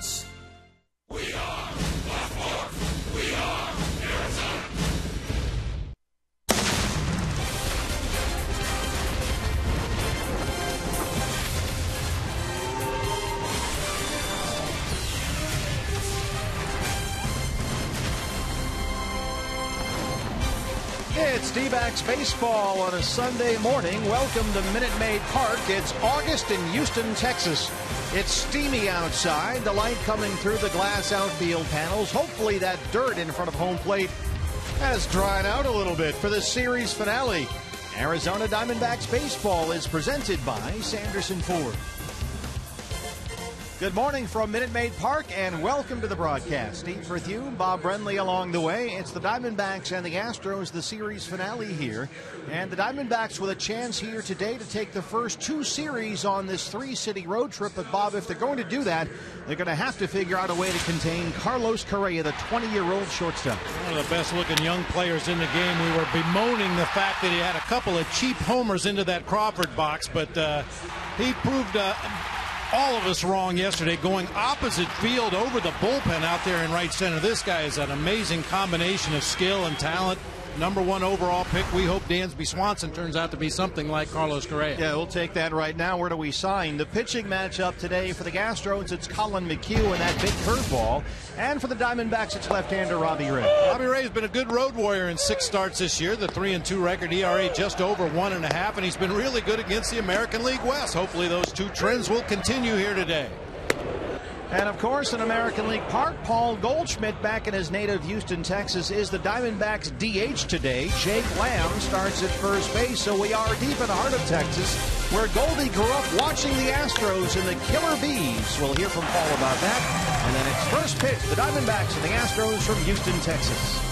Sports. We are Blackmore. We are Arizona. It's D-backs baseball on a Sunday morning. Welcome to Minute Maid Park. It's August in Houston, Texas. It's steamy outside, the light coming through the glass outfield panels. Hopefully that dirt in front of home plate has dried out a little bit for the series finale. Arizona Diamondbacks baseball is presented by Sanderson Ford. Good morning from Minute Maid Park and welcome to the broadcast. Steve Perthew, Bob Brenly along the way. It's the Diamondbacks and the Astros, the series finale here. And the Diamondbacks with a chance here today to take the first two series on this three-city road trip. But, Bob, if they're going to do that, they're going to have to figure out a way to contain Carlos Correa, the 20-year-old shortstop. One of the best-looking young players in the game. We were bemoaning the fact that he had a couple of cheap homers into that Crawford box, but he proved all of us wrong yesterday, going opposite field over the bullpen out there in right center. This guy is an amazing combination of skill and talent. Number 1 overall pick. We hope Dansby Swanson turns out to be something like Carlos Correa. Yeah, we'll take that right now. Where do we sign? The pitching matchup today for the Astros, it's Colin McHugh and that big curveball. And for the Diamondbacks, it's left-hander Robbie Ray. Robbie Ray's been a good road warrior in 6 starts this year. The 3-2 record, ERA just over 1.5, and he's been really good against the American League West. Hopefully those two trends will continue here today. And, of course, in American League Park, Paul Goldschmidt back in his native Houston, Texas, is the Diamondbacks DH today. Jake Lamb starts at first base, so we are deep in the heart of Texas, where Goldie grew up watching the Astros and the Killer Bees. We'll hear from Paul about that. And then it's first pitch, the Diamondbacks and the Astros from Houston, Texas.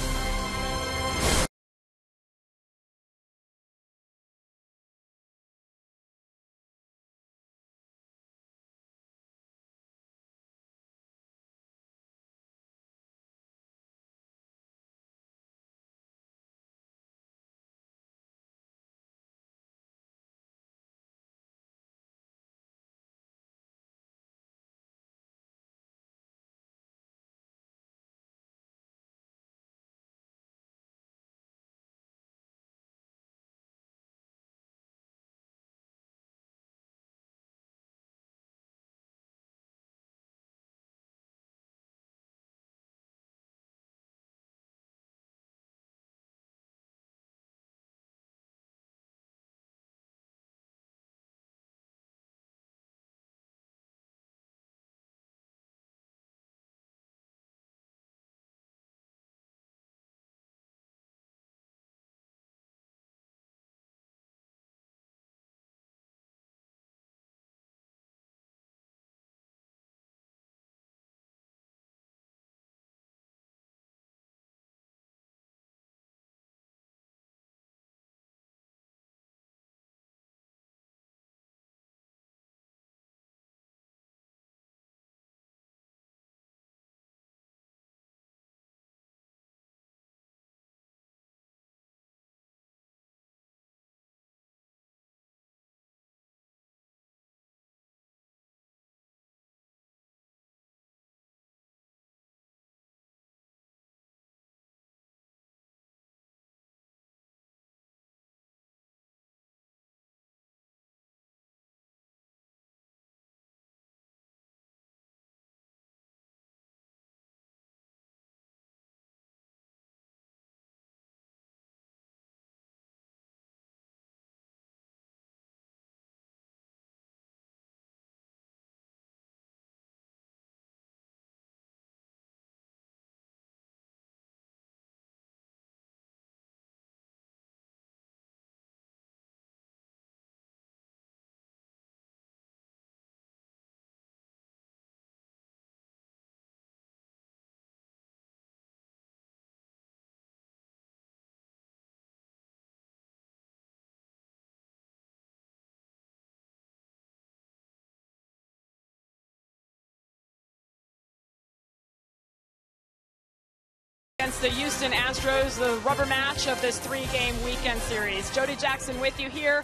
Against the Houston Astros, the rubber match of this 3-game weekend series. Jody Jackson with you here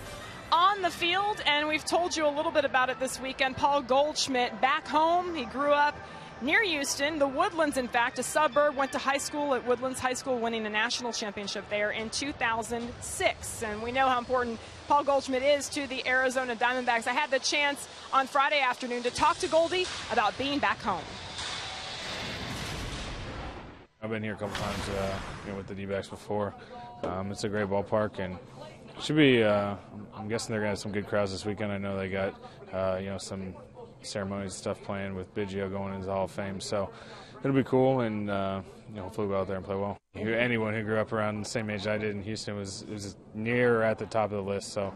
on the field, and we've told you a little bit about it this weekend. Paul Goldschmidt back home. He grew up near Houston, the Woodlands, in fact, a suburb, went to high school at Woodlands High School, winning a national championship there in 2006. And we know how important Paul Goldschmidt is to the Arizona Diamondbacks. I had the chance on Friday afternoon to talk to Goldie about being back home. I've been here a couple times with the D-backs before. It's a great ballpark, and should be, I'm guessing they're going to have some good crowds this weekend. I know they got, some ceremonies and stuff planned with Biggio going into the Hall of Fame. So it'll be cool, and hopefully we'll go out there and play well. Anyone who grew up around the same age I did in Houston was near or at the top of the list. So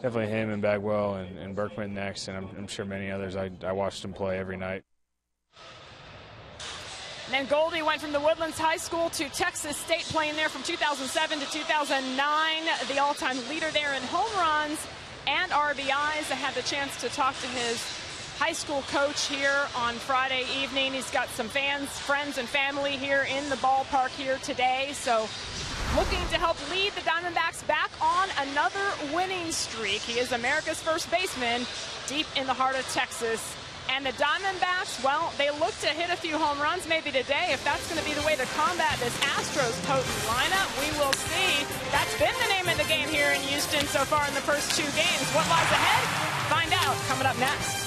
definitely him and Bagwell and Berkman next, and I'm sure many others. I watched him play every night. And then Goldie went from the Woodlands High School to Texas State, playing there from 2007 to 2009, the all-time leader there in home runs and RBIs. I had the chance to talk to his high school coach here on Friday evening. He's got some fans, friends, and family here in the ballpark here today. So looking to help lead the Diamondbacks back on another winning streak. He is America's first baseman, deep in the heart of Texas. And the Diamondbacks, well, they look to hit a few home runs maybe today. If that's going to be the way to combat this Astros potent lineup, we will see. That's been the name of the game here in Houston so far in the first two games. What lies ahead? Find out coming up next.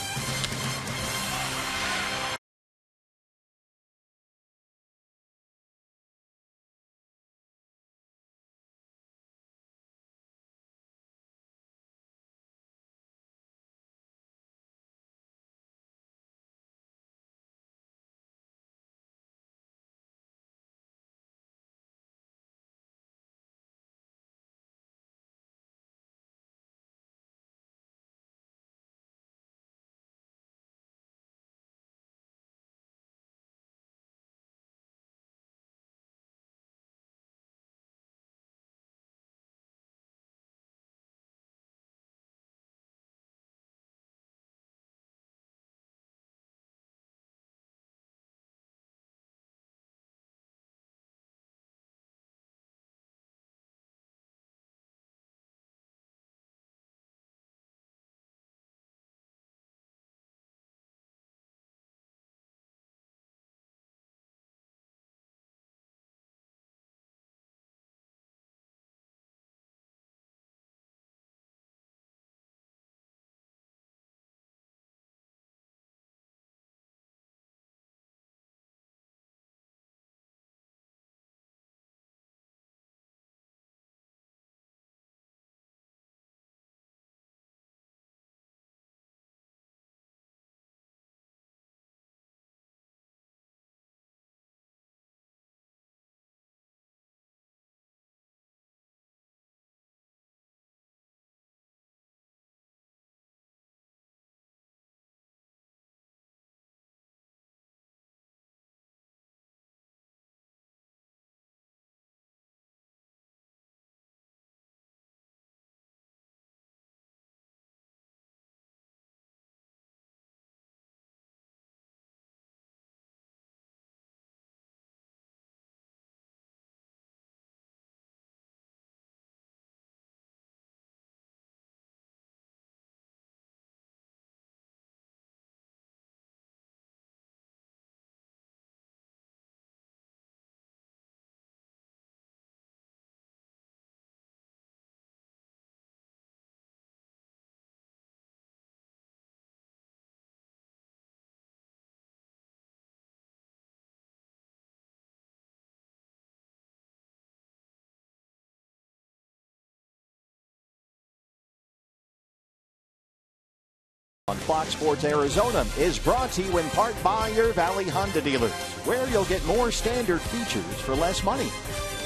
On Fox Sports Arizona is brought to you in part by your Valley Honda dealers, where you'll get more standard features for less money.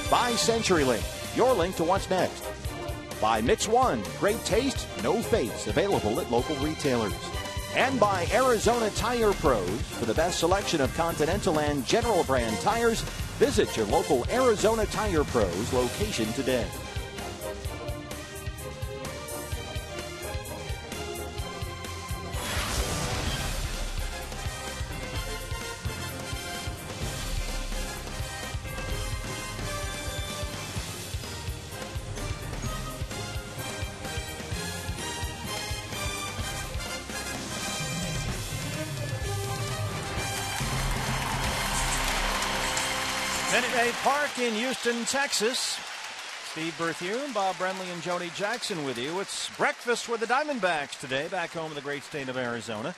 By CenturyLink, your link to what's next. By Mix One, great taste, no face, available at local retailers. And by Arizona Tire Pros, for the best selection of Continental and General Brand tires, visit your local Arizona Tire Pros location today. Minute Maid Park in Houston, Texas. Steve Berthew, Bob Brenly, and Jody Jackson with you. It's breakfast with the Diamondbacks today, back home in the great state of Arizona.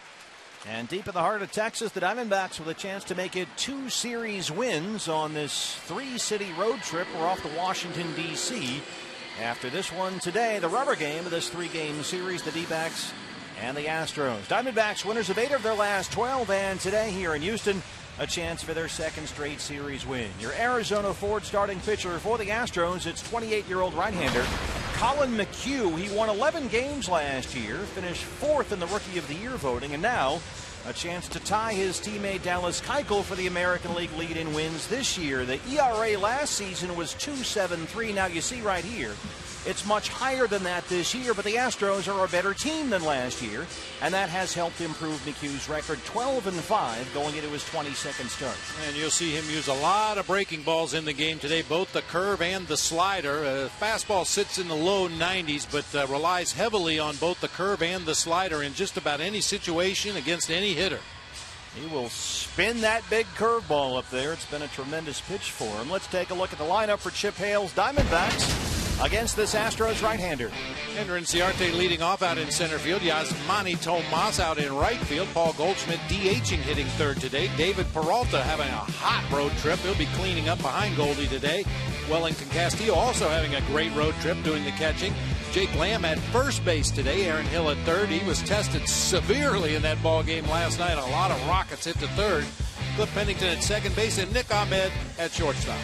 And deep in the heart of Texas, the Diamondbacks with a chance to make it 2 series wins on this 3-city road trip. We're off to Washington, D.C. after this one today, the rubber game of this 3-game series, the D-backs and the Astros. Diamondbacks winners of 8 of their last 12, and today here in Houston, a chance for their 2nd straight series win. Your Arizona Ford starting pitcher for the Astros, it's 28-year-old right-hander Colin McHugh. He won 11 games last year, finished 4th in the Rookie of the Year voting, and now a chance to tie his teammate Dallas Keuchel for the American League lead in wins this year. The ERA last season was 2.73. Now you see right here, it's much higher than that this year, but the Astros are a better team than last year, and that has helped improve McHugh's record, 12-5 going into his 22nd start. And you'll see him use a lot of breaking balls in the game today, both the curve and the slider. Fastball sits in the low 90s, but relies heavily on both the curve and the slider in just about any situation against any hitter. He will spin that big curveball up there. It's been a tremendous pitch for him. Let's take a look at the lineup for Chip Hale's Diamondbacks against this Astros right-hander. Ender Inciarte leading off out in center field. Yasmani Tomas out in right field. Paul Goldschmidt DHing hitting third today. David Peralta having a hot road trip. He'll be cleaning up behind Goldie today. Wellington Castillo also having a great road trip doing the catching. Jake Lamb at first base today. Aaron Hill at third. He was tested severely in that ball game last night. A lot of rockets hit to third. Cliff Pennington at second base and Nick Ahmed at shortstop.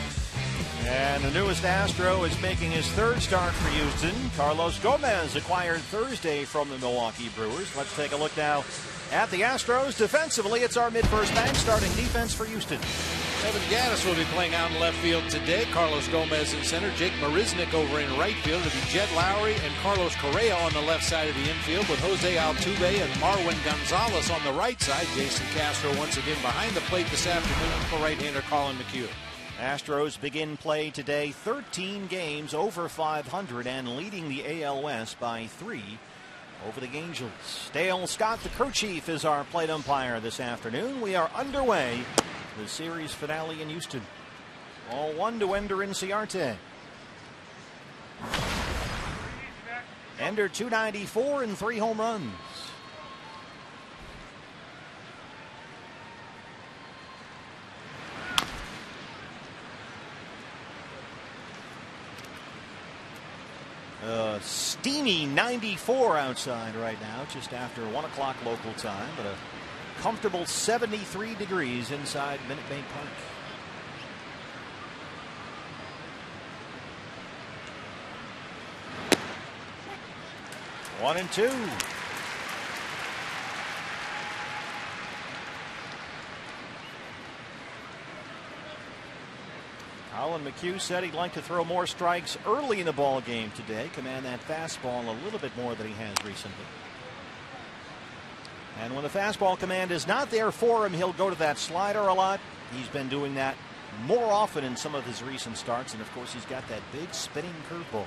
And the newest Astro is making his 3rd start for Houston. Carlos Gomez acquired Thursday from the Milwaukee Brewers. Let's take a look now at the Astros defensively. It's our mid-first match starting defense for Houston. Evan Gattis will be playing out in left field today. Carlos Gomez in center. Jake Marisnik over in right field. It'll be Jed Lowrie and Carlos Correa on the left side of the infield with Jose Altuve and Marwin Gonzalez on the right side. Jason Castro once again behind the plate this afternoon for right-hander Colin McHugh. Astros begin play today, 13 games over 500 and leading the AL West by 3 over the Angels. Dale Scott, the crew chief, is our plate umpire this afternoon. We are underway. The series finale in Houston. Ball 1 to Ender Inciarte. Ender .294 and 3 home runs. Steamy 94 outside right now, just after 1 o'clock local time, but a comfortable 73 degrees inside Minute Maid Park. One and two. Colin McHugh said he'd like to throw more strikes early in the ball game today, command that fastball a little bit more than he has recently. And when the fastball command is not there for him, he'll go to that slider a lot. He's been doing that more often in some of his recent starts, and of course he's got that big spinning curveball.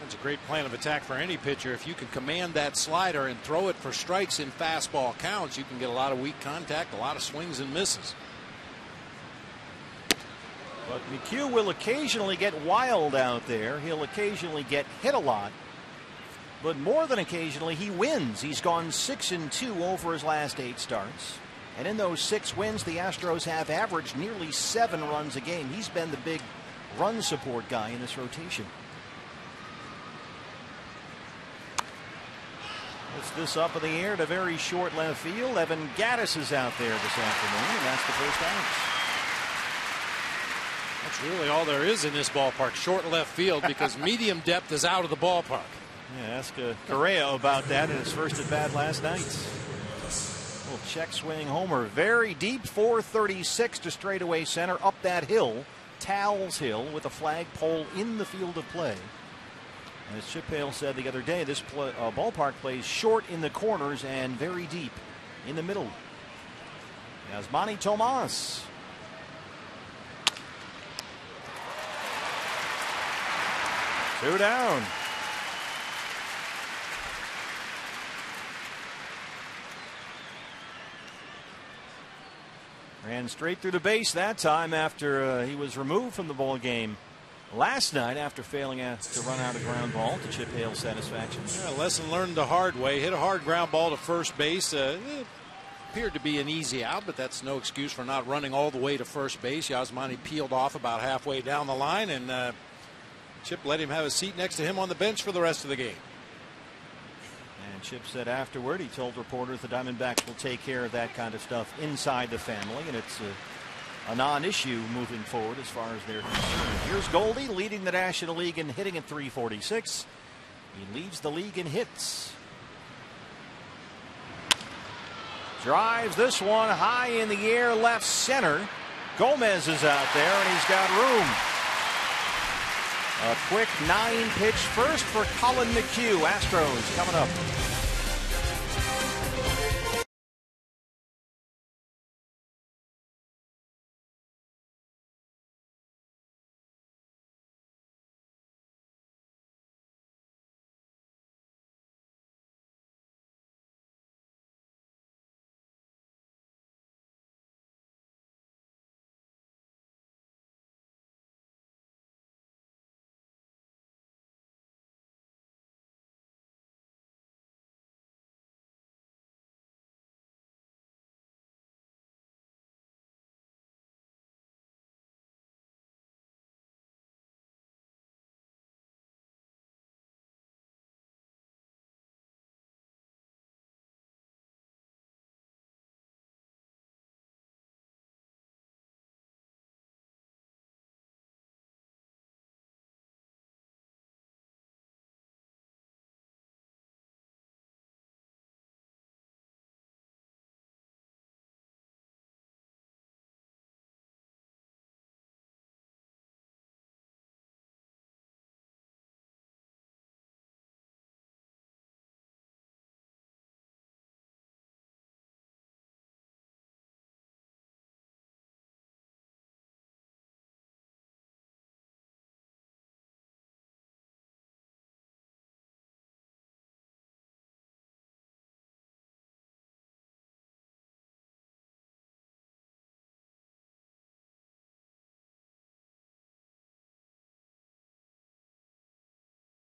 That's a great plan of attack for any pitcher. If you can command that slider and throw it for strikes in fastball counts, you can get a lot of weak contact, a lot of swings and misses. But McHugh will occasionally get wild out there. He'll occasionally get hit a lot. But more than occasionally, he wins. He's gone 6-2 over his last 8 starts. And in those 6 wins, the Astros have averaged nearly 7 runs a game. He's been the big run support guy in this rotation. It's this up in the air to very short left field. Evan Gattis is out there this afternoon, and that's the first out. That's really all there is in this ballpark, short left field, because medium depth is out of the ballpark. Yeah, ask Correa about that in his first at bat last night. Little check swing homer, very deep, 436 to straightaway center, up that hill, Towles Hill, with a flagpole in the field of play. And as Chip Hale said the other day, this ballpark plays short in the corners and very deep in the middle. Yasmani Tomas. Two down. Ran straight through the base that time after he was removed from the ball game last night after failing to run out a ground ball to Chip Hale's satisfaction. Yeah, lesson learned the hard way. Hit a hard ground ball to first base. It appeared to be an easy out, but that's no excuse for not running all the way to first base. Yasmani peeled off about halfway down the line, and Chip let him have a seat next to him on the bench for the rest of the game. And Chip said afterward, he told reporters the Diamondbacks will take care of that kind of stuff inside the family, and it's a non-issue moving forward as far as they're concerned. Here's Goldie leading the National League in hitting at .346. He leads the league in hits. Drives this one high in the air, left center. Gomez is out there, and he's got room. A quick 9-pitch first for Colin McHugh. Astros coming up.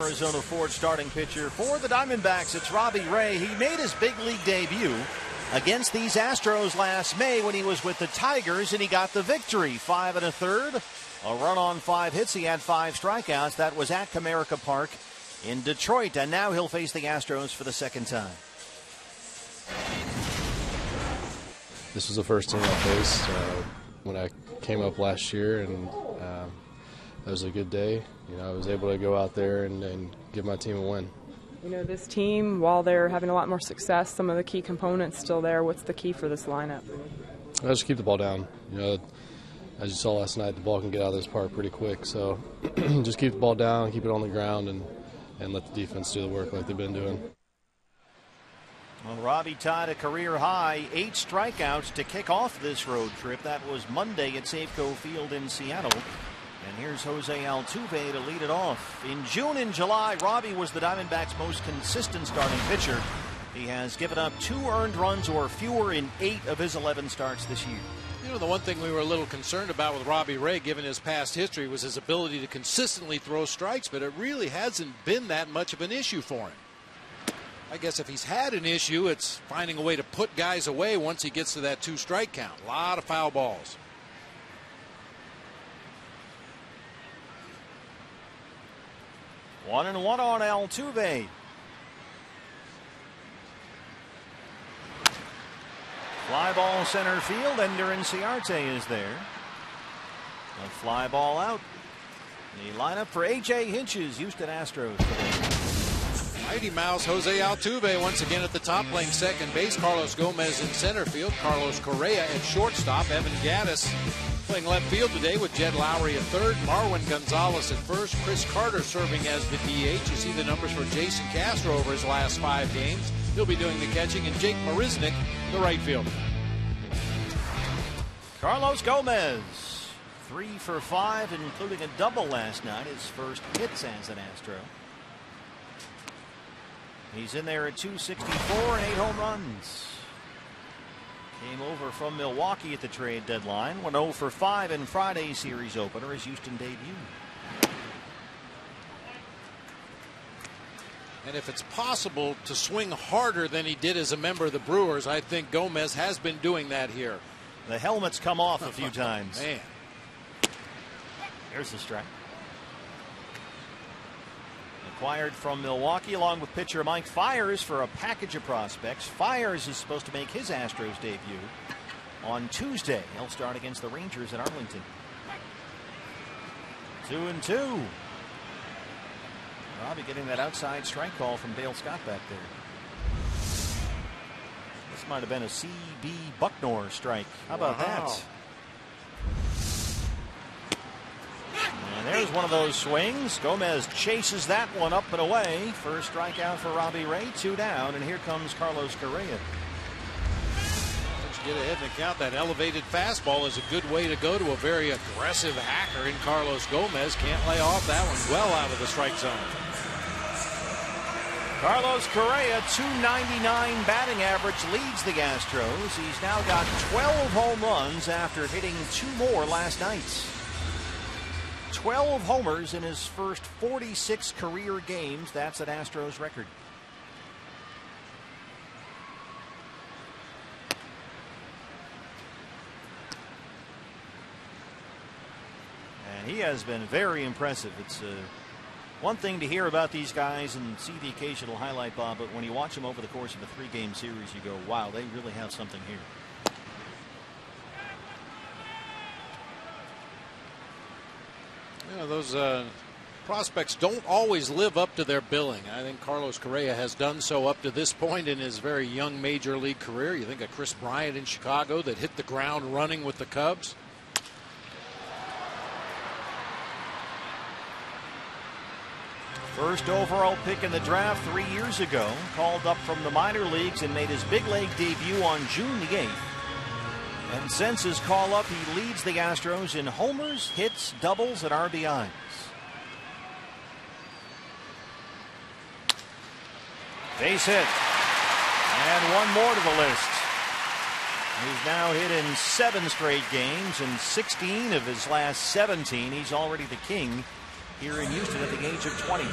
Arizona Ford starting pitcher for the Diamondbacks. It's Robbie Ray. He made his big league debut against these Astros last May when he was with the Tigers, and he got the victory. 5 1/3, a run on 5 hits. He had 5 strikeouts. That was at Comerica Park in Detroit, and now he'll face the Astros for the second time. This was the first team I faced when I came up last year, and it was a good day. You know, I was able to go out there and give my team a win. You know, this team, while they're having a lot more success, some of the key components still there. What's the key for this lineup? I just keep the ball down. You know, as you saw last night, the ball can get out of this park pretty quick. So just keep the ball down, keep it on the ground, and let the defense do the work like they've been doing. Well, Robbie tied a career high 8 strikeouts to kick off this road trip. That was Monday at Safeco Field in Seattle. And here's Jose Altuve to lead it off. In June and July, Robbie was the Diamondbacks' most consistent starting pitcher. He has given up 2 earned runs or fewer in 8 of his 11 starts this year. You know, the one thing we were a little concerned about with Robbie Ray, given his past history, was his ability to consistently throw strikes, but it really hasn't been that much of an issue for him. I guess if he's had an issue, it's finding a way to put guys away once he gets to that 2 strike count. A lot of foul balls. One and one on Altuve. Fly ball center field. Ender Inciarte is there. A fly ball out. The lineup for A.J. Hinch's Houston Astros today. Mighty Mouse Jose Altuve once again at the top, playing second base. Carlos Gomez in center field. Carlos Correa at shortstop. Evan Gattis playing left field today with Jed Lowrie at third, Marwin Gonzalez at first, Chris Carter serving as the DH. You see the numbers for Jason Castro over his last 5 games. He'll be doing the catching, and Jake Marisnik, the right fielder. Carlos Gomez, 3 for 5, including a double last night, his first hits as an Astro. He's in there at .264 and 8 home runs. Came over from Milwaukee at the trade deadline. Went 0 for 5 in Friday's series opener as Houston debuted. And if it's possible to swing harder than he did as a member of the Brewers, I think Gomez has been doing that here. The helmet's come off a few times. Man. There's the strike. Acquired from Milwaukee along with pitcher Mike Fiers for a package of prospects. Fiers is supposed to make his Astros debut on Tuesday. He'll start against the Rangers at Arlington. 2-2. Robbie getting that outside strike call from Dale Scott back there. This might have been a C.B. Bucknor strike. How about that? And there's one of those swings. Gomez chases that one up and away. First strikeout for Robbie Ray. 2 down, and here comes Carlos Correa. Get ahead and count. That elevated fastball is a good way to go to a very aggressive hacker in Carlos Gomez. Can't lay off that one. Well out of the strike zone. Carlos Correa, .299 batting average, leads the Astros. He's now got 12 home runs after hitting 2 more last night. 12 homers in his first 46 career games. That's an Astros record. He has been very impressive. It's one thing to hear about these guys and see the occasional highlight, Bob, but when you watch them over the course of a 3-game series, you go, wow, they really have something here. You know, those prospects don't always live up to their billing. I think Carlos Correa has done so up to this point in his very young major league career. You think of Chris Bryant in Chicago that hit the ground running with the Cubs. First overall pick in the draft 3 years ago, called up from the minor leagues and made his big league debut on June the 8th. And since his call up, he leads the Astros in homers, hits, doubles, and RBIs. Base hit. And one more to the list. He's now hit in 7 straight games, and 16 of his last 17. He's already the king here in Houston at the age of 20.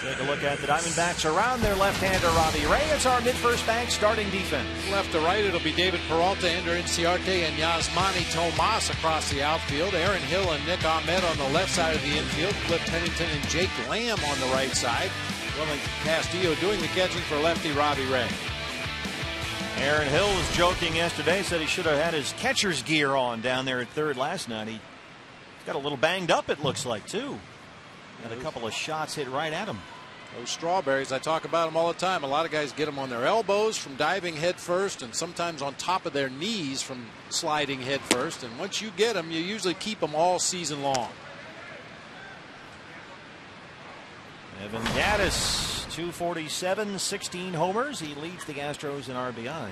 Take a look at the Diamondbacks around their left-hander Robbie Ray. It's our mid-first bank starting defense. Left to right, it'll be David Peralta, Ender Inciarte, and Yasmani Tomas across the outfield. Aaron Hill and Nick Ahmed on the left side of the infield. Cliff Pennington and Jake Lamb on the right side. Wellington Castillo doing the catching for lefty Robbie Ray. Aaron Hill was joking yesterday, said he should have had his catcher's gear on down there at third last night. He got a little banged up, it looks like, too. Got a couple of shots hit right at him. Those strawberries, I talk about them all the time. A lot of guys get them on their elbows from diving head first, and sometimes on top of their knees from sliding head first. And once you get them, you usually keep them all season long. Evan Gattis, .247, 16 homers. He leads the Astros in RBIs.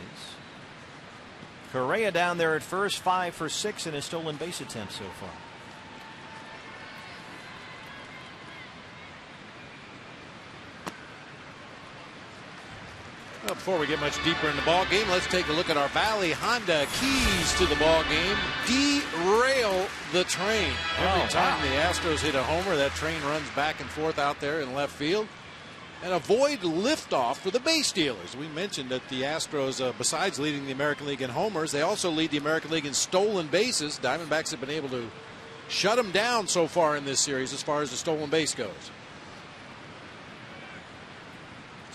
Correa down there at first, 5 for 6 in his stolen base attempt so far. Before we get much deeper in the ball game, let's take a look at our Valley Honda keys to the ball game. Derail the train. Every time the Astros hit a homer, that train runs back and forth out there in left field. And avoid liftoff for the base stealers. We mentioned that the Astros, besides leading the American League in homers, they also lead the American League in stolen bases. Diamondbacks have been able to shut them down so far in this series as far as the stolen base goes.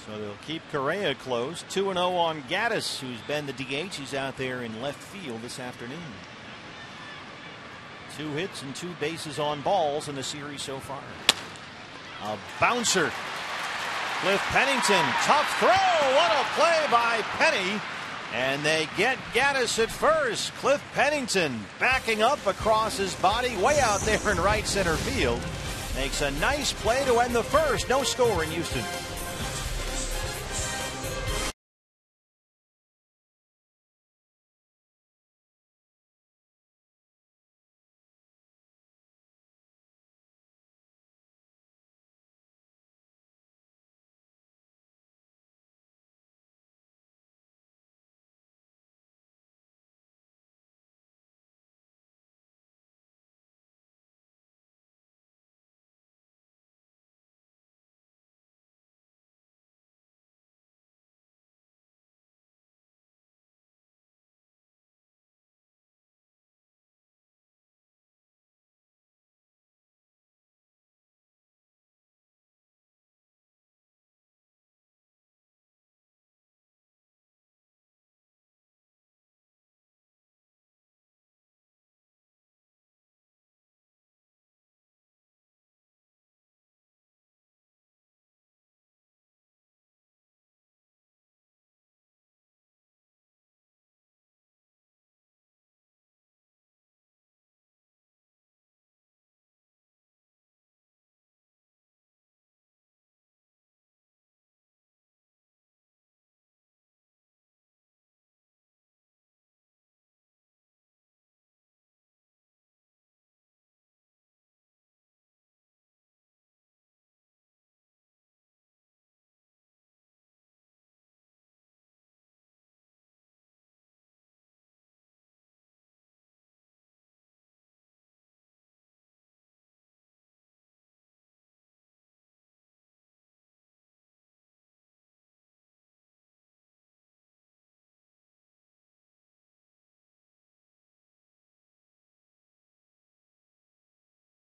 So they'll keep Correa close. 2-0 on Gattis, who's been the DH. He's out there in left field this afternoon. 2 hits and 2 bases on balls in the series so far. A bouncer. Cliff Pennington, tough throw. What a play by Penny. And they get Gattis at first. Cliff Pennington backing up across his body way out there in right center field. Makes a nice play to end the first. No score in Houston.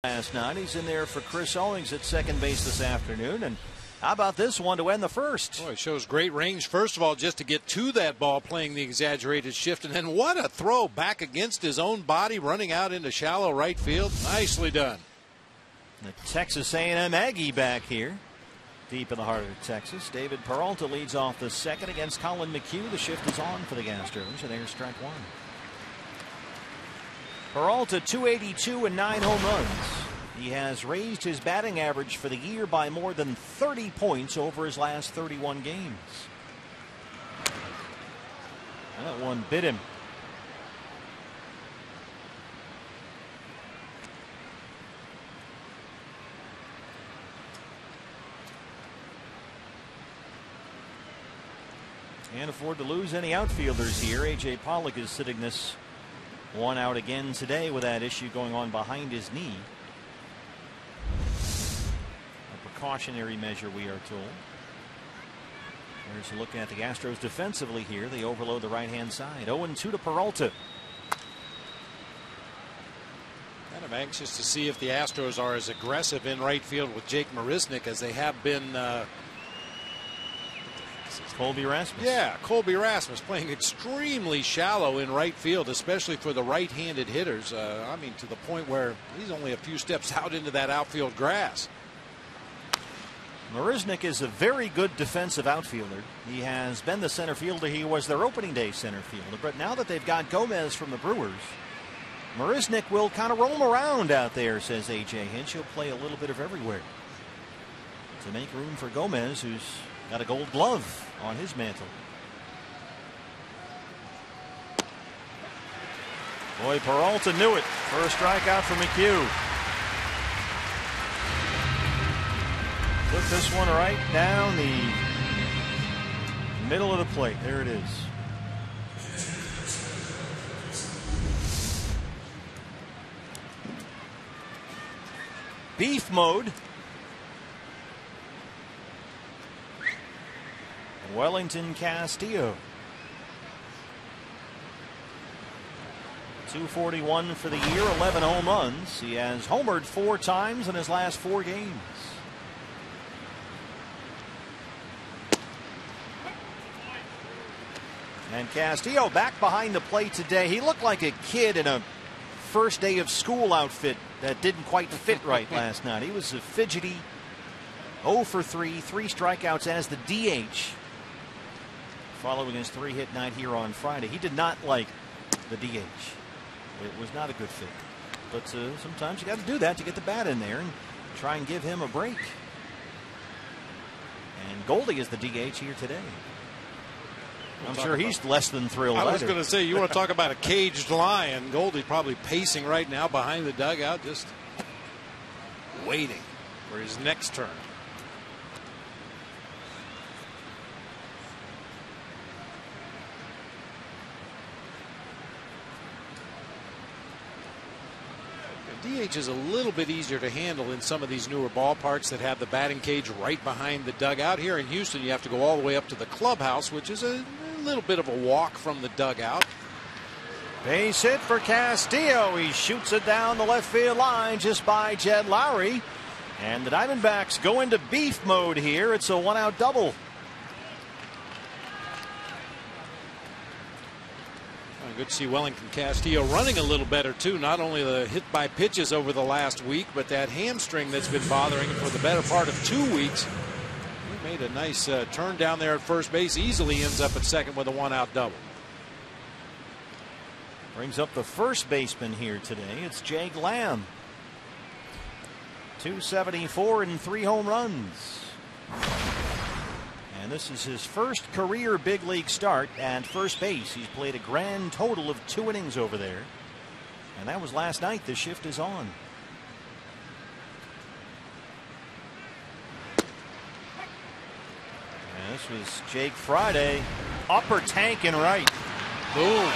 Last night, he's in there for Chris Owings at second base this afternoon. And how about this one to end the first? Boy, it shows great range, first of all, just to get to that ball, playing the exaggerated shift. And then what a throw back against his own body, running out into shallow right field. Nicely done. The Texas A&M Aggie back here, deep in the heart of Texas. David Peralta leads off the second against Colin McHugh. The shift is on for the Astros, and there's strike one. Peralta, 282 and 9 home runs. He has raised his batting average for the year by more than 30 points over his last 31 games. That one bit him. Can't afford to lose any outfielders here. AJ Pollock is sitting this one out again today with that issue going on behind his knee. Cautionary measure, we are told. Here's a look at the Astros defensively here. They overload the right-hand side. 0-2 to Peralta. Kind of anxious to see if the Astros are as aggressive in right field with Jake Marisnik as they have been. Colby Rasmus. Yeah, Colby Rasmus playing extremely shallow in right field, especially for the right-handed hitters. I mean, to the point where he's only a few steps out into that outfield grass. Marisnik is a very good defensive outfielder. He has been the center fielder. He was their opening day center fielder. But now that they've got Gomez from the Brewers, Marisnik will kind of roam around out there, says A.J. Hinch. He'll play a little bit of everywhere to make room for Gomez, who's got a gold glove on his mantle. Boy, Peralta knew it. First strikeout for McHugh. Took this one right down the middle of the plate. There it is. Beef mode. Wellington Castillo. 241 for the year, 11 home runs. He has homered 4 times in his last 4 games. And Castillo back behind the plate today. He looked like a kid in a first day of school outfit that didn't quite fit right last night. He was a fidgety 0 for 3, 3 strikeouts as the DH following his 3-hit night here on Friday. He did not like the DH. It was not a good fit. But sometimes you got to do that to get the bat in there and try and give him a break. And Goldie is the DH here today. I'm sure he's less than thrilled. I was going to say, you want to talk about a caged lion. Goldie probably pacing right now behind the dugout, just waiting for his next turn. DH is a little bit easier to handle in some of these newer ballparks that have the batting cage right behind the dugout. Here in Houston, you have to go all the way up to the clubhouse, which is a little bit of a walk from the dugout. Base hit for Castillo. He shoots it down the left field line just by Jed Lowrie. And the Diamondbacks go into beef mode here. It's a one-out double. Good to see Wellington Castillo running a little better, too. Not only the hit by pitches over the last week, but that hamstring that's been bothering him for the better part of 2 weeks. He made a nice turn down there at first base. Easily ends up at second with a one-out double. Brings up the first baseman here today. It's Jake Lamb. 274 and 3 home runs. And this is his first career big league start at first base. He's played a grand total of 2 innings over there. And that was last night. The shift is on. And this was Jake Friday. Upper tank and right. Boom.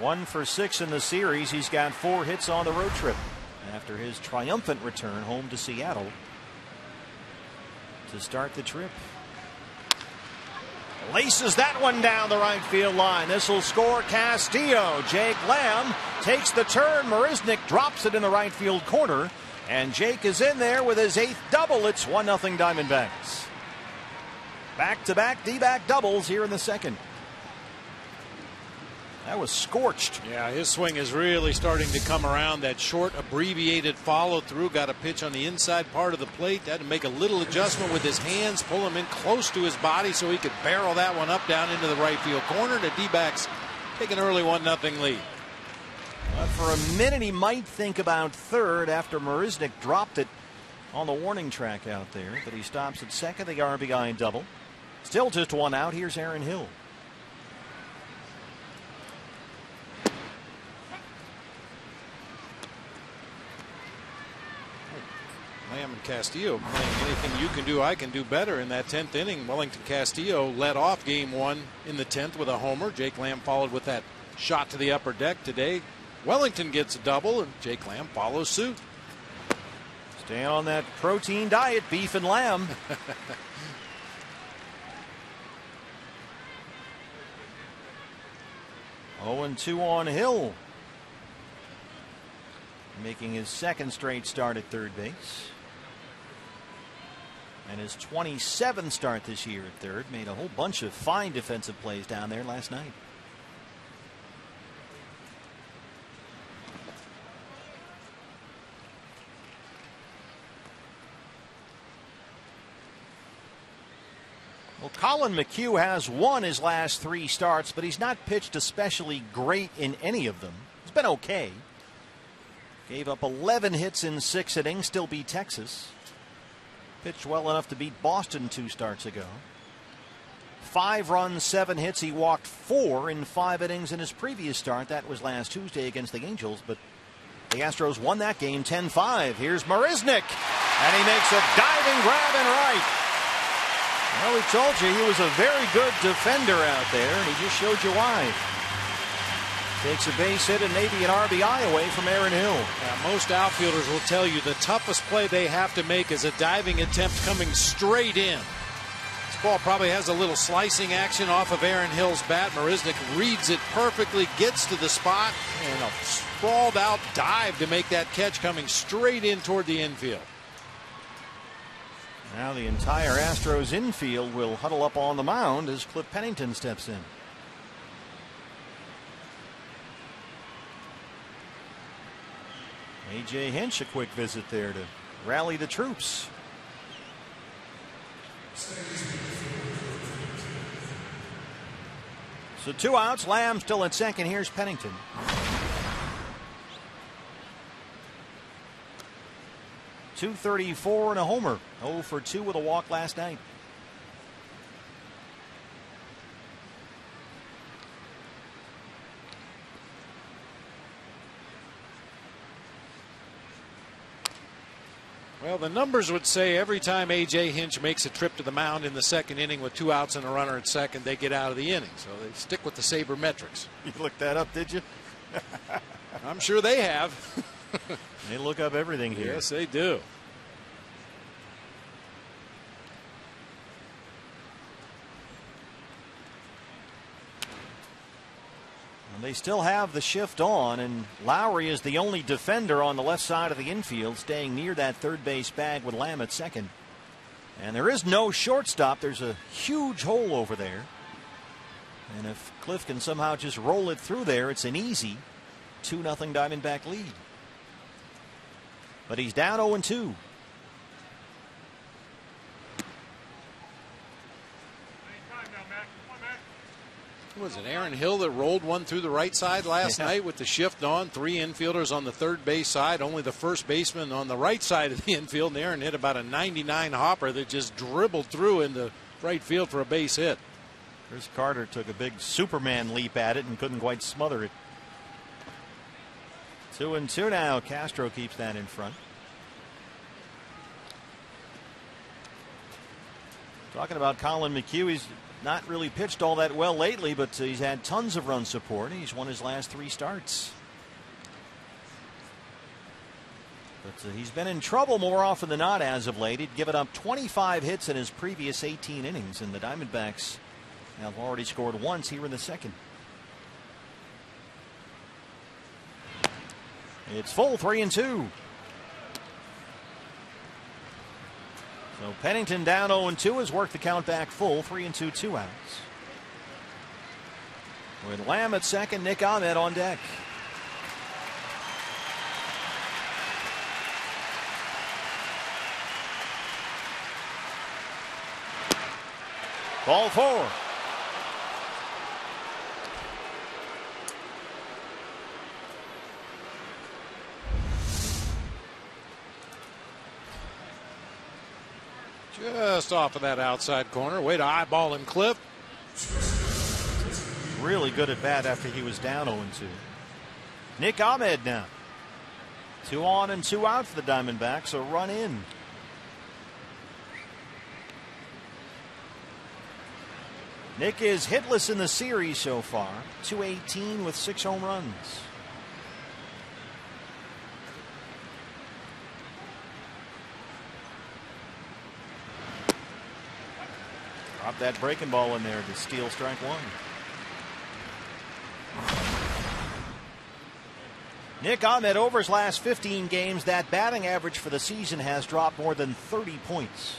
One for 6 in the series. He's got 4 hits on the road trip after his triumphant return home to Seattle to start the trip. Laces that one down the right field line. This will score Castillo. Jake Lamb takes the turn. Marisnik drops it in the right field corner. And Jake is in there with his 8th double. It's 1-0 Diamondbacks. Back-to-back D-back doubles here in the second. That was scorched. Yeah, his swing is really starting to come around. That short, abbreviated follow-through. Got a pitch on the inside part of the plate. Had to make a little adjustment with his hands. Pull him in close to his body so he could barrel that one up down into the right field corner. The D-backs take an early 1-0 lead. For a minute, he might think about third after Marisnik dropped it on the warning track out there. But he stops at second. The RBI double. Still just one out. Here's Aaron Hill. Lamb and Castillo playing anything you can do, I can do better in that 10th inning. Wellington Castillo led off game one in the 10th with a homer. Jake Lamb followed with that shot to the upper deck today. Wellington gets a double, and Jake Lamb follows suit. Stay on that protein diet, beef and lamb. Oh, and 2 on Hill, making his 2nd straight start at third base. And his 27th start this year at third. Made a whole bunch of fine defensive plays down there last night. Well, Colin McHugh has won his last 3 starts, but he's not pitched especially great in any of them. It's been okay. Gave up 11 hits in 6 innings, still beat Texas. Pitched well enough to beat Boston 2 starts ago. 5 runs, 7 hits. He walked 4 in 5 innings in his previous start. That was last Tuesday against the Angels, but the Astros won that game 10-5. Here's Marisnik, and he makes a diving grab in right. Well, we told you he was a very good defender out there, and he just showed you why. Takes a base hit and maybe an RBI away from Aaron Hill. Yeah, most outfielders will tell you the toughest play they have to make is a diving attempt coming straight in. This ball probably has a little slicing action off of Aaron Hill's bat. Marisnik reads it perfectly, gets to the spot, and a sprawled out dive to make that catch coming straight in toward the infield. Now the entire Astros infield will huddle up on the mound as Cliff Pennington steps in. A.J. Hinch, a quick visit there to rally the troops. So 2 outs. Lamb still at second. Here's Pennington. .234 and a homer. 0 for 2 with a walk last night. Well, the numbers would say every time A.J. Hinch makes a trip to the mound in the second inning with 2 outs and a runner at second, they get out of the inning. So they stick with the sabermetrics. You looked that up, did you? I'm sure they have. They look up everything here. Yes, they do. They still have the shift on, and Lowrie is the only defender on the left side of the infield staying near that third base bag with Lamb at second. And there is no shortstop. There's a huge hole over there. And if Cliff can somehow just roll it through there, it's an easy 2-0 Diamondback lead. But he's down 0-2. Was it Aaron Hill that rolled one through the right side last night with the shift on? 3 infielders on the third base side, only the first baseman on the right side of the infield. And Aaron hit about a 99 hopper that just dribbled through into right field for a base hit. Chris Carter took a big Superman leap at it and couldn't quite smother it. 2-2 now. Castro keeps that in front. Talking about Colin McHugh, he's not really pitched all that well lately, but he's had tons of run support. He's won his last 3 starts. But he's been in trouble more often than not as of late. He'd given up 25 hits in his previous 18 innings, and the Diamondbacks Now have already scored once here in the second. It's full, 3-2. So Pennington down 0-2 has worked the count back full, 3-2, 2 outs. With Lamb at second, Nick Ahmed on deck. Ball four. Just off of that outside corner. Way to eyeball him, Cliff. Really good at bat after he was down 0-2. Nick Ahmed now. 2 on and 2 out for the Diamondbacks. A run in. Nick is hitless in the series so far. .218 with 6 home runs. Drop that breaking ball in there to steal strike one. Nick Ahmed, over his last 15 games, that batting average for the season has dropped more than 30 points.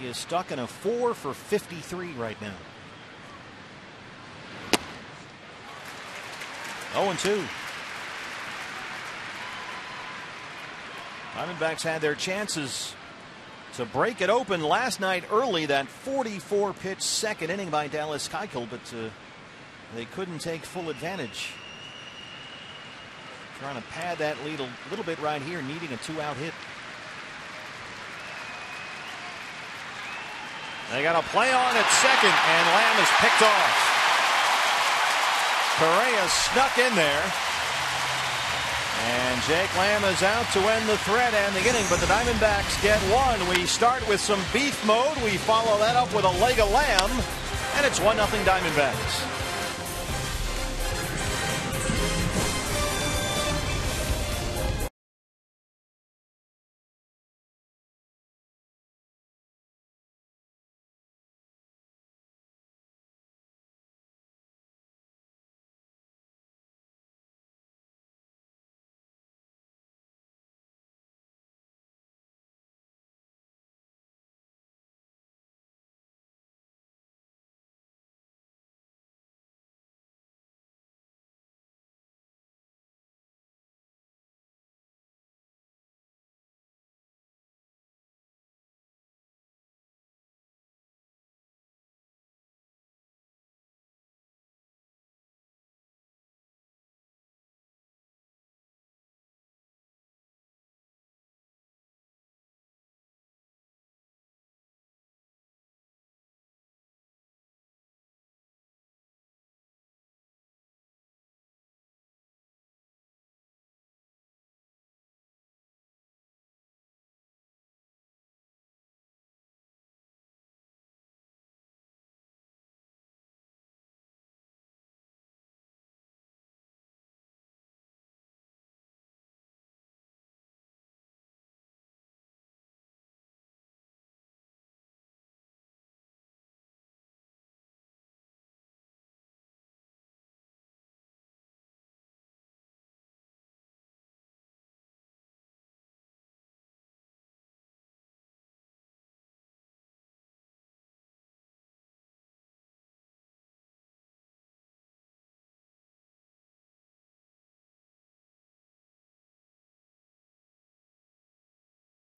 He is stuck in a 4-for-53 right now. 0-2. Diamondbacks had their chances to break it open last night early, that 44-pitch second inning by Dallas Keuchel, but they couldn't take full advantage. Trying to pad that lead a little bit right here, needing a 2-out hit. They got a play on at second, and Lamb is picked off. Correa snuck in there. And Jake Lamb is out to end the threat and the inning, but the Diamondbacks get one. We start with some beef mode. We follow that up with a leg of lamb, and it's 1-0 Diamondbacks.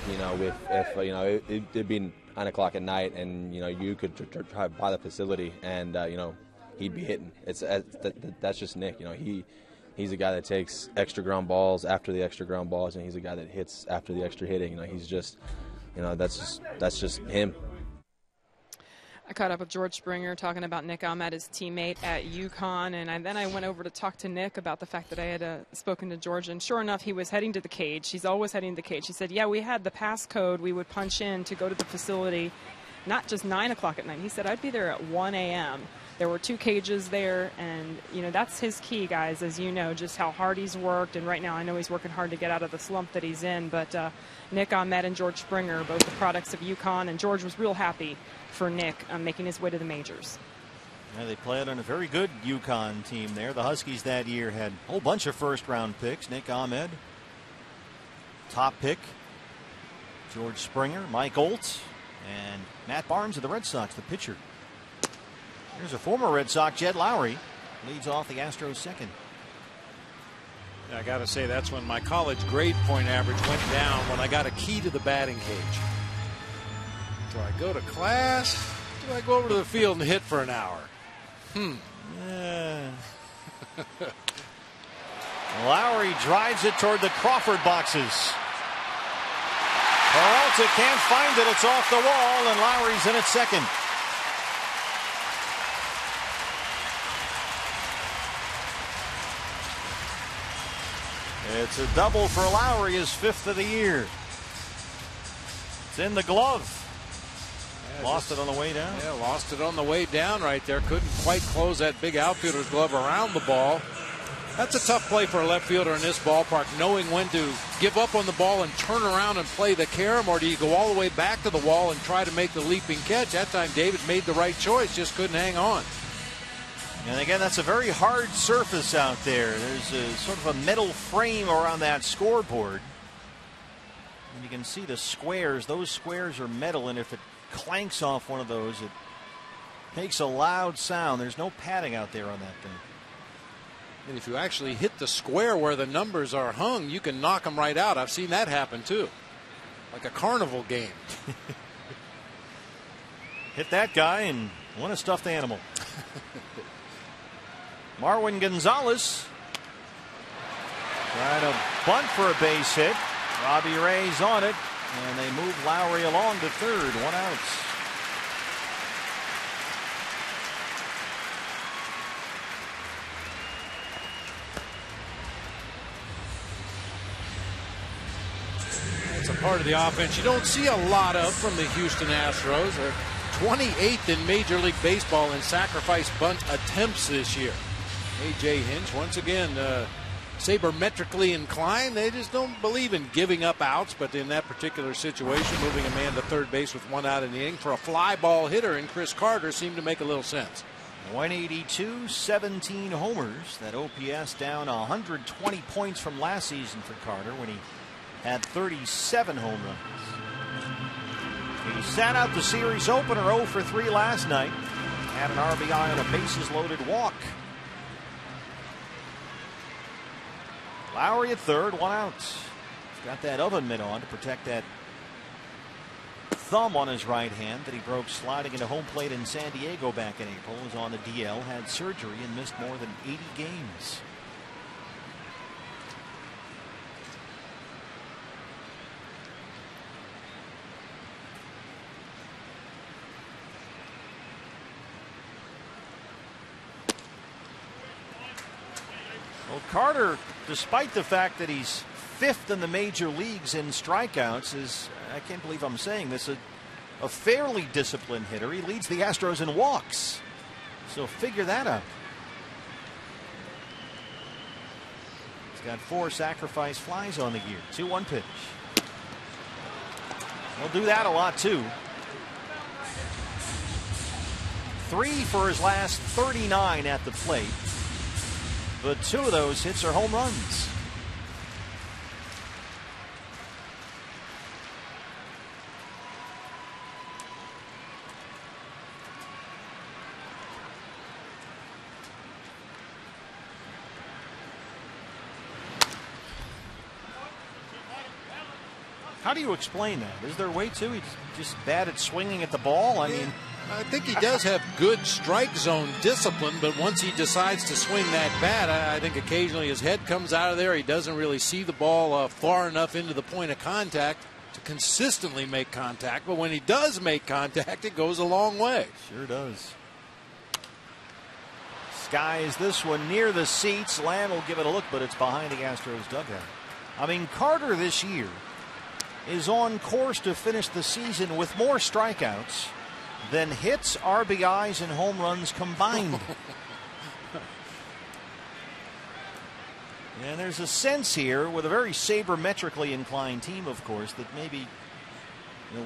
You know, if it'd been 9 o'clock at night, and you know you could try by the facility, and you know he'd be hitting. That's just Nick. You know, he's a guy that takes extra ground balls after the extra ground balls, and he's a guy that hits after the extra hitting. You know, he's just, you know, that's just him. I caught up with George Springer talking about Nick Ahmed, his teammate at UConn, and then I went over to talk to Nick about the fact that I had spoken to George, and sure enough, he was heading to the cage. He's always heading to the cage. He said, yeah, we had the passcode we would punch in to go to the facility, not just 9 o'clock at night. He said, I'd be there at 1 a.m. There were 2 cages there, and, you know, that's his key, guys, as you know, just how hard he's worked. And right now I know he's working hard to get out of the slump that he's in. But Nick Ahmed and George Springer, both the products of UConn, and George was real happy for Nick making his way to the majors. Yeah, they played on a very good UConn team there. The Huskies that year had a whole bunch of first-round picks. Nick Ahmed, top pick. George Springer, Mike Olt, and Matt Barnes of the Red Sox, the pitcher. Here's a former Red Sox, Jed Lowrie, leads off the Astros' second. Yeah, I got to say, that's when my college grade point average went down, when I got a key to the batting cage. Do I go to class? Do I go over to the field and hit for an hour? Yeah. Lowrie drives it toward the Crawford boxes. Peralta can't find it. It's off the wall, and Lowrie's in at second. It's a double for Lowrie, his 5th of the year. It's in the glove. Yeah, lost it on the way down. Yeah, lost it on the way down right there. Couldn't quite close that big outfielder's glove around the ball. That's a tough play for a left fielder in this ballpark, knowing when to give up on the ball and turn around and play the carom, or do you go all the way back to the wall and try to make the leaping catch? That time David made the right choice, just couldn't hang on. And again, that's a very hard surface out there. There's a sort of a metal frame around that scoreboard. And you can see the squares. Those squares are metal, and if it clanks off one of those, it makes a loud sound. There's no padding out there on that thing. And if you actually hit the square where the numbers are hung, you can knock them right out. I've seen that happen too, like a carnival game. Hit that guy and won a stuffed animal. Marwin Gonzalez trying to bunt for a base hit. Robbie Ray's on it, and they move Lowrie along to third, 1 out. Part of the offense you don't see a lot of from the Houston Astros. They're 28th in Major League Baseball in sacrifice bunt attempts this year. A.J. Hinch, once again, sabermetrically inclined. They just don't believe in giving up outs, but in that particular situation, moving a man to third base with 1 out in the inning for a fly ball hitter and Chris Carter seemed to make a little sense. 182, 17 homers. That OPS down 120 points from last season for Carter when he had 37 home runs. He sat out the series opener 0 for 3 last night. Had an RBI on a bases loaded walk. Lowrie at third, 1 out. He's got that oven mitt on to protect that thumb on his right hand that he broke sliding into home plate in San Diego back in April. He was on the DL, had surgery, and missed more than 80 games. Carter, despite the fact that he's 5th in the major leagues in strikeouts, is, I can't believe I'm saying this, a fairly disciplined hitter. He leads the Astros in walks. So figure that out. He's got 4 sacrifice flies on the year. 2-1 pitch. He'll do that a lot too. 3 for his last 39 at the plate. But 2 of those hits are home runs. How do you explain that? Is there a way to? He's just bad at swinging at the ball. I mean, I think he does have good strike zone discipline, but once he decides to swing that bat, I think occasionally his head comes out of there. He doesn't really see the ball far enough into the point of contact to consistently make contact, but when he does make contact, it goes a long way. Sure does. Skies this one near the seats. Lamb will give it a look, but it's behind the Astros dugout. I mean, Carter this year is on course to finish the season with more strikeouts than hits, RBIs, and home runs combined. And there's a sense here with a very sabermetrically inclined team, of course, that maybe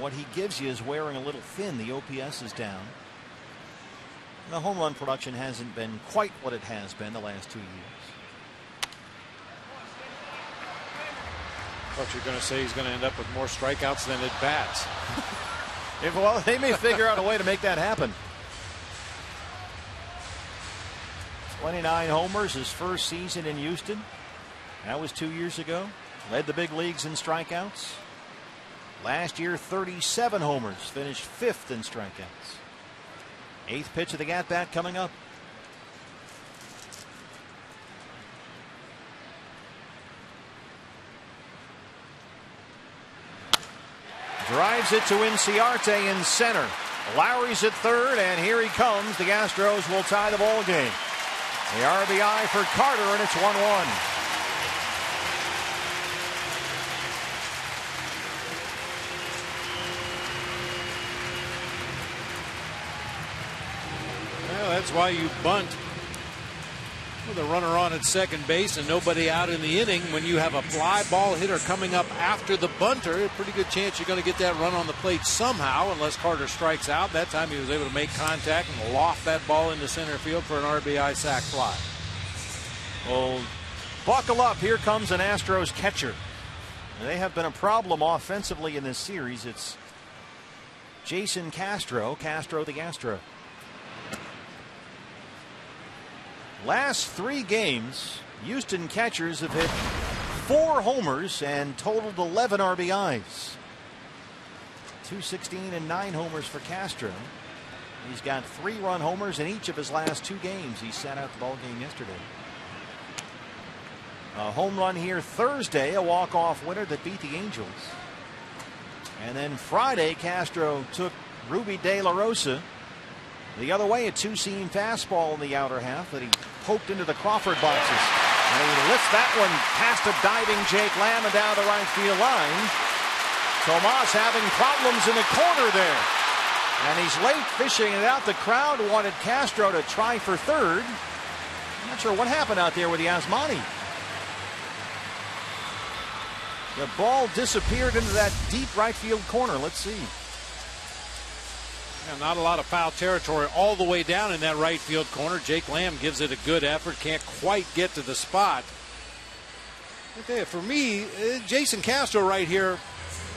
what he gives you is wearing a little thin. The OPS is down. And the home run production hasn't been quite what it has been the last 2 years. I thought you were going to say he's going to end up with more strikeouts than at bats. Well, they may figure out a way to make that happen. 29 homers his first season in Houston. That was 2 years ago. Led the big leagues in strikeouts. Last year, 37 homers. Finished fifth in strikeouts. Eighth pitch of the at-bat coming up. Drives it to Inciarte in center. Lowrie's at third, and here he comes. The Astros will tie the ball game. The RBI for Carter, and it's 1-1. Well, that's why you bunt with a runner on at second base and nobody out in the inning. When you have a fly ball hitter coming up after the bunter, a pretty good chance you're going to get that run on the plate somehow, unless Carter strikes out. That time he was able to make contact and loft that ball into center field for an RBI sac fly. Well, buckle up. Here comes an Astros catcher. They have been a problem offensively in this series. It's Jason Castro. Castro the Astro. Last three games, Houston catchers have hit 4 homers and totaled 11 RBIs. 216 and 9 homers for Castro. He's got 3-run homers in each of his last 2 games. He sat out the ball game yesterday. A home run here Thursday, a walk-off winner that beat the Angels. And then Friday, Castro took Ruby De La Rosa the other way, a two-seam fastball in the outer half that he poked into the Crawford boxes. And he lifts that one past a diving Jake Lamb and down the right field line. Tomas having problems in the corner there. And he's late fishing it out. The crowd wanted Castro to try for third. I'm not sure what happened out there with Yasmani. The ball disappeared into that deep right field corner. Let's see. Yeah, not a lot of foul territory all the way down in that right field corner. Jake Lamb gives it a good effort. Can't quite get to the spot. Okay, for me, Jason Castro right here,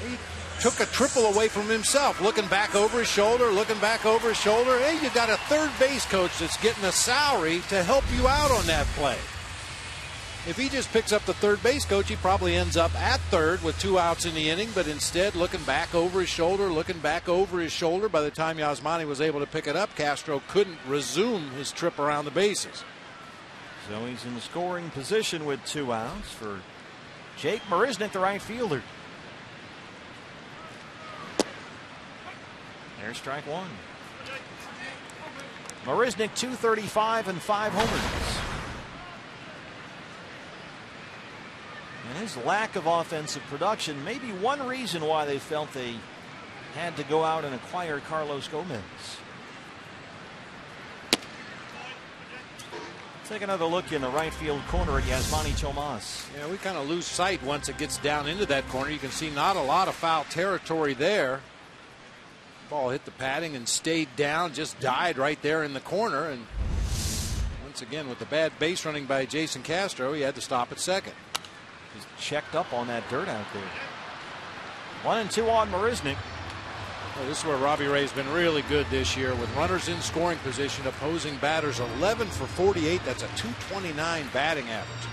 he took a triple away from himself. Looking back over his shoulder, looking back over his shoulder. Hey, you got a third base coach that's getting a salary to help you out on that play. If he just picks up the third base coach, he probably ends up at third with 2 outs in the inning. But instead, looking back over his shoulder, looking back over his shoulder. By the time Yasmani was able to pick it up, Castro couldn't resume his trip around the bases. So he's in scoring position with 2 outs for Jake Marisnik, the right fielder. There's strike one. Marisnik, .235 and 5 homers. And his lack of offensive production may be one reason why they felt they had to go out and acquire Carlos Gomez. Take another look in the right field corner at Yasmani Tomas. Yeah, we kind of lose sight once it gets down into that corner. You can see not a lot of foul territory there. Ball hit the padding and stayed down, just died right there in the corner. And once again, with the bad base running by Jason Castro, he had to stop at second. He's checked up on that dirt out there. 1-2 on Marisnik. Well, this is where Robbie Ray's been really good this year, with runners in scoring position, opposing batters 11 for 48. That's a .229 batting average.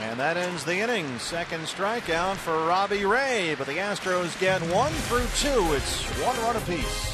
And that ends the inning. Second strikeout for Robbie Ray, but the Astros get 1 through 2. It's 1 run apiece.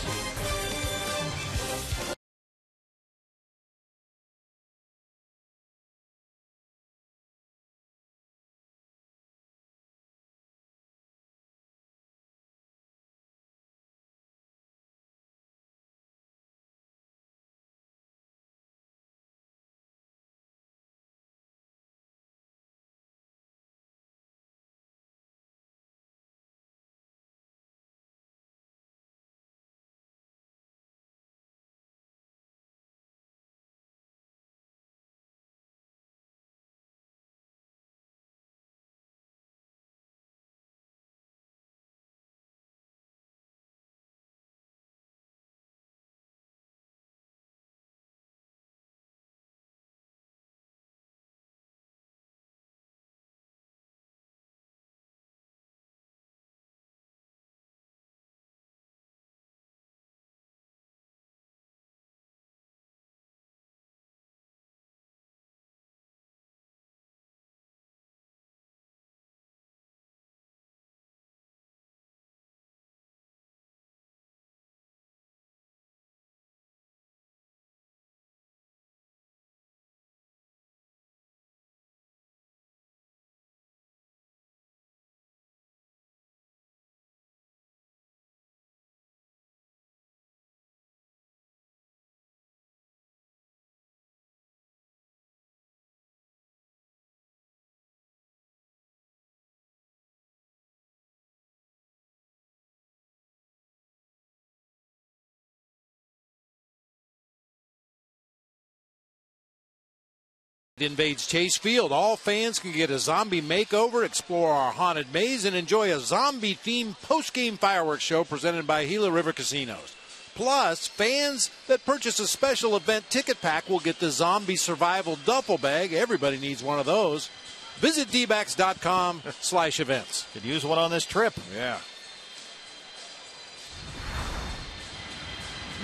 invades Chase Field. All fans can get a zombie makeover, explore our haunted maze, and enjoy a zombie-themed post-game fireworks show presented by Gila River Casinos. Plus, fans that purchase a special event ticket pack will get the zombie survival duffel bag. Everybody needs one of those. Visit dbacks.com/events. Could use one on this trip. Yeah.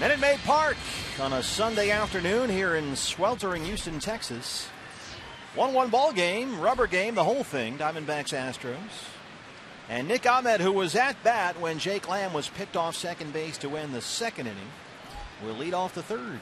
Minute Maid Park on a Sunday afternoon here in sweltering Houston, Texas. 1-1 ball game, rubber game, the whole thing. Diamondbacks, Astros. And Nick Ahmed, who was at bat when Jake Lamb was picked off second base to end the second inning, will lead off the third.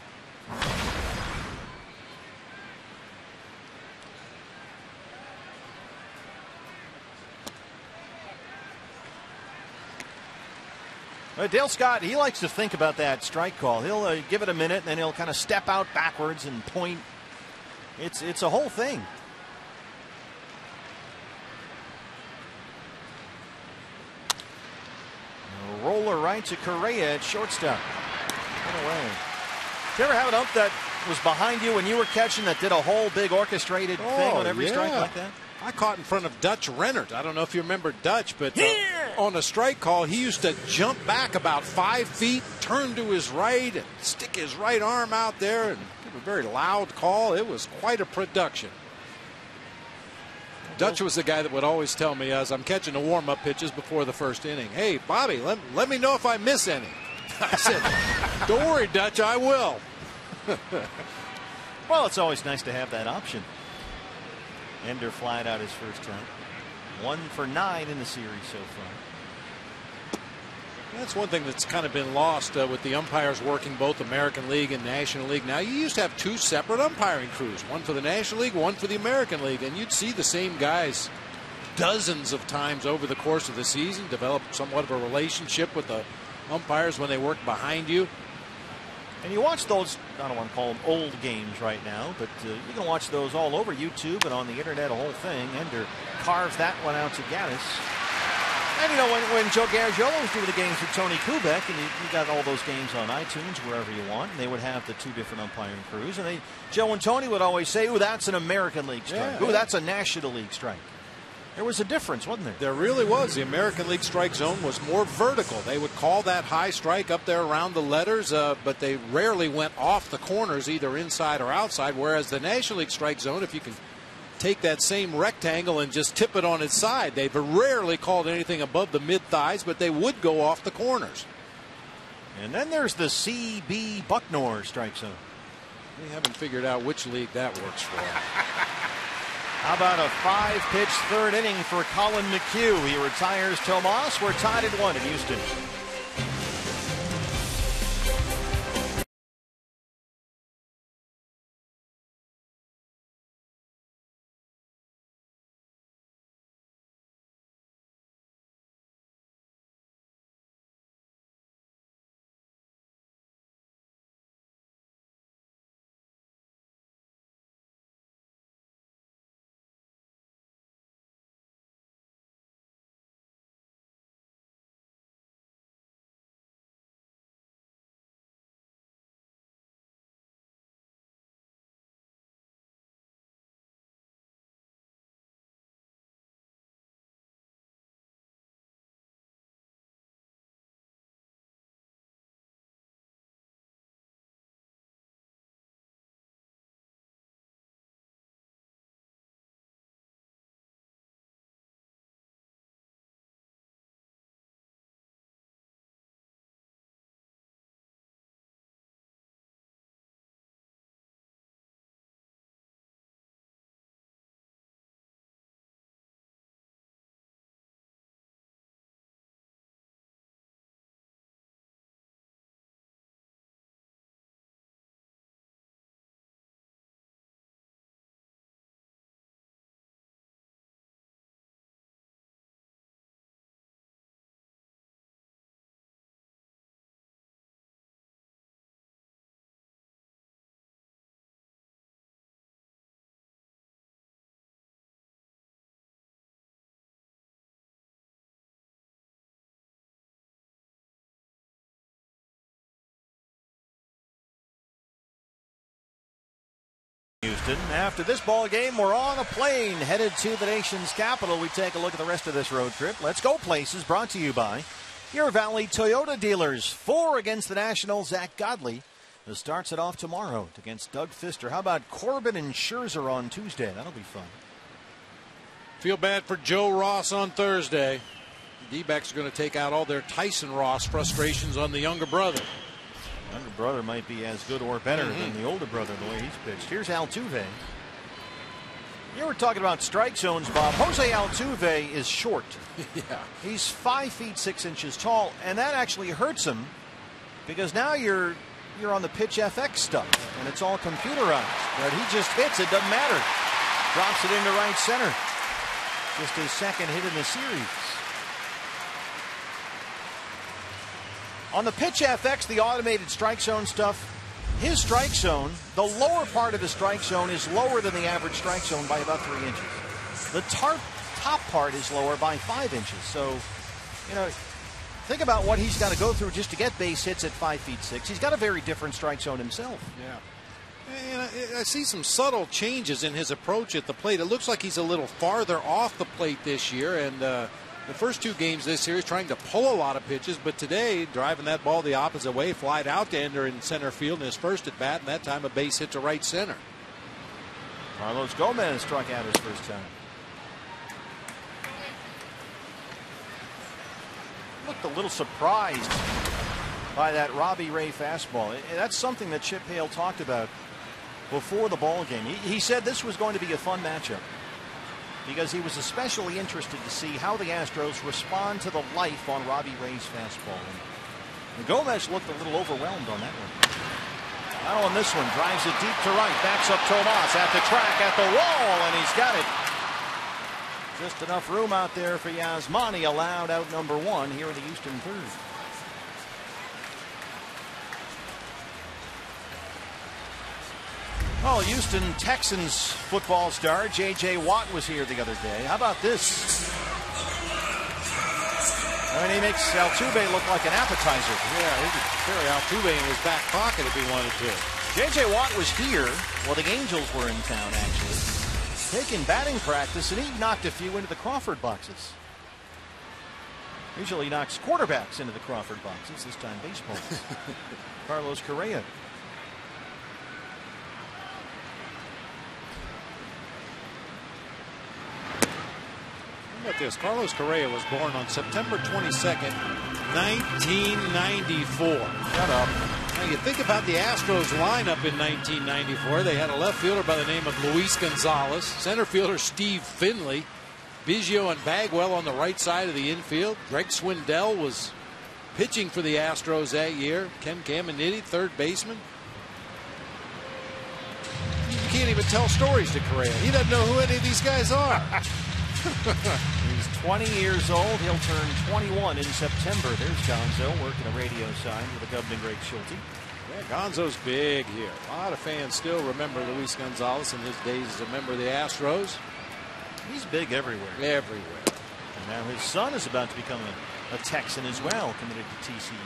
Dale Scott, he likes to think about that strike call. He'll give it a minute, and then he'll kind of step out backwards and point. It's a whole thing. Roller right to Correa at shortstop. Get away. Did you ever have an ump that was behind you when you were catching that did a whole big orchestrated thing on every strike like that? I caught in front of Dutch Rennert. I don't know if you remember Dutch, but on a strike call, he used to jump back about 5 feet, turn to his right, and stick his right arm out there, and give a very loud call. It was quite a production. Dutch was the guy that would always tell me as I'm catching the warm-up pitches before the first inning, hey, Bobby, let me know if I miss any. I said, don't worry, Dutch, I will. Well, it's always nice to have that option. Ender flied out his first time. 1 for 9 in the series so far. That's one thing that's kind of been lost with the umpires working both American League and National League. Now, you used to have two separate umpiring crews, one for the National League, one for the American League, and you'd see the same guys dozens of times over the course of the season, develop somewhat of a relationship with the umpires when they work behind you. And you watch those, I don't want to call them old games right now, but you can watch those all over YouTube and on the internet, a whole thing. Ender carves that one out to Gattis. And you know, when Joe Gargiolo was doing the games with Tony Kubek, and you got all those games on iTunes, wherever you want, and they would have the two different umpiring crews, and Joe and Tony would always say, ooh, that's an American League strike. Yeah. Ooh, that's a National League strike. There was a difference, wasn't there? There really was. The American League strike zone was more vertical. They would call that high strike up there around the letters, but they rarely went off the corners, either inside or outside, whereas the National League strike zone, if you can take that same rectangle and just tip it on its side, they've rarely called anything above the mid-thighs, but they would go off the corners. And then there's the CB Bucknor strike zone. We haven't figured out which league that works for. How about a 5-pitch third inning for Colin McHugh? He retires Tomas. We're tied at 1 in Houston. Houston. After this ball game, we're on a plane headed to the nation's capital. We take a look at the rest of this road trip. Let's Go Places, brought to you by your Valley Toyota dealers. 4 against the Nationals. Zach Godley starts it off tomorrow against Doug Fister. How about Corbin and Scherzer on Tuesday? That'll be fun. Feel bad for Joe Ross on Thursday. The D-backs are going to take out all their Tyson Ross frustrations on the younger brother. Younger brother might be as good or better than the older brother, the way he's pitched. Here's Altuve. You were talking about strike zones, Bob. Jose Altuve is short. Yeah. He's 5'6" tall, and that actually hurts him because now you're on the pitch FX stuff, and it's all computerized. But he just hits it, doesn't matter. Drops it into right center. Just his second hit in the series. On the pitch FX, the automated strike zone stuff, his strike zone, the lower part of his strike zone is lower than the average strike zone by about 3 inches. The top part is lower by 5 inches. So, you know, think about what he's got to go through just to get base hits at 5'6". He's got a very different strike zone himself. Yeah. And I see some subtle changes in his approach at the plate. It looks like he's a little farther off the plate this year, and the first 2 games this series trying to pull a lot of pitches, but today driving that ball the opposite way, flied out to Ender in center field in his first at bat, and that time a base hit to right center. Carlos Gomez struck out his first time. Looked a little surprised by that Robbie Ray fastball. And that's something that Chip Hale talked about before the ball game. He said this was going to be a fun matchup, because he was especially interested to see how the Astros respond to the life on Robbie Ray's fastball. And Gomez looked a little overwhelmed on that one. Now on this one, drives it deep to right, backs up Tomas at the track, at the wall, and he's got it. Just enough room out there for Yasmani, allowed out number 1 here in the Houston third. Well, Houston Texans football star J.J. Watt was here the other day. How about this? I mean, he makes Altuve look like an appetizer. Yeah, he could carry Altuve in his back pocket if he wanted to. J.J. Watt was here. Well, the Angels were in town, actually, taking batting practice, and he knocked a few into the Crawford boxes. Usually knocks quarterbacks into the Crawford boxes. This time, baseball. Carlos Correa. Look at this. Carlos Correa was born on September 22nd, 1994. Shut up. Now you think about the Astros lineup in 1994. They had a left fielder by the name of Luis Gonzalez, center fielder Steve Finley, Biggio and Bagwell on the right side of the infield. Greg Swindell was pitching for the Astros that year. Ken Caminiti, third baseman. You can't even tell stories to Correa. He doesn't know who any of these guys are. He's 20 years old. He'll turn 21 in September. There's Gonzo working the radio sign with the Governor Greg Schulte. Yeah, Gonzo's big here. A lot of fans still remember Luis Gonzalez in his days as a member of the Astros. He's big everywhere. Everywhere. And now his son is about to become a Texan as well, committed to TCU.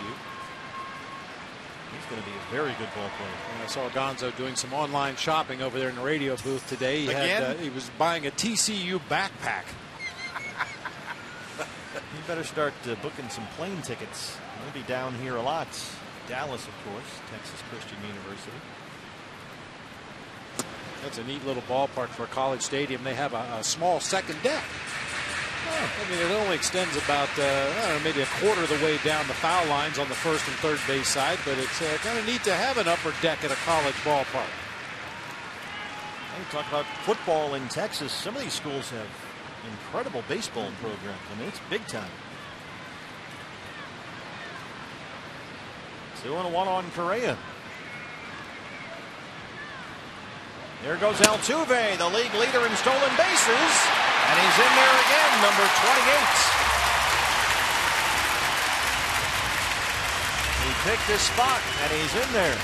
He's going to be a very good ball player. And I saw Gonzo doing some online shopping over there in the radio booth today. He he was buying a TCU backpack. You better start booking some plane tickets. We'll be down here a lot. Dallas, of course, Texas Christian University. That's a neat little ballpark for a college stadium. They have a small second deck. I mean, it only extends about I don't know, maybe a quarter of the way down the foul lines on the first and third base side, but it's kind of neat to have an upper deck at a college ballpark. We talk about football in Texas. Some of these schools have incredible baseball programs. I mean, it's big time. 2-1 on Correa. There goes Altuve, the league leader in stolen bases. And he's in there again, number 28. He picked his spot, and he's in there.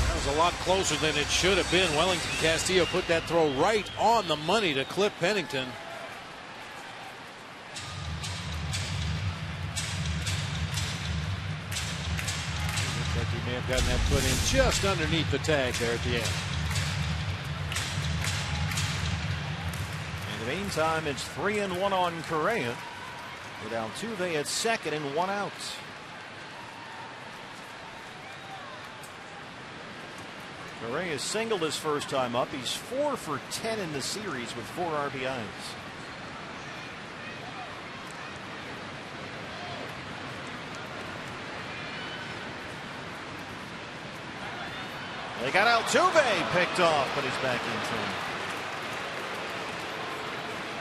That was a lot closer than it should have been. Wellington Castillo put that throw right on the money to Cliff Pennington. Like he may have gotten that put in just underneath the tag there at the end. In the meantime, it's 3-1 on Correa, with Altuve at second and one out. Correa singled his first time up. He's 4 for 10 in the series with 4 RBIs. They got Altuve picked off, but he's back in time.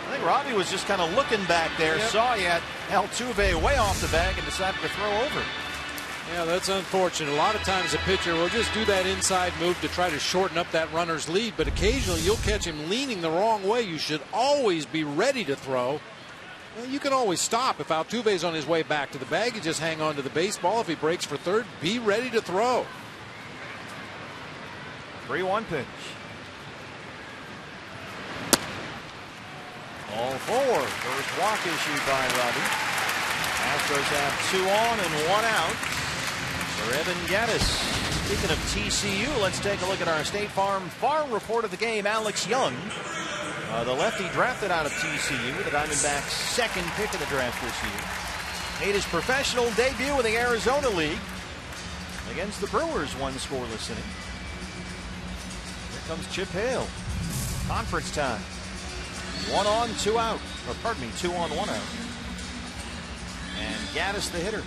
I think Robbie was just kind of looking back there, saw he had Altuve way off the bag and decided to throw over. Yeah, that's unfortunate. A lot of times a pitcher will just do that inside move to try to shorten up that runner's lead, but occasionally you'll catch him leaning the wrong way. You should always be ready to throw. Well, you can always stop. If Altuve's on his way back to the bag, you just hang on to the baseball. If he breaks for third, be ready to throw. 3-1 pitch. All four. First walk issued by Robbie. Astros have 2 on and 1 out for Evan Gattis. Speaking of TCU, let's take a look at our State Farm farm report of the game. Alex Young, the lefty drafted out of TCU, the Diamondbacks' second pick of the draft this year, made his professional debut in the Arizona League against the Brewers, one scoreless inning. Comes Chip Hale. Conference time. 1 on, 2 out. Or pardon me, 2 on, 1 out. And Gattis the hitter.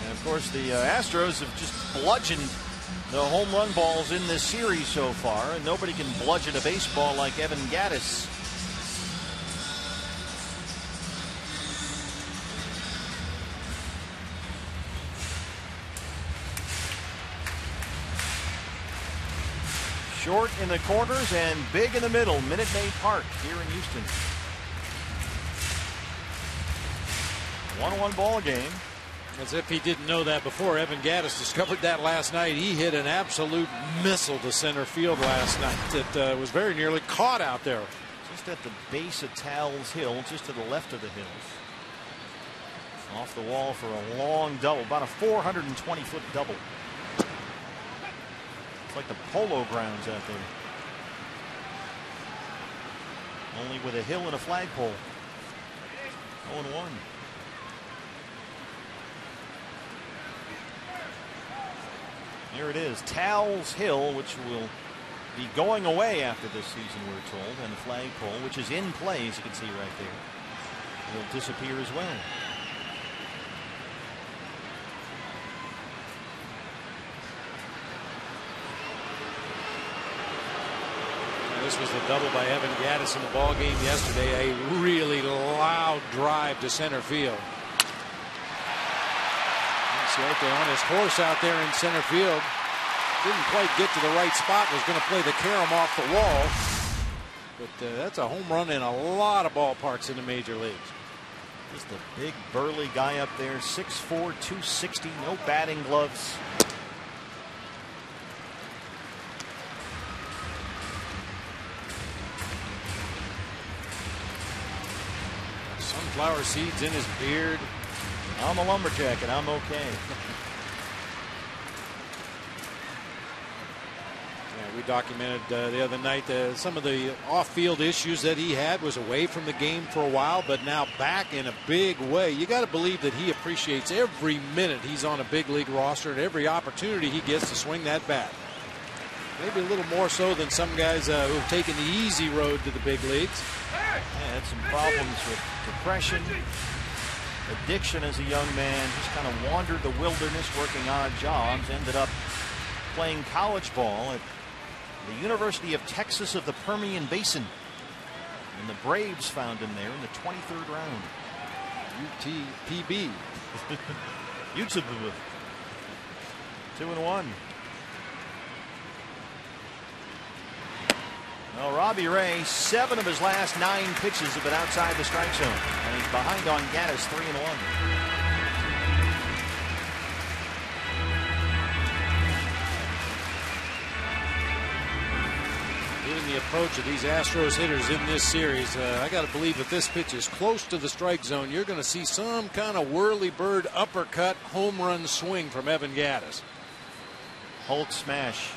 And of course, the Astros have just bludgeoned the home run balls in this series so far, and nobody can bludgeon a baseball like Evan Gattis. Short in the corners and big in the middle. Minute Maid Park here in Houston. 1-1 ball game. As if he didn't know that before, Evan Gattis discovered that last night. He hit an absolute missile to center field last night. It was very nearly caught out there. Just at the base of Towles Hill, just to the left of the hill. Off the wall for a long double, about a 420-foot double. It's like the polo grounds out there. Only with a hill and a flagpole. 0-1. Here it is, Towles Hill, which will be going away after this season, we're told, and the flagpole, which is in play, as you can see right there, will disappear as well. This was the double by Evan Gattis in the ball game yesterday. A really loud drive to center field. That's right there on his horse out there in center field. Didn't quite get to the right spot. Was going to play the carom off the wall. But that's a home run in a lot of ballparks in the major leagues. Just a big burly guy up there. 6'4", 260, no batting gloves. Sunflower seeds in his beard. I'm a lumberjack and I'm okay. Yeah, we documented the other night some of the off-field issues that he had. Was away from the game for a while, but now back in a big way. You got to believe that he appreciates every minute he's on a big league roster and every opportunity he gets to swing that bat. Maybe a little more so than some guys who've taken the easy road to the big leagues. Yeah, had some problems with depression, addiction as a young man. Just kind of wandered the wilderness, working odd jobs. Ended up playing college ball at the University of Texas of the Permian Basin. And the Braves found him there in the 23rd round. UTPB. YouTube. 2-1. Well, Robbie Ray, 7 of his last 9 pitches have been outside the strike zone, and he's behind on Gattis, 3-1. given the approach of these Astros hitters in this series, I got to believe that this pitch is close to the strike zone. You're going to see some kind of whirly bird uppercut home run swing from Evan Gattis. Holt smash.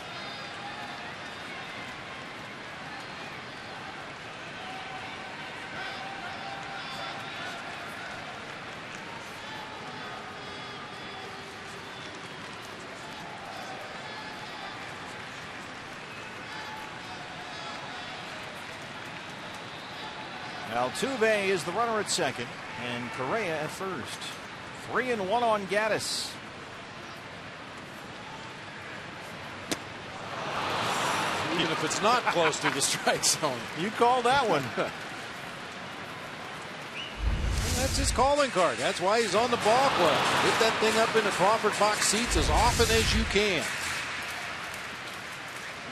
Altuve is the runner at second and Correa at first. 3-1 on Gattis. Even if it's not close to the strike zone. You call that one. That's his calling card. That's why he's on the ball club. Get that thing up in the Crawford box seats as often as you can.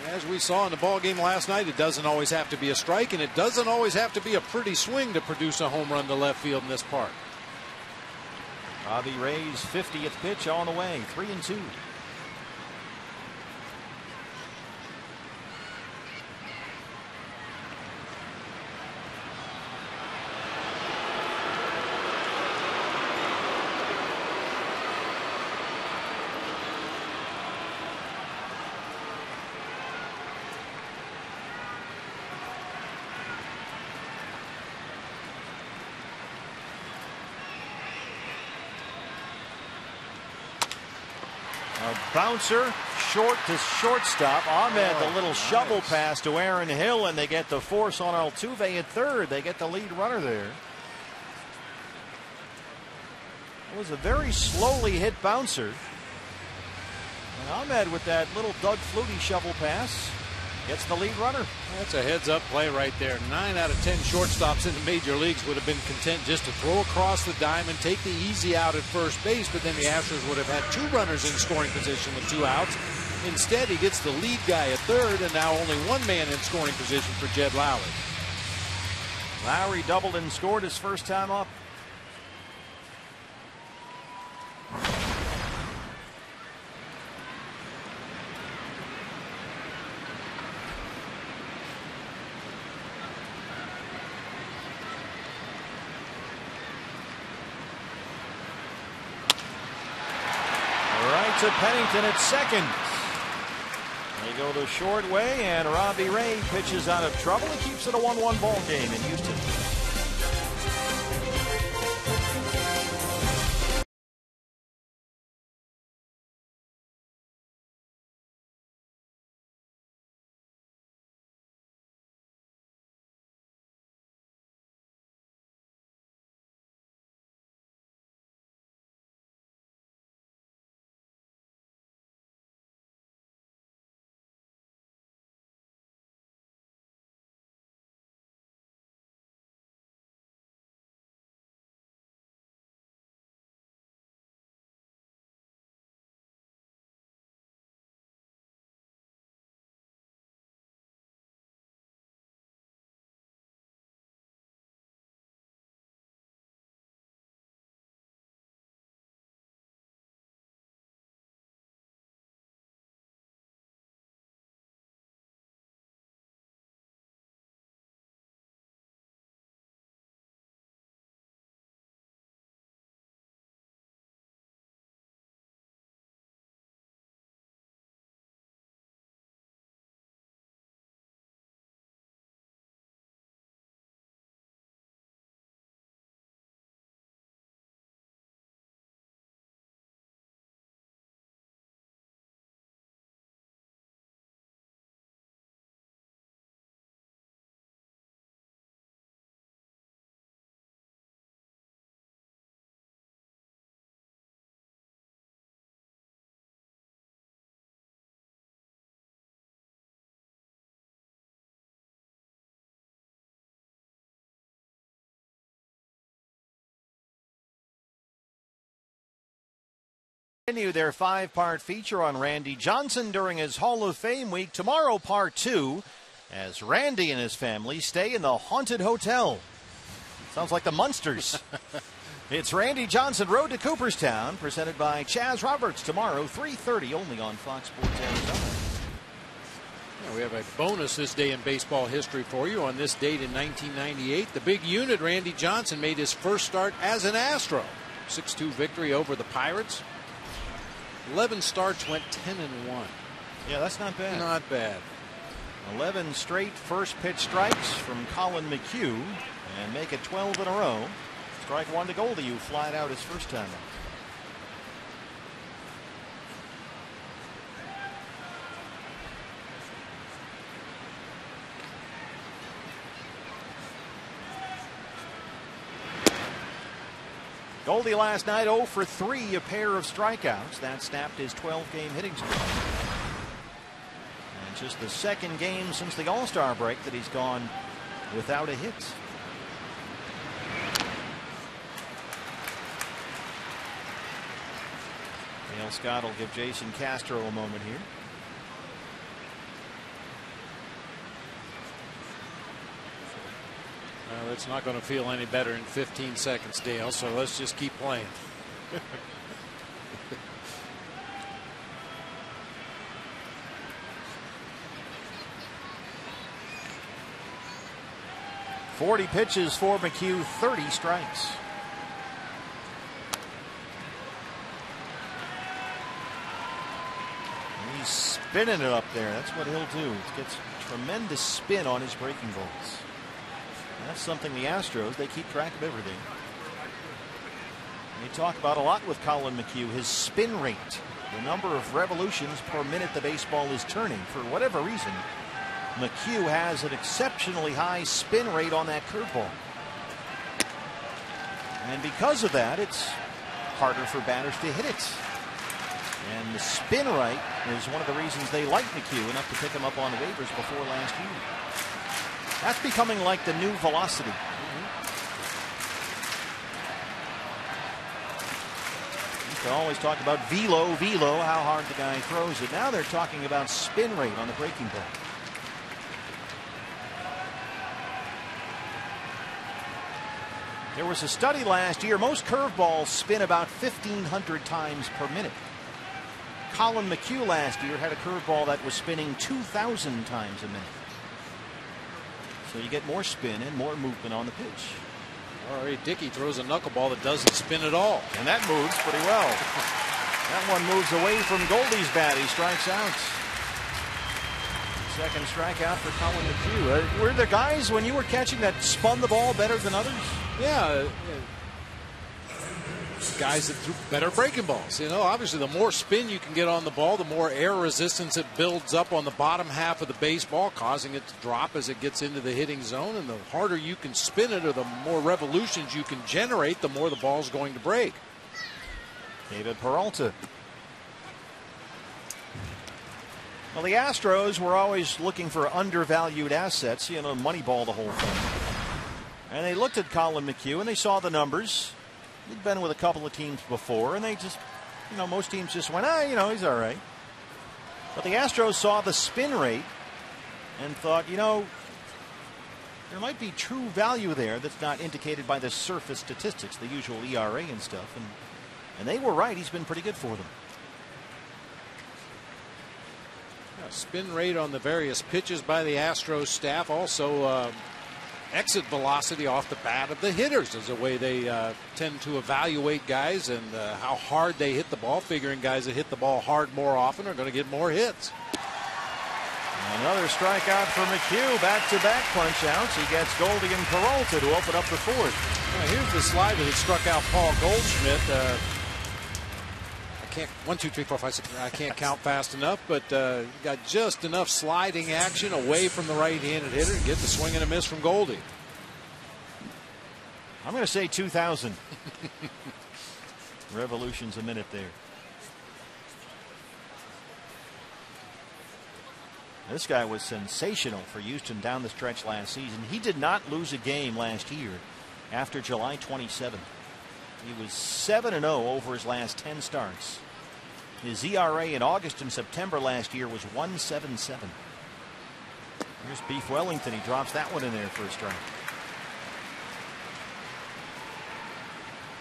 As we saw in the ball game last night, it doesn't always have to be a strike, and it doesn't always have to be a pretty swing to produce a home run to left field in this park. Robbie Ray's 50th pitch on the way, 3-2. Bouncer short to shortstop. Ahmed, the little shovel pass to Aaron Hill, and they get the force on Altuve at third. They get the lead runner there. It was a very slowly hit bouncer. And Ahmed with that little Doug Flutie shovel pass gets the lead runner. That's a heads up play right there. 9 out of 10 shortstops in the major leagues would have been content just to throw across the diamond and take the easy out at first base, but then the Astros would have had 2 runners in scoring position with 2 outs. Instead, he gets the lead guy at third, and now only 1 man in scoring position for Jed Lowrie. Lowrie doubled and scored his first time up. Pennington at second. They go the short way, and Robbie Ray pitches out of trouble. He keeps it a 1-1 ball game in Houston. Continue their 5-part feature on Randy Johnson during his Hall of Fame week. Tomorrow, part 2, as Randy and his family stay in the haunted hotel. Sounds like the Munsters. It's Randy Johnson Road to Cooperstown, presented by Chaz Roberts, tomorrow 3:30 only on Fox Sports Arizona. We have a bonus this day in baseball history for you. On this date in 1998, the big unit Randy Johnson made his first start as an Astro. 6-2 victory over the Pirates. 11 starts, went 10-1. Yeah, that's not bad. Not bad. 11 straight first pitch strikes from Colin McHugh, and make it 12 in a row. Strike one to Goldie, who flied out his first time out. Goldie last night 0 for 3, a pair of strikeouts. That snapped his 12-game hitting streak. And just the second game since the All-Star break that he's gone without a hit. Dale Scott will give Jason Castro a moment here. Well, it's not going to feel any better in 15 seconds, Dale, so let's just keep playing. . 40 pitches for McHugh, 30 strikes. And he's spinning it up there. That's what he'll do. It gets tremendous spin on his breaking balls. That's something the Astros, they keep track of everything. We talk about a lot with Colin McHugh, his spin rate, the number of revolutions per minute the baseball is turning. For whatever reason, McHugh has an exceptionally high spin rate on that curveball. And because of that, it's harder for batters to hit it. And the spin rate is one of the reasons they like McHugh enough to pick him up on waivers before last year. That's becoming like the new velocity. Mm-hmm. They always talk about velo, velo, how hard the guy throws it. Now they're talking about spin rate on the breaking ball. There was a study last year. Most curveballs spin about 1,500 times per minute. Colin McHugh last year had a curveball that was spinning 2,000 times a minute. So you get more spin and more movement on the pitch. All right, Dickey throws a knuckleball that doesn't spin at all. And that moves pretty well. That one moves away from Goldie's bat. He strikes out. Second strikeout for Colin McHugh. Were there guys when you were catching that spun the ball better than others? Yeah. Guys that threw better breaking balls. You know, obviously the more spin you can get on the ball, the more air resistance it builds up on the bottom half of the baseball, causing it to drop as it gets into the hitting zone. And the harder you can spin it, or the more revolutions you can generate, the more the ball's going to break. David Peralta. Well, the Astros were always looking for undervalued assets. You know, Moneyball the whole thing. And they looked at Colin McHugh and they saw the numbers. He'd been with a couple of teams before, and they just, you know, most teams just went, ah, you know, he's all right. But the Astros saw the spin rate and thought, you know, there might be true value there that's not indicated by the surface statistics, the usual ERA and stuff. And they were right. He's been pretty good for them. Yeah, spin rate on the various pitches by the Astros staff. Also, exit velocity off the bat of the hitters is a way they tend to evaluate guys, and how hard they hit the ball, figuring guys that hit the ball hard more often are going to get more hits. Another strikeout for McHugh. Back-to-back punch-outs. He gets Goldie and Peralta to open up the fourth. Now, here's the slide that struck out Paul Goldschmidt. I can't, 1, 2, 3, 4, 5, 6. I can't count fast enough, but got just enough sliding action away from the right-handed hitter to get the swing and a miss from Goldie. I'm going to say 2,000 revolutions a minute there. This guy was sensational for Houston down the stretch last season. He did not lose a game last year after July 27th. He was 7-0 over his last 10 starts. His ERA in August and September last year was 1.77. Here's Beef Wellington. He drops that one in there for a strike.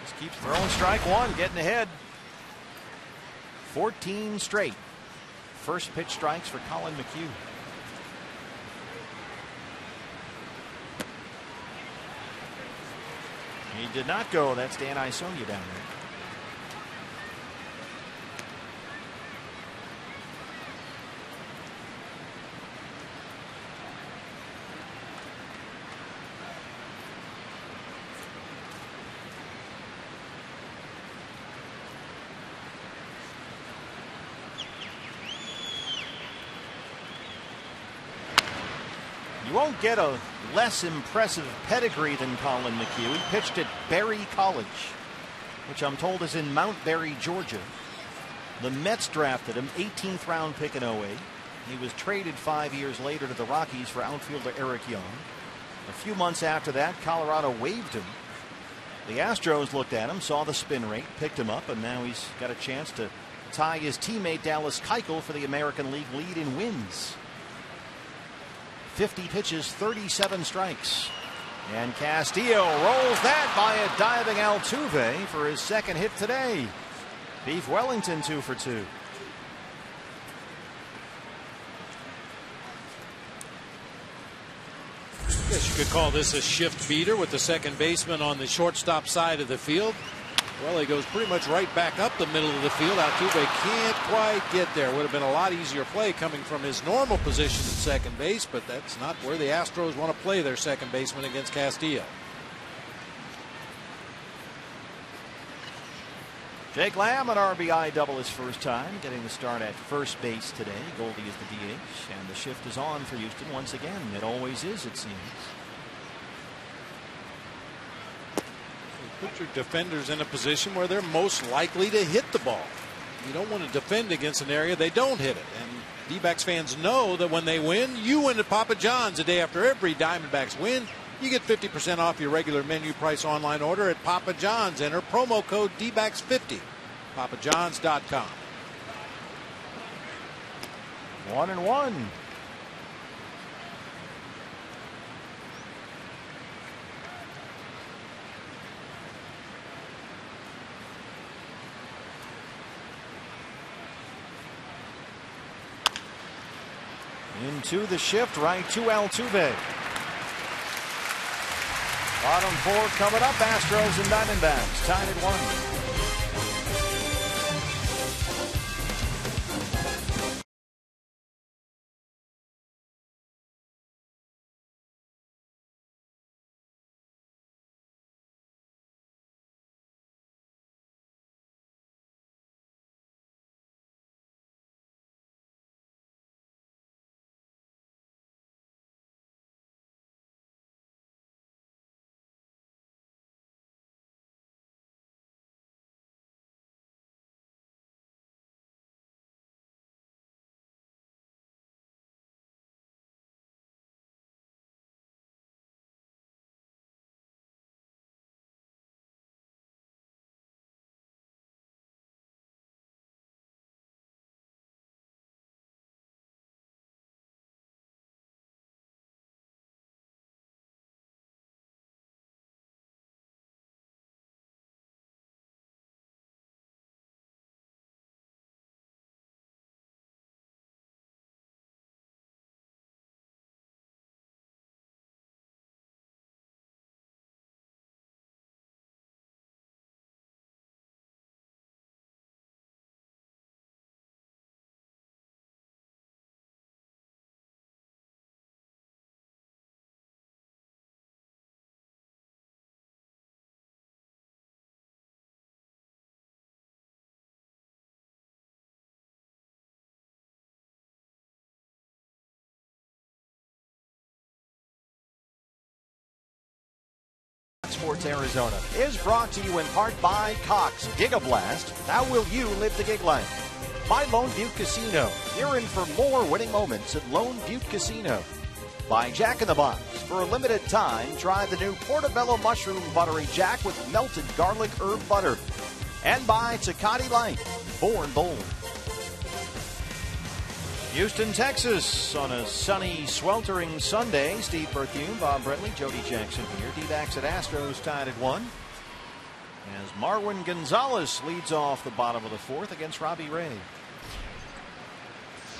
Just keeps throwing. Strike one, getting ahead. 14 straight first pitch strikes for Colin McHugh. He did not go. That's Dan Isonia down there. You won't get a less impressive pedigree than Colin McHugh. He pitched at Berry College, which I'm told is in Mount Berry, Georgia. The Mets drafted him, 18th round pick in 08. He was traded 5 years later to the Rockies for outfielder Eric Young. A few months after that, Colorado waived him. The Astros looked at him, saw the spin rate, picked him up, and now he's got a chance to tie his teammate Dallas Keuchel for the American League lead in wins. 50 pitches, 37 strikes. And Castillo rolls that by a diving Altuve for his second hit today. Beef Wellington 2 for 2. Yes, you could call this a shift beater with the second baseman on the shortstop side of the field. Well, he goes pretty much right back up the middle of the field. Altuve can't quite get there. Would have been a lot easier play coming from his normal position at second base, but that's not where the Astros want to play their second baseman against Castillo. Jake Lamb, an RBI double his first time, getting the start at first base today. Goldie is the DH, and the shift is on for Houston once again. It always is, it seems. Put your defenders in a position where they're most likely to hit the ball. You don't want to defend against an area they don't hit it. And D-backs fans know that when they win, you win at Papa John's the day after every Diamondbacks win. You get 50% off your regular menu price online order at Papa John's. Enter promo code D-backs50. PapaJohns.com. 1-1. Into the shift, right to Altuve. Bottom four coming up, Astros and Diamondbacks, tied at 1. Sports Arizona is brought to you in part by Cox Gigablast. How will you live the gig life? By Lone Butte Casino. You're in for more winning moments at Lone Butte Casino. By Jack in the Box. For a limited time, try the new Portobello Mushroom Buttery Jack with melted garlic herb butter. And by Tecate Light, born bold. Houston, Texas, on a sunny, sweltering Sunday. Steve Berthiaume, Bob Brentley, Jody Jackson here. D-backs at Astros tied at 1. As Marwin Gonzalez leads off the bottom of the fourth against Robbie Ray.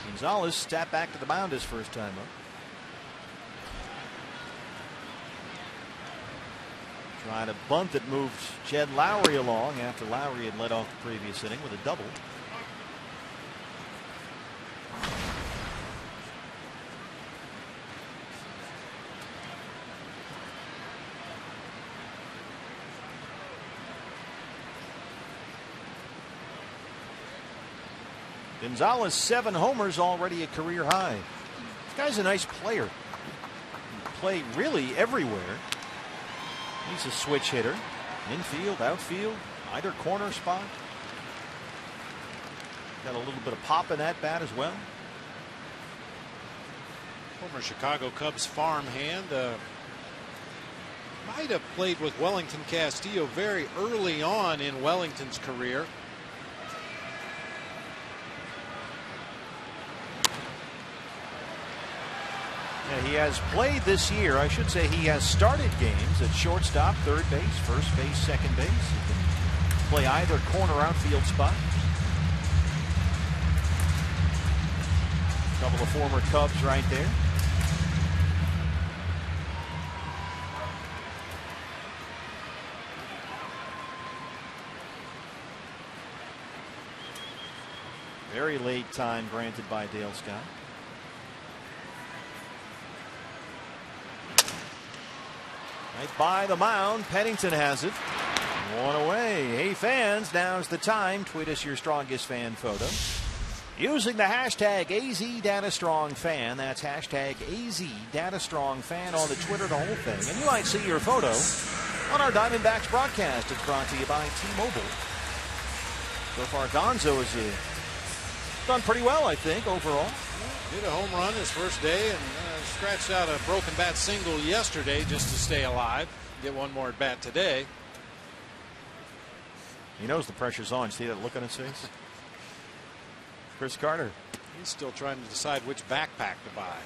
Gonzalez stepped back to the mound his first time up. Tried a bunt that moved Jed Lowrie along after Lowrie had led off the previous inning with a double. Gonzalez, 7 homers, already a career high. This guy's a nice player. He can play really everywhere. He's a switch hitter. Infield, outfield, either corner spot. Got a little bit of pop in that bat as well. Former Chicago Cubs farmhand. Might have played with Wellington Castillo very early on in Wellington's career. He has played this year. I should say he has started games at shortstop, third base, first base, second base. He can play either corner outfield spot. A couple of former Cubs right there. Very late time granted by Dale Scott. Right by the mound, Pennington has it. One away. Hey fans, now's the time. Tweet us your strongest fan photo using the hashtag #AZDataStrongFan. That's hashtag #AZDataStrongFan on the Twitter, the whole thing. And you might see your photo on our Diamondbacks broadcast. It's brought to you by T-Mobile. So far, Gonzo has done pretty well, I think, overall. Did a home run his first day and scratched out a broken bat single yesterday just to stay alive. Get one more at bat today. He knows the pressure's on. See that look on his face? Chris Carter. He's still trying to decide which backpack to buy.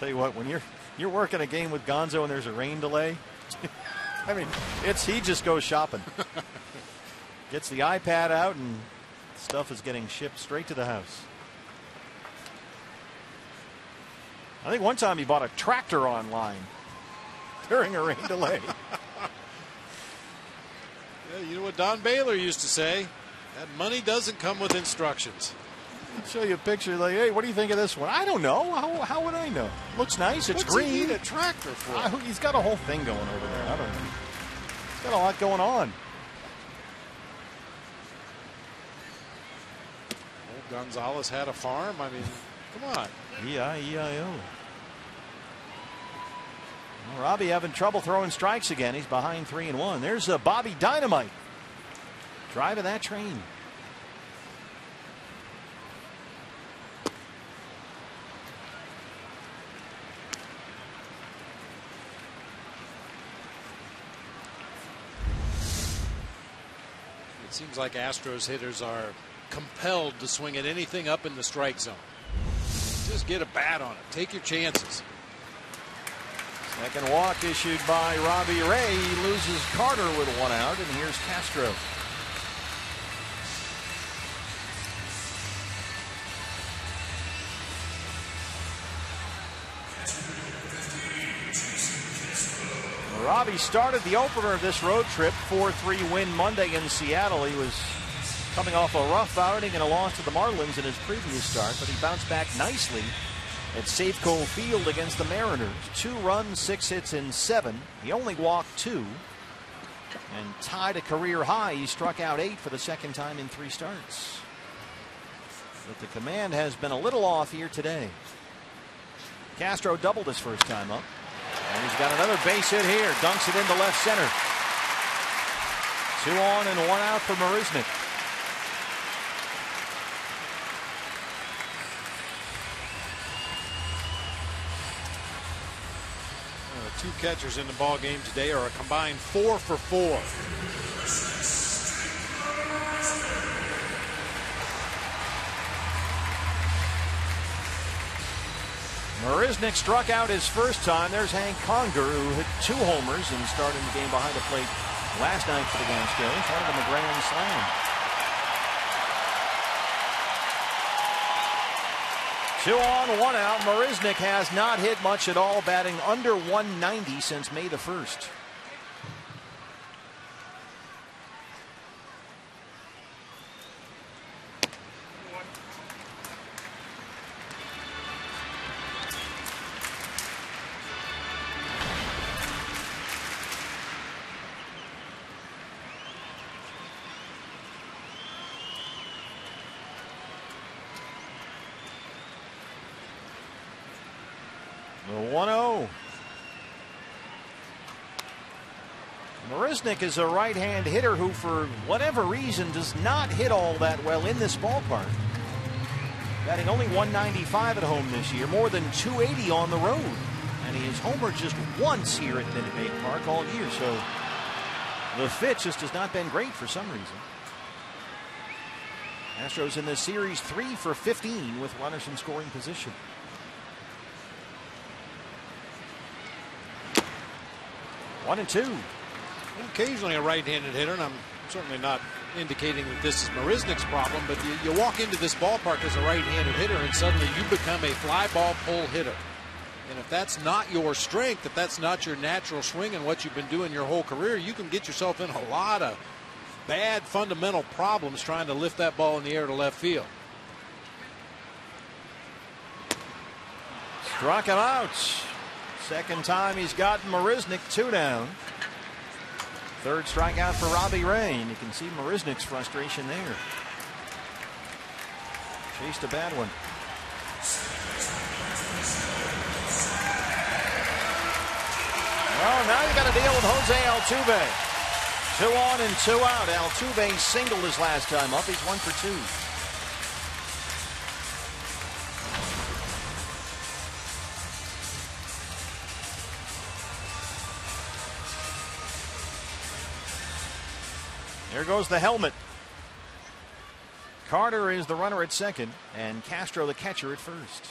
Tell you what, when you're working a game with Gonzo and there's a rain delay, I mean, he just goes shopping. Gets the iPad out and stuff is getting shipped straight to the house. I think one time he bought a tractor online during a rain delay. Yeah, you know what Don Baylor used to say? That money doesn't come with instructions. I'll show you a picture like, hey, what do you think of this one? I don't know. How would I know? Looks nice. It's green. What's he need a tractor for? He's got a whole thing going over there. I don't know. He's got a lot going on. Old Gonzalez had a farm. I mean, come on. E-I-E-I-O. Robbie having trouble throwing strikes again. He's behind 3-1. There's a Bobby Dynamite driving that train. It seems like Astros hitters are compelled to swing at anything up in the strike zone. Just get a bat on it. Take your chances. Second walk issued by Robbie Ray. He loses Carter with one out, and here's Castro. Robbie started the opener of this road trip, 4-3 win Monday in Seattle. He was coming off a rough outing and a loss to the Marlins in his previous start, but he bounced back nicely at Safeco Field against the Mariners. 2 runs, 6 hits, and 7. He only walked 2 and tied a career high. He struck out 8 for the second time in 3 starts. But the command has been a little off here today. Castro doubled his first time up, and he's got another base hit here. Dunks it into left center. 2 on and 1 out for Marisnik. Two catchers in the ball game today are a combined 4 for 4. Marisnik struck out his first time. There's Hank Conger, who hit 2 homers and started the game behind the plate last night for the Guardians, one of them a grand slam. 2 on, 1 out. Marisnik has not hit much at all, batting under .190 since May 1st. The 1-0. Marisnik is a right-hand hitter who, for whatever reason, does not hit all that well in this ballpark. Batting only 195 at home this year, more than 280 on the road. And he has homered just once here at Minute Maid Park all year, so the fit just has not been great for some reason. Astros in this series 3 for 15 with runners in scoring position. One and two. Occasionally a right-handed hitter, and I'm certainly not indicating that this is Marisnik's problem, but you walk into this ballpark as a right-handed hitter and suddenly you become a fly ball pull hitter. And if that's not your strength, if that's not your natural swing and what you've been doing your whole career, you can get yourself in a lot of bad fundamental problems trying to lift that ball in the air to left field. Struck him out. Second time he's gotten Marisnik, two down. Third strikeout for Robbie Ray. You can see Marisnik's frustration there. Chased a bad one. Well, now you've got to deal with Jose Altuve. 2 on and 2 out. Altuve singled his last time up. He's 1 for 2. There goes the helmet. Carter is the runner at second, and Castro the catcher at first.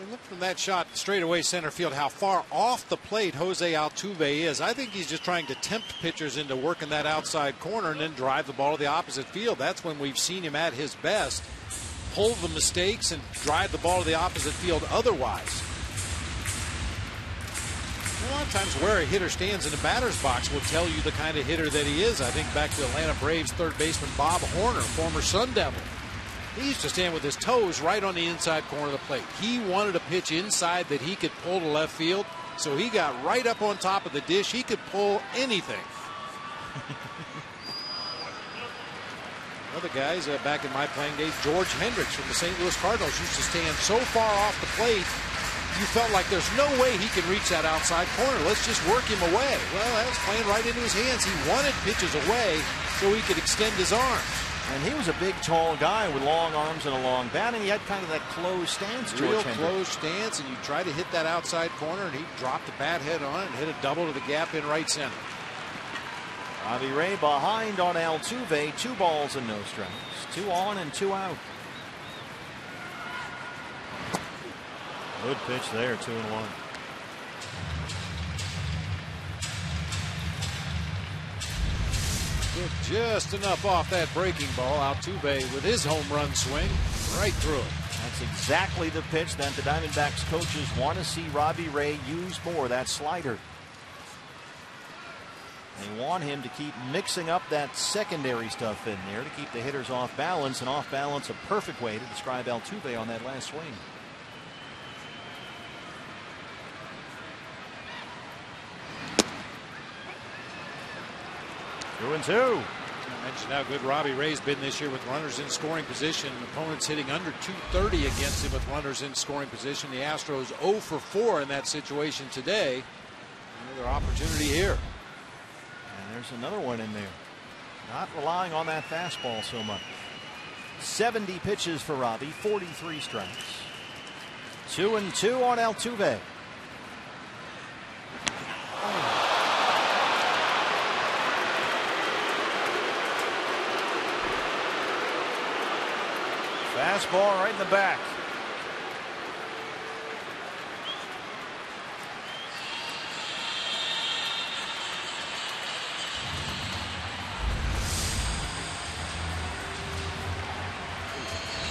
We look from that shot straight away center field how far off the plate Jose Altuve is. I think he's just trying to tempt pitchers into working that outside corner and then drive the ball to the opposite field. That's when we've seen him at his best. Pull the mistakes and drive the ball to the opposite field otherwise. A lot of times where a hitter stands in the batter's box will tell you the kind of hitter that he is. I think back to Atlanta Braves third baseman Bob Horner, former Sun Devil. He used to stand with his toes right on the inside corner of the plate. He wanted a pitch inside that he could pull to left field, so he got right up on top of the dish. He could pull anything. Other guys back in my playing days, George Hendricks from the St. Louis Cardinals used to stand so far off the plate you felt like there's no way he can reach that outside corner. Let's just work him away. Well, that was playing right into his hands. He wanted pitches away so he could extend his arms. And he was a big, tall guy with long arms and a long bat, and he had kind of that closed stance. Real closed stance, and you try to hit that outside corner, and he dropped the bat head on it and hit a double to the gap in right center. Robbie Ray behind on Altuve, 2 balls and no strikes. 2 on and 2 out. Good pitch there, 2-1. Just enough off that breaking ball. Altuve with his home run swing right through it. That's exactly the pitch that the Diamondbacks coaches want to see Robbie Ray use more, that slider. They want him to keep mixing up that secondary stuff in there to keep the hitters off balance, and off balance a perfect way to describe Altuve on that last swing. Two and two. I mentioned how good Robbie Ray's been this year with runners in scoring position. Opponents hitting under 230 against him with runners in scoring position. The Astros 0 for 4 in that situation today. Another opportunity here. And there's another one in there. Not relying on that fastball so much. 70 pitches for Robbie, 43 strikes. 2-2 on Altuve. Fastball right in the back. Tried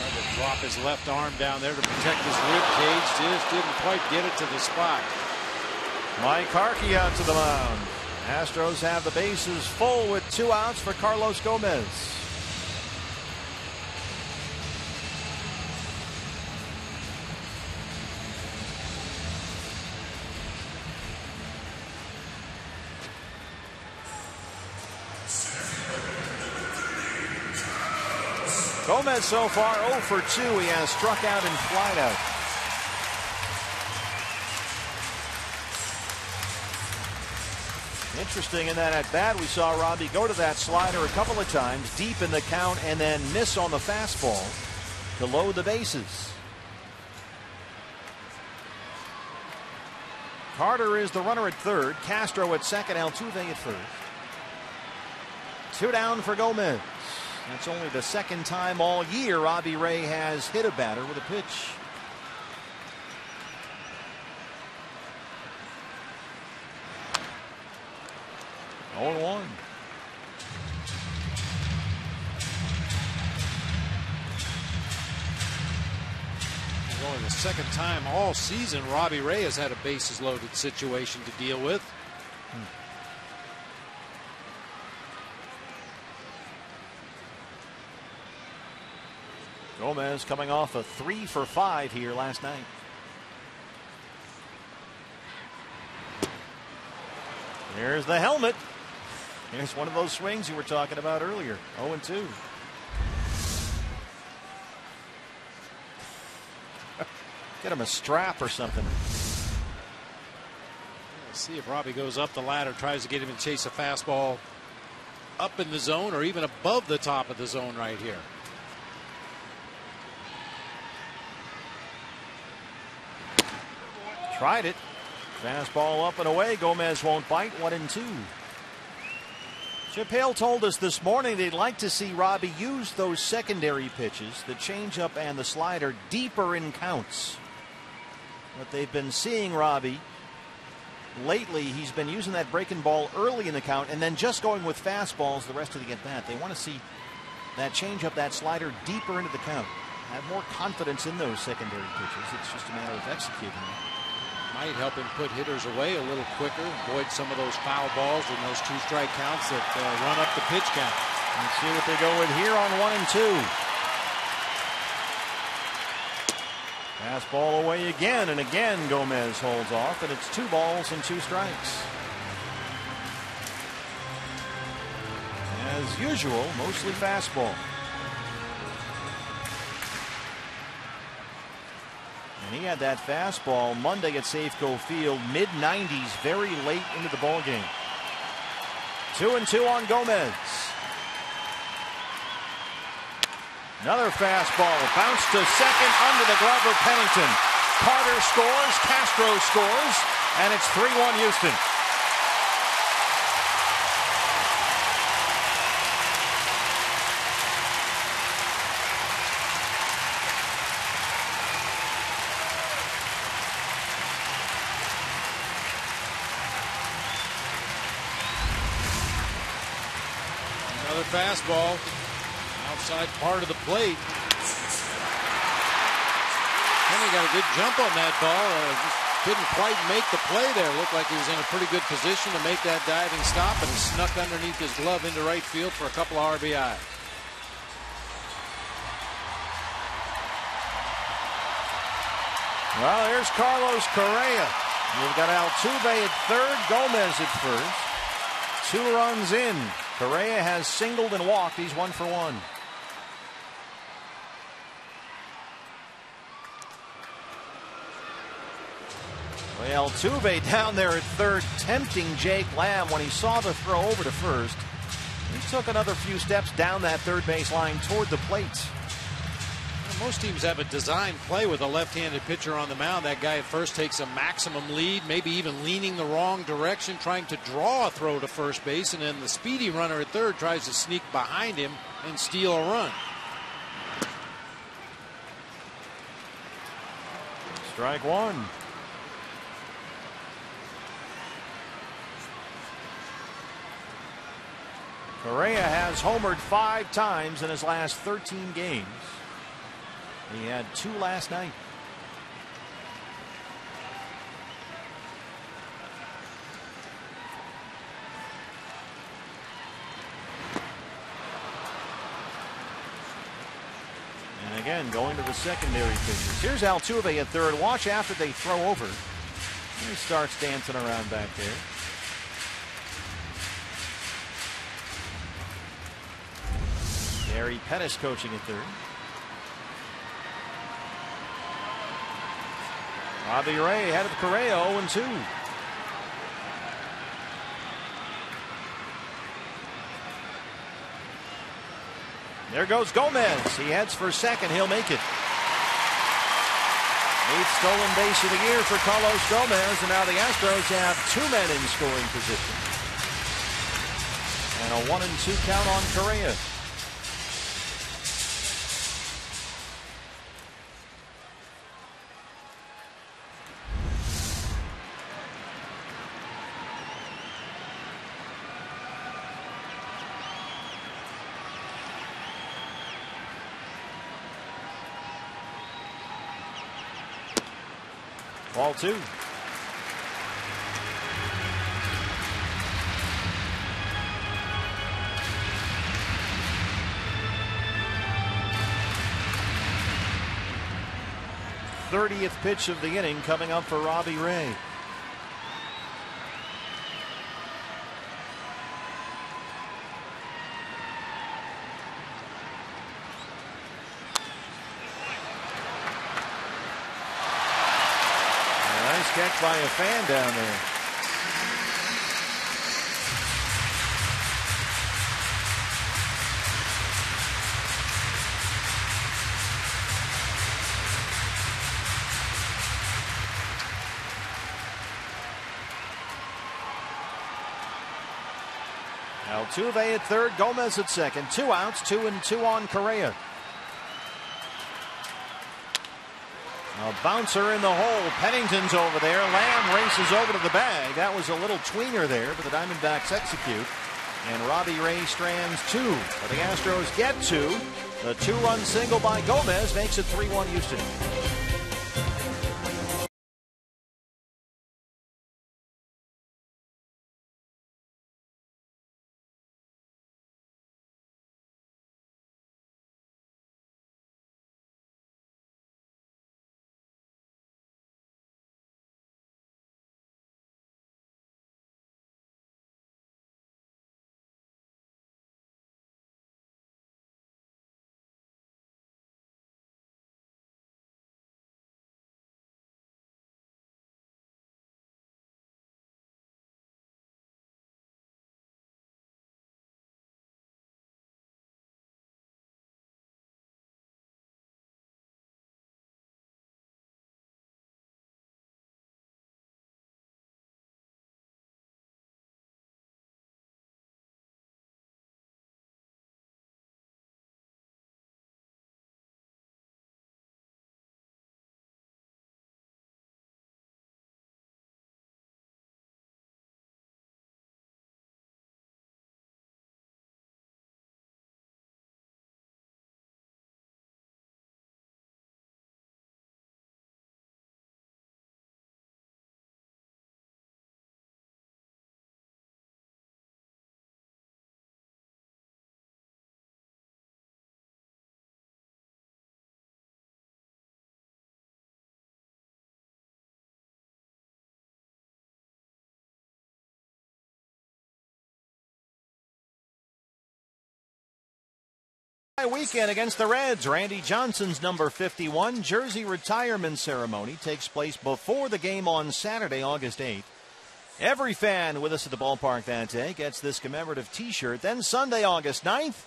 to drop his left arm down there to protect his rib cage. Just didn't quite get it to the spot. Mike Harkey out to the mound. Astros have the bases full with 2 outs for Carlos Gomez. Gomez so far 0 for 2. He has struck out and flied out. Interesting in that at bat, we saw Robbie go to that slider a couple of times deep in the count and then miss on the fastball to load the bases. Carter is the runner at third, Castro at second, Altuve at first. Two down for Gomez. That's only the second time all year Robbie Ray has hit a batter with a pitch. All one. Well, only the second time all season Robbie Ray has had a bases loaded situation to deal with. Gomez coming off a 3 for 5 here last night. There's the helmet. Here's one of those swings you were talking about earlier. 0-2. Get him a strap or something. Let's see if Robbie goes up the ladder, tries to get him and chase a fastball up in the zone or even above the top of the zone right here. Tried it. Fastball up and away. Gomez won't bite. 1-2. Chip Hale told us this morning they'd like to see Robbie use those secondary pitches, the changeup and the slider, deeper in counts. But they've been seeing Robbie lately. He's been using that breaking ball early in the count and then just going with fastballs the rest of the at bat. They want to see that changeup, that slider, deeper into the count. Have more confidence in those secondary pitches. It's just a matter of executing them. Might help him put hitters away a little quicker, avoid some of those foul balls and those two strike counts that run up the pitch count. Let's see what they go with here on 1-2. Fastball away again, and again Gomez holds off, and it's 2 balls and 2 strikes. As usual, mostly fastball. And he had that fastball Monday at Safeco Field, mid-90s, very late into the ballgame. 2-2 on Gomez. Another fastball, bounced to second under the glove of Pennington. Carter scores, Castro scores, and it's 3-1 Houston. Fastball outside part of the plate. Kenny got a good jump on that ball. Didn't quite make the play there. Looked like he was in a pretty good position to make that diving stop, and snuck underneath his glove into right field for a couple of RBI. Well, here's Carlos Correa. You've got Altuve at third, Gomez at first. 2 runs in. Correa has singled and walked. He's 1 for 1. Well, Altuve down there at third, tempting Jake Lamb when he saw the throw over to first. He took another few steps down that third baseline toward the plate. Most teams have a designed play with a left-handed pitcher on the mound. That guy at first takes a maximum lead, maybe even leaning the wrong direction, trying to draw a throw to first base, and then the speedy runner at third tries to sneak behind him and steal a run. Strike one. Correa has homered 5 times in his last 13 games. He had 2 last night. And again, going to the secondary pitchers. Here's Altuve at third. Watch after they throw over. He starts dancing around back there. Ari Pettis coaching at third. Robbie Ray ahead of Correa, 0-2. There goes Gomez. He heads for second. He'll make it. Eighth stolen base of the year for Carlos Gomez, and now the Astros have two men in scoring position. And a 1-2 count on Correa. Ball two. Thirtieth pitch of the inning coming up for Robbie Ray. Catch by a fan down there. Altuve at third, Gomez at second. 2 outs, 2-2 on Correa. A bouncer in the hole. Pennington's over there. Lamb races over to the bag. That was a little tweener there, but the Diamondbacks execute. And Robbie Ray strands two. But the Astros get two. The two-run single by Gomez makes it 3-1 Houston. Weekend against the Reds. Randy Johnson's number 51 jersey retirement ceremony takes place before the game on Saturday, August 8th. Every fan with us at the ballpark that day gets this commemorative T-shirt. Then Sunday, August 9th,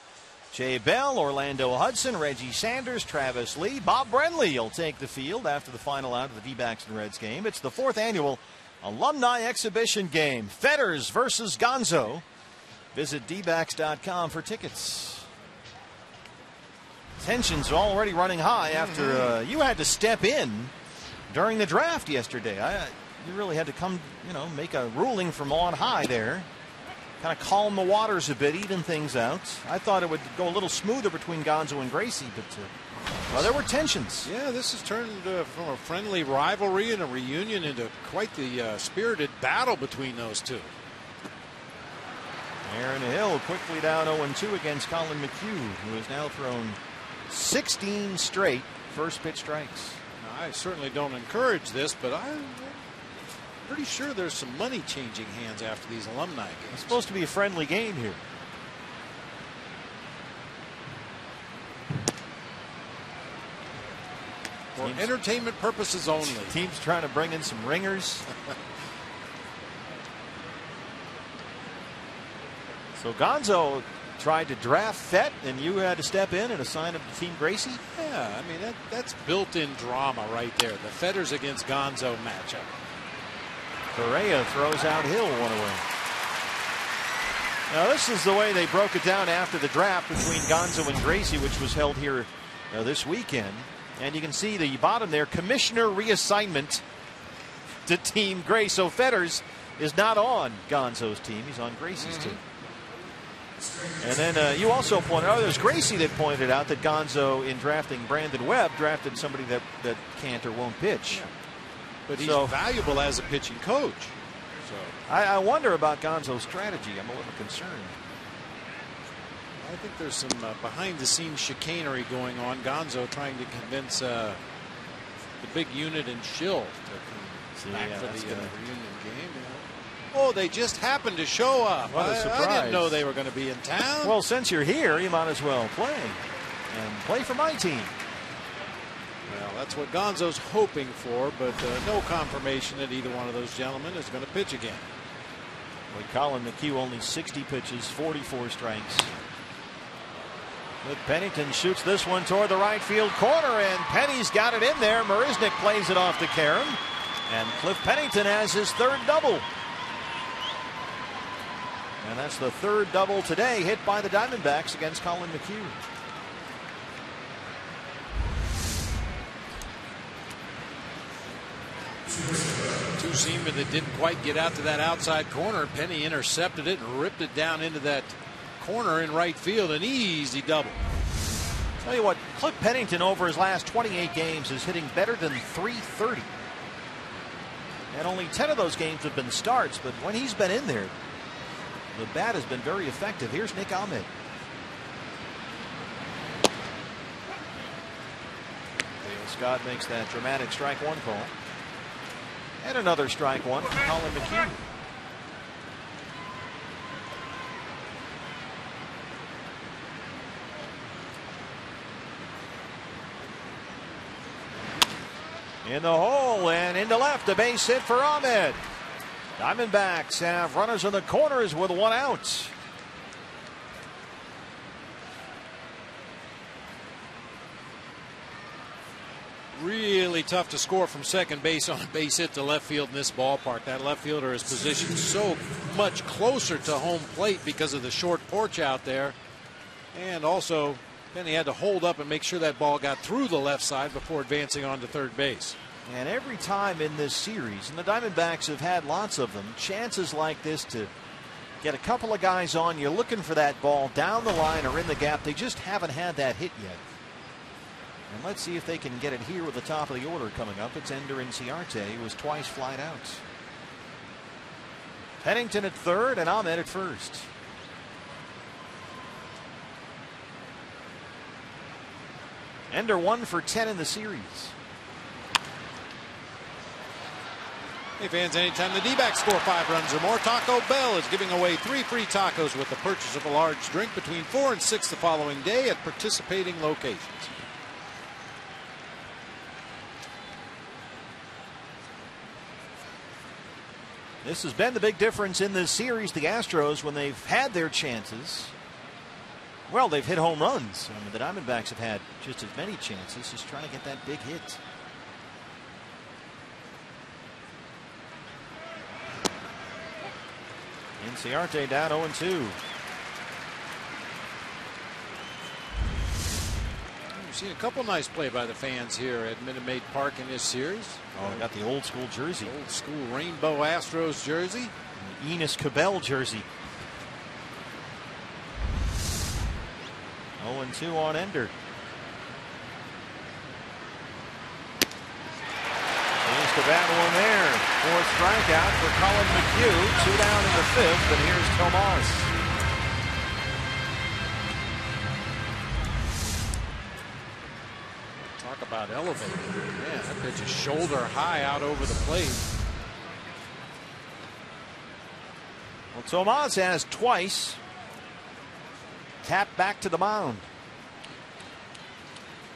Jay Bell, Orlando Hudson, Reggie Sanders, Travis Lee, Bob Brenly will take the field after the final out of the D-backs and Reds game. It's the 4th annual alumni exhibition game, Fetters versus Gonzo. Visit dbacks.com for tickets. Tensions already running high after you had to step in during the draft yesterday. You really had to come, make a ruling from on high there. Kind of calm the waters a bit, even things out. I thought it would go a little smoother between Gonzo and Gracie, but well, there were tensions. Yeah, this has turned from a friendly rivalry and a reunion into quite the spirited battle between those two. Aaron Hill quickly down 0-2 against Colin McHugh, who has now thrown 16 straight first pitch strikes. Now, I certainly don't encourage this, but I'm pretty sure there's some money changing hands after these alumni games. It's supposed to be a friendly game here. For entertainment purposes only. Teams trying to bring in some ringers. So Gonzo tried to draft Fett, and you had to step in and assign him to Team Gracie. Yeah, I mean, that's built-in drama right there. The Fetters against Gonzo matchup. Correa throws out Hill one away. Now, this is the way they broke it down after the draft between Gonzo and Gracie, which was held here this weekend. And you can see the bottom there, commissioner reassignment to Team Grace. So Fetters is not on Gonzo's team. He's on Gracie's team. And then you also pointed out, there's Gracie that pointed out that Gonzo, in drafting Brandon Webb, drafted somebody that can't or won't pitch. Yeah. But he's so valuable as a pitching coach. So I wonder about Gonzo's strategy. I'm a little concerned. I think there's some behind-the-scenes chicanery going on. Gonzo trying to convince the big unit and Schill to come back for the reunion game. Oh, they just happened to show up. What a surprise. I didn't know they were going to be in town. Well, since you're here, you might as well play. And play for my team. Well, that's what Gonzo's hoping for, but no confirmation that either one of those gentlemen is going to pitch again. Well, Colin McHugh only 60 pitches, 44 strikes. But Pennington shoots this one toward the right field corner, and Penny's got it in there. Marisnik plays it off to Karam, and Cliff Pennington has his third double. And that's the third double today, hit by the Diamondbacks against Colin McHugh. Two seamer that didn't quite get out to that outside corner. Penny intercepted it and ripped it down into that corner in right field, an easy double. Tell you what, Cliff Pennington over his last 28 games is hitting better than .330. And only 10 of those games have been starts, but when he's been in there, the bat has been very effective. Here's Nick Ahmed. Dale Scott makes that dramatic strike one call. And another strike one for Colin McHugh. In the hole and into left, a base hit for Ahmed. Diamondbacks have runners in the corners with one out. Really tough to score from second base on a base hit to left field in this ballpark. That left fielder is positioned so much closer to home plate because of the short porch out there. And also, Penny had to hold up and make sure that ball got through the left side before advancing on to third base. And every time in this series, and the Diamondbacks have had lots of them, chances like this to get a couple of guys on, you're looking for that ball down the line or in the gap. They just haven't had that hit yet. And let's see if they can get it here with the top of the order coming up. It's Ender Inciarte, who was twice flied out. Pennington at third and Ahmed at first. Ender 1 for 10 in the series. Hey fans, anytime the D-backs score 5 runs or more, Taco Bell is giving away 3 free tacos with the purchase of a large drink between 4 and 6 the following day at participating locations. This has been the big difference in this series. The Astros, when they've had their chances, well, they've hit home runs. I mean, the Diamondbacks have had just as many chances, just trying to get that big hit. Inciarte down 0-2. We've seen a couple nice play by the fans here at Minute Maid Park in this series. Oh, I got the old school jersey. Old school Rainbow Astros jersey. And the Enos Cabell jersey. 0-2 on Ender. Here's the bad one there. 4th strikeout for Colin McHugh. 2 down in the 5th, and here's Tomas. Talk about elevating. Man, that pitch is shoulder high out over the plate. Well, Tomas has twice tapped back to the mound.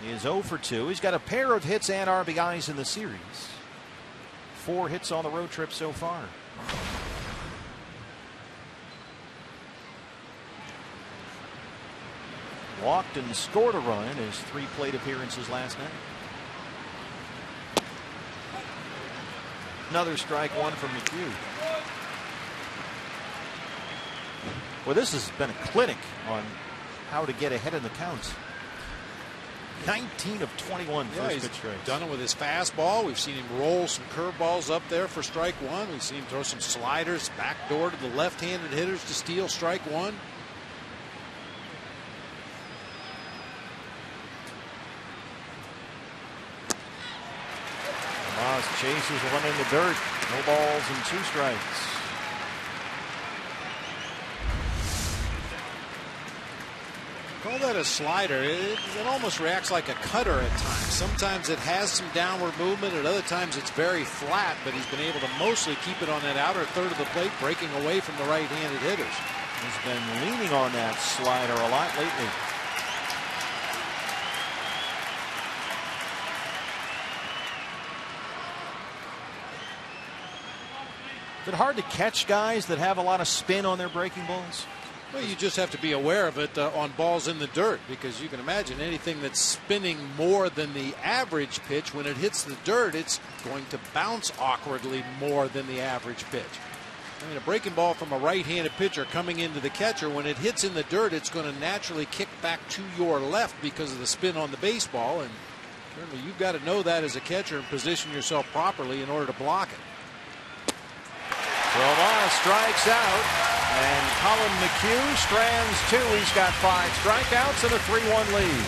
He is 0 for 2. He's got a pair of hits and RBIs in the series. 4 hits on the road trip so far. Walked and scored a run in his 3 plate appearances last night. Another strike one from McHugh. Well, this has been a clinic on how to get ahead in the counts. 19 of 21 first pitch strikes. Done it with his fastball. We've seen him roll some curveballs up there for strike one. We've seen him throw some sliders backdoor to the left-handed hitters to steal strike one. Tomas chases one in the dirt. No balls and 2 strikes. Call that a slider. It almost reacts like a cutter at times. Sometimes it has some downward movement. At other times it's very flat, but he's been able to mostly keep it on that outer third of the plate, breaking away from the right-handed hitters. He's been leaning on that slider a lot lately. Is it hard to catch guys that have a lot of spin on their breaking balls? Well, you just have to be aware of it on balls in the dirt, because you can imagine anything that's spinning more than the average pitch, when it hits the dirt, it's going to bounce awkwardly more than the average pitch. I mean, a breaking ball from a right-handed pitcher coming into the catcher, when it hits in the dirt, it's going to naturally kick back to your left because of the spin on the baseball. And certainly you've got to know that as a catcher and position yourself properly in order to block it. Tomas strikes out, and Colin McHugh strands 2. He's got 5 strikeouts and a 3-1 lead.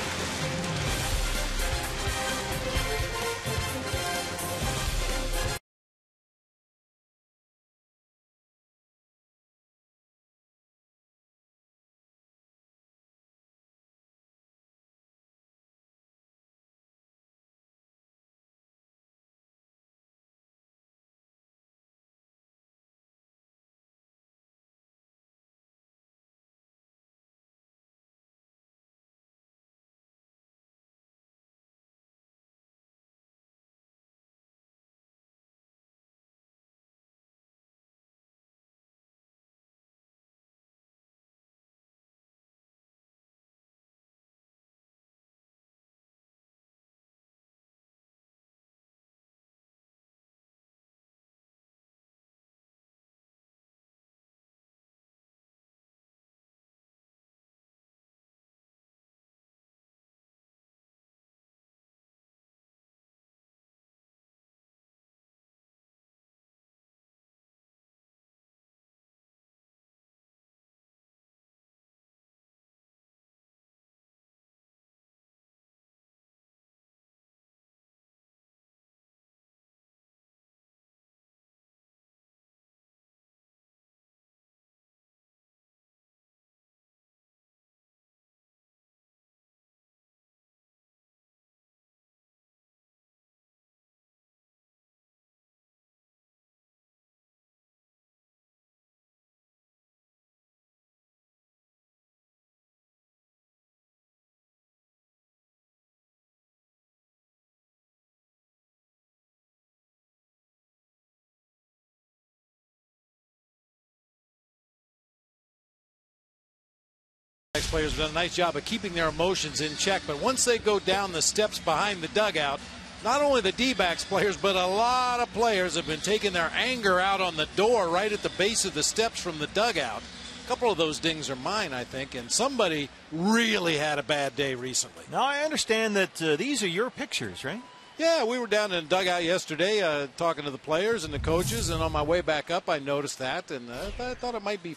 Players have done a nice job of keeping their emotions in check, but once they go down the steps behind the dugout, not only the D-backs players, but a lot of players have been taking their anger out on the door right at the base of the steps from the dugout. A couple of those dings are mine, I think, and somebody really had a bad day recently. Now, I understand that these are your pictures, right? Yeah, we were down in the dugout yesterday talking to the players and the coaches, and on my way back up, I noticed that, and I thought it might be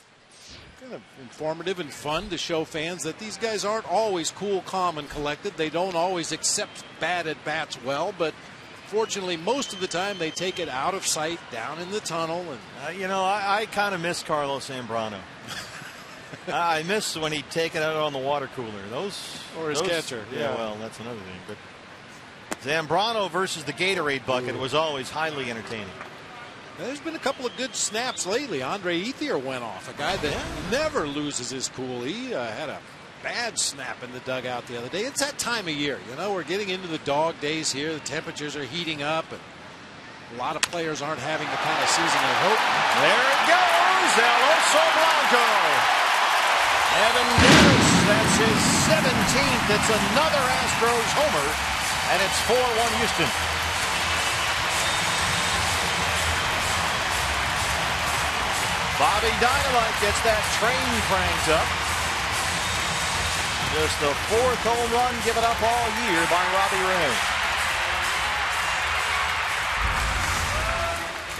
kind of informative and fun to show fans that these guys aren't always cool, calm, and collected. They don't always accept bad at-bats well, but fortunately, most of the time, they take it out of sight, down in the tunnel. And you know, I kind of miss Carlos Zambrano. I miss when he'd take it out on the water cooler. Or his catcher. Yeah, well, that's another thing. But Zambrano versus the Gatorade bucket was always highly entertaining. There's been a couple of good snaps lately. Andre Ethier went off, a guy that never loses his cool. He had a bad snap in the dugout the other day. It's that time of year, you know, we're getting into the dog days here. The temperatures are heating up, and a lot of players aren't having the kind of season they hope. There it goes, El Oso Blanco. Evan Gattis, that's his 17th. It's another Astros homer, and it's 4-1 Houston. Bobby Dynamite gets that train cranked up. Just the fourth home run given up all year by Robbie Ray.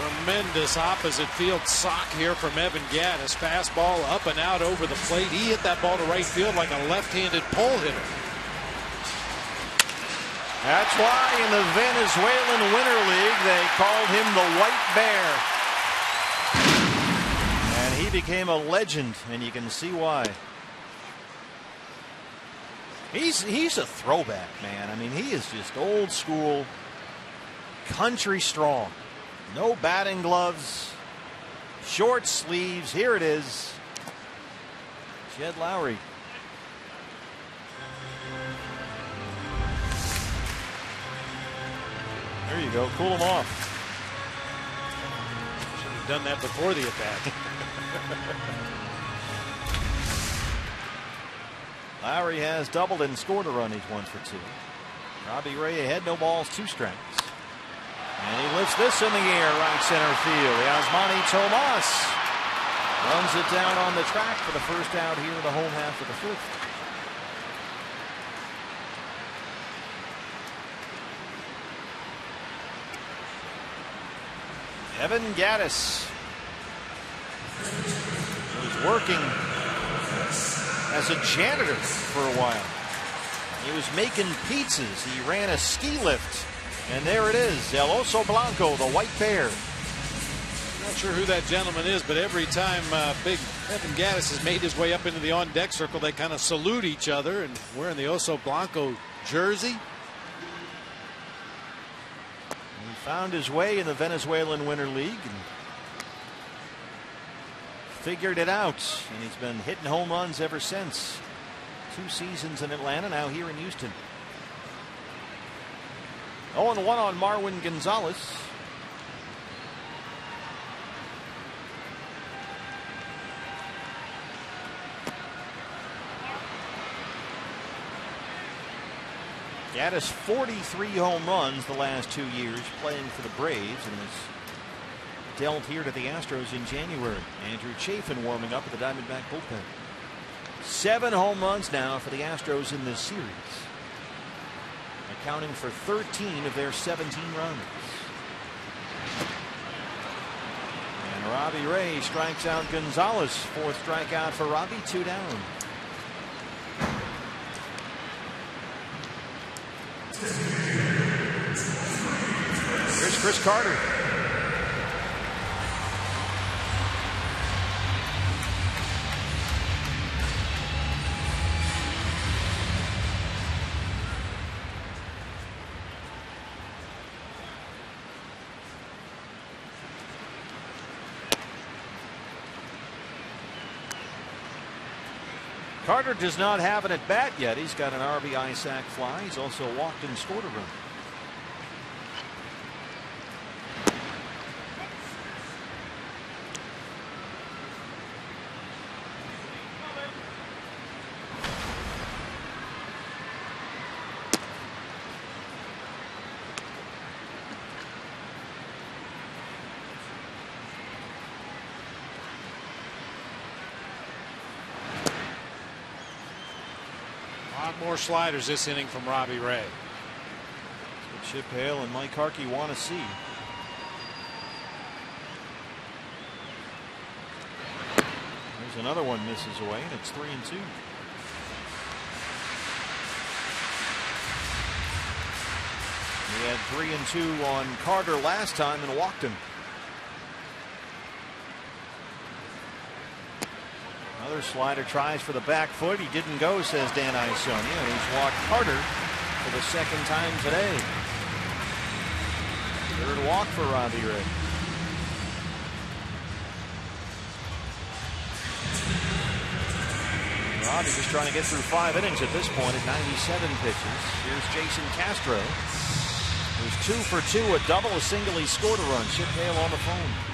Tremendous opposite field sock here from Evan Gattis. Fastball up and out over the plate. He hit that ball to right field like a left-handed pole hitter. That's why in the Venezuelan Winter League they called him the White Bear. He became a legend, and you can see why. He's a throwback, man. I mean, he is just old school, country strong. No batting gloves, short sleeves. Here it is, Jed Lowrie. There you go. Cool him off. Should have done that before the at-bat. Lowrie has doubled and scored a run. He's 1 for 2. Robbie Ray ahead, no balls, 2 strikes. And he lifts this in the air, right center field. Yasmani Tomas runs it down on the track for the first out here in the home half of the 5th. Evan Gattis, he was working as a janitor for a while. He was making pizzas. He ran a ski lift. And there it is, El Oso Blanco, the White Bear. Not sure who that gentleman is, but every time big Evan Gattis has made his way up into the on-deck circle, they kind of salute each other, and wearing the Oso Blanco jersey. He found his way in the Venezuelan Winter League and figured it out, and he's been hitting home runs ever since. 2 seasons in Atlanta, now here in Houston. 0-1 on Marwin Gonzalez. Gattis, 43 home runs the last 2 years playing for the Braves, and was dealt here to the Astros in January. Andrew Chafin warming up at the Diamondback bullpen. 7 home runs now for the Astros in this series, accounting for 13 of their 17 runs. And Robbie Ray strikes out Gonzalez. 4th strikeout for Robbie, 2 down. Here's Chris Carter. Carter does not have it at bat yet. He's got an RBI sac fly. He's also walked and scored a run. More sliders this inning from Robbie Ray. That's what Chip Hale and Mike Harkey want to see. There's another one, misses away, and it's 3-2. He had 3-2 on Carter last time and walked him. Another slider, tries for the back foot. He didn't go, says Dan Isonia. And he's walked Carter for the 2nd time today. 3rd walk for Robbie Ray. Robbie just trying to get through 5 innings at this point at 97 pitches. Here's Jason Castro, who's 2 for 2, a double, a single. He scored a run. Chip Hale on the phone.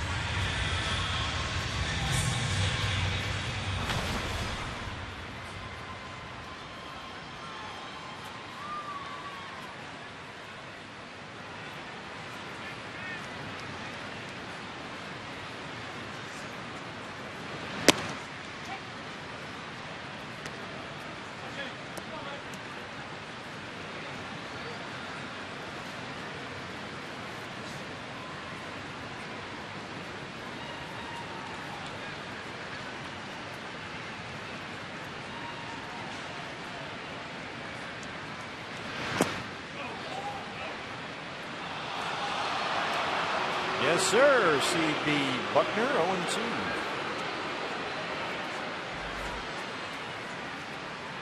Yes, sir. C.B. Buckner, 0-2.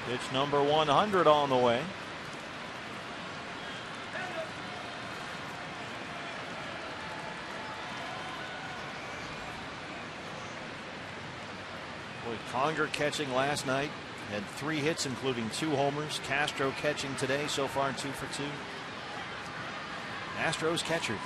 Pitch number 100 on the way. Boy, Conger catching last night. Had 3 hits, including 2 homers. Castro catching today. So far, 2 for 2. Astros catchers.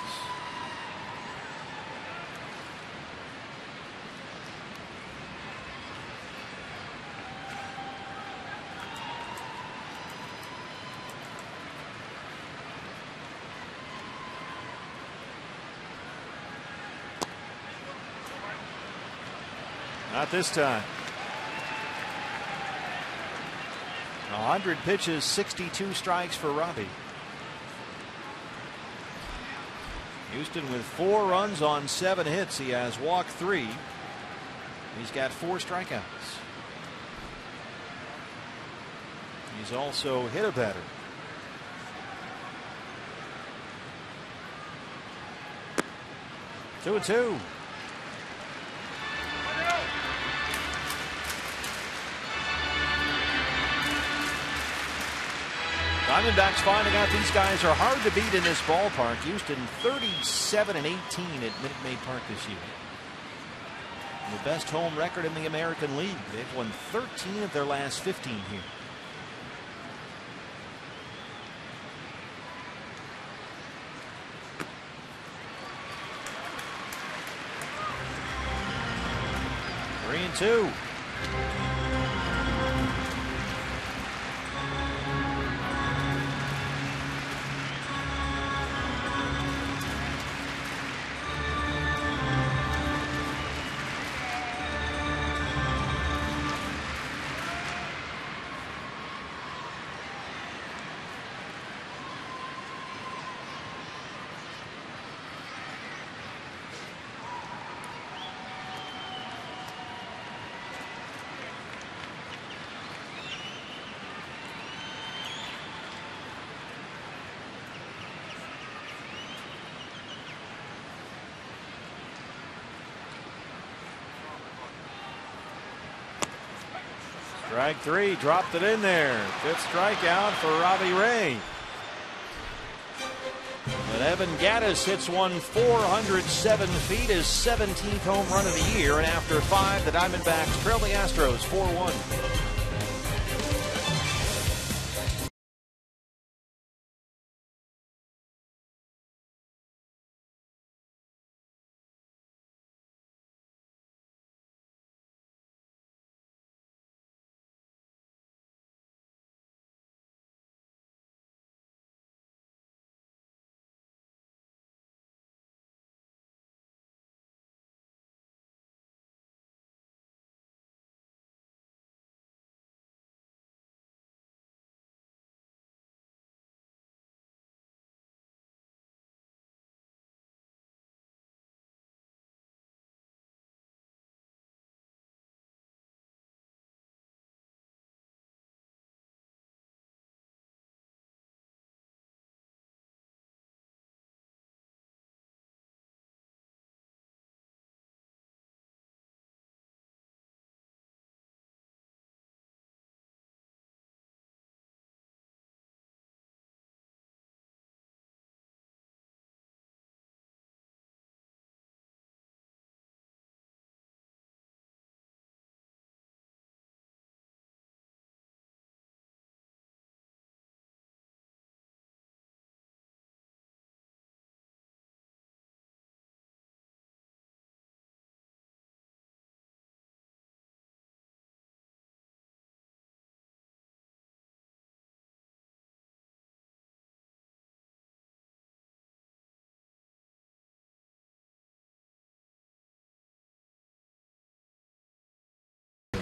Not this time. 100 pitches, 62 strikes for Robbie. Houston with 4 runs on 7 hits. He has walked 3. He's got 4 strikeouts. He's also hit a batter. Two and two. Diamondbacks finding out these guys are hard to beat in this ballpark. Houston 37-18 at Minute Maid Park this year. The best home record in the American League. They've won 13 of their last 15 here. Three and two. Strike three, dropped it in there. 5th strikeout for Robbie Ray. But Evan Gattis hits one 407 feet, his 17th home run of the year. And after 5, the Diamondbacks trail the Astros 4-1.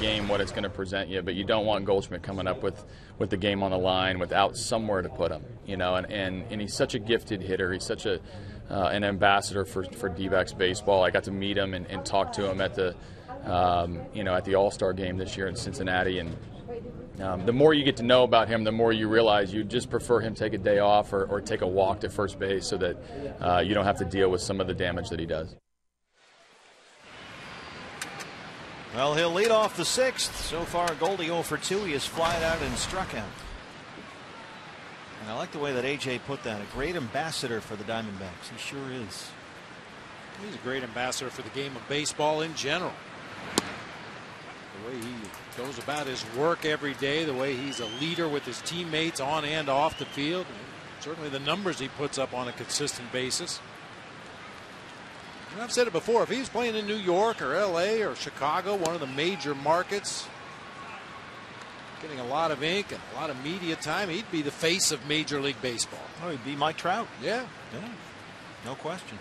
game, what it's going to present you, but you don't want Goldschmidt coming up with the game on the line without somewhere to put him, you know, and he's such a gifted hitter. He's such a an ambassador for D-backs baseball. I got to meet him and talk to him at the you know, at the All-Star game this year in Cincinnati, and the more you get to know about him, the more you realize you just prefer him take a day off or take a walk to first base so that you don't have to deal with some of the damage that he does. Well, he'll lead off the sixth. So far, Goldie 0 for 2. He has flied out and struck out. And I like the way that A.J. put that. A great ambassador for the Diamondbacks. He sure is. He's a great ambassador for the game of baseball in general. The way he goes about his work every day, the way he's a leader with his teammates on and off the field, and certainly the numbers he puts up on a consistent basis. And I've said it before, if he's playing in New York or LA or Chicago, one of the major markets, getting a lot of ink and a lot of media time, he'd be the face of Major League Baseball. Oh, he'd be Mike Trout. Yeah. No question.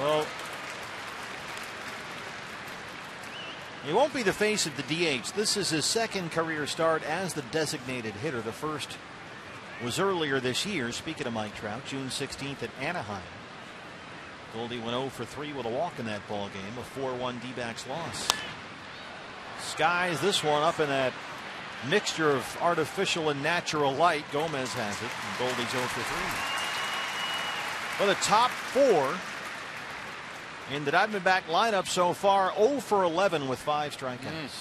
Well, he won't be the face of the DH. This is his second career start as the designated hitter. The first was earlier this year. Speaking of Mike Trout, June 16th at Anaheim. Goldie went 0 for 3 with a walk in that ball game, a 4-1 D-backs loss. Skies this one up in that mixture of artificial and natural light. Gomez has it, and Goldie's 0 for 3. But the top four in the Diamondback lineup so far, 0 for 11 with 5 strikeouts.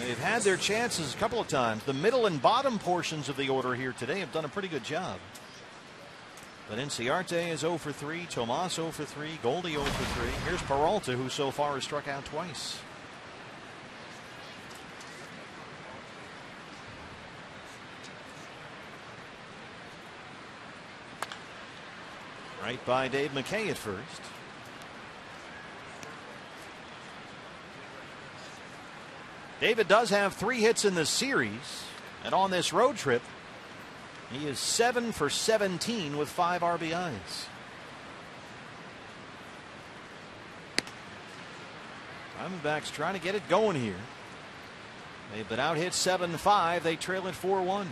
They've had their chances a couple of times. The middle and bottom portions of the order here today have done a pretty good job. But Inciarte is 0 for 3, Tomas 0 for 3, Goldie 0 for 3. Here's Peralta, who so far has struck out twice. Right by Dave McKay at first. David does have 3 hits in the series, and on this road trip, he is 7 for 17 with 5 RBIs. Diamondbacks trying to get it going here. They've been out hit 7-5. They trail it 4-1.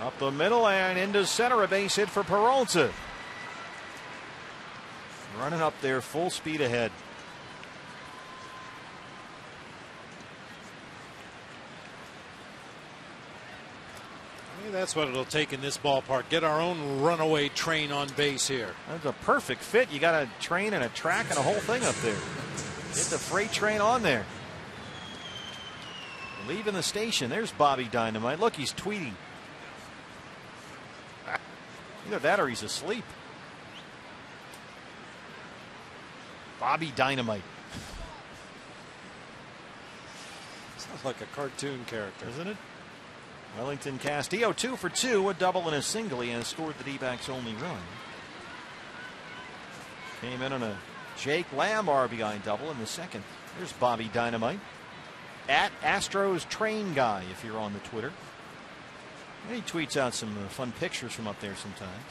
Up the middle and into center, a base hit for Peralta. Running up there full speed ahead. I mean, that's what it'll take in this ballpark. Get our own runaway train on base here. That's a perfect fit. You got a train and a track and a whole thing up there. Get the freight train on there. Leaving the station. There's Bobby Dynamite. Look, he's tweeting. Either that or he's asleep. Bobby Dynamite. Sounds like a cartoon character, isn't it? Wellington Castillo 2 for 2, a double and a single, and scored the D-backs only run. Came in on a Jake Lamb RBI double in the second. There's Bobby Dynamite. At Astros Train Guy, if you're on the Twitter. And he tweets out some fun pictures from up there sometimes.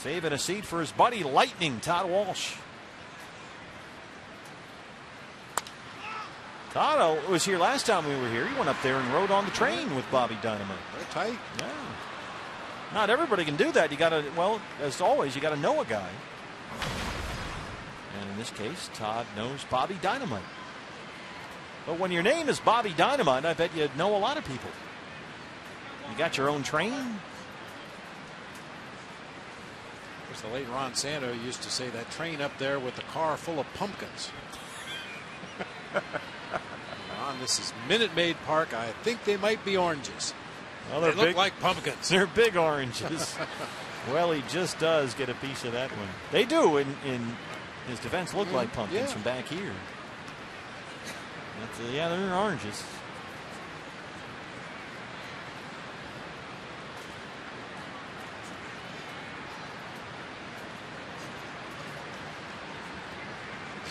Saving a seat for his buddy Lightning, Todd Walsh. Todd was here last time we were here. He went up there and rode on the train with Bobby Dynamite. They're tight. Yeah. Not everybody can do that. You got to, well, as always, you got to know a guy. And in this case, Todd knows Bobby Dynamite. But when your name is Bobby Dynamite, I bet you know a lot of people. You got your own train. Of course, the late Ron Santo used to say that train up there with the car full of pumpkins. Ron, this is Minute Maid Park. I think they might be oranges. Well, they look like pumpkins. They're big oranges. Well, he just does get a piece of that one. They do, in his defense, look like pumpkins from back here. Yeah, they're oranges.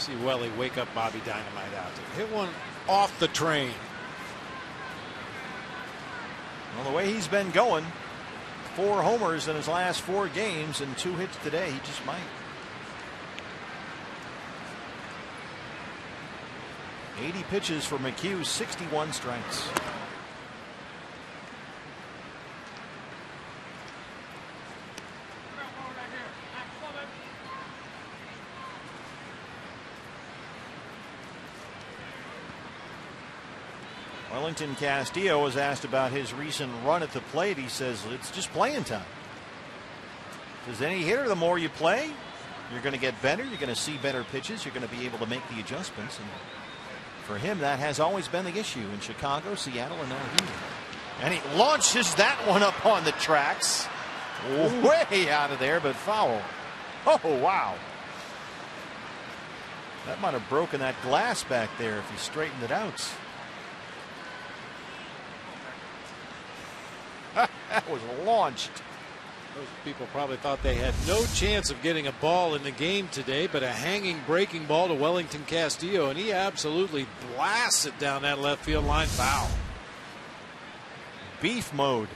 see Welly wake up Bobby Dynamite out there. Hit one off the train. Well, the way he's been going, 4 homers in his last 4 games and 2 hits today, he just might. 80 pitches for McHugh, 61 strikes. Wellington Castillo was asked about his recent run at the plate. He says it's just playing time. Does any hitter, the more you play, you're going to get better. You're going to see better pitches. You're going to be able to make the adjustments. And for him, that has always been the issue in Chicago, Seattle, and now here. And he launches that one up on the tracks. Way out of there, but foul. Oh, wow. That might have broken that glass back there if he straightened it out. That was launched. Those people probably thought they had no chance of getting a ball in the game today, but a hanging breaking ball to Wellington Castillo, and he absolutely blasts it down that left field line. Foul. Beef mode.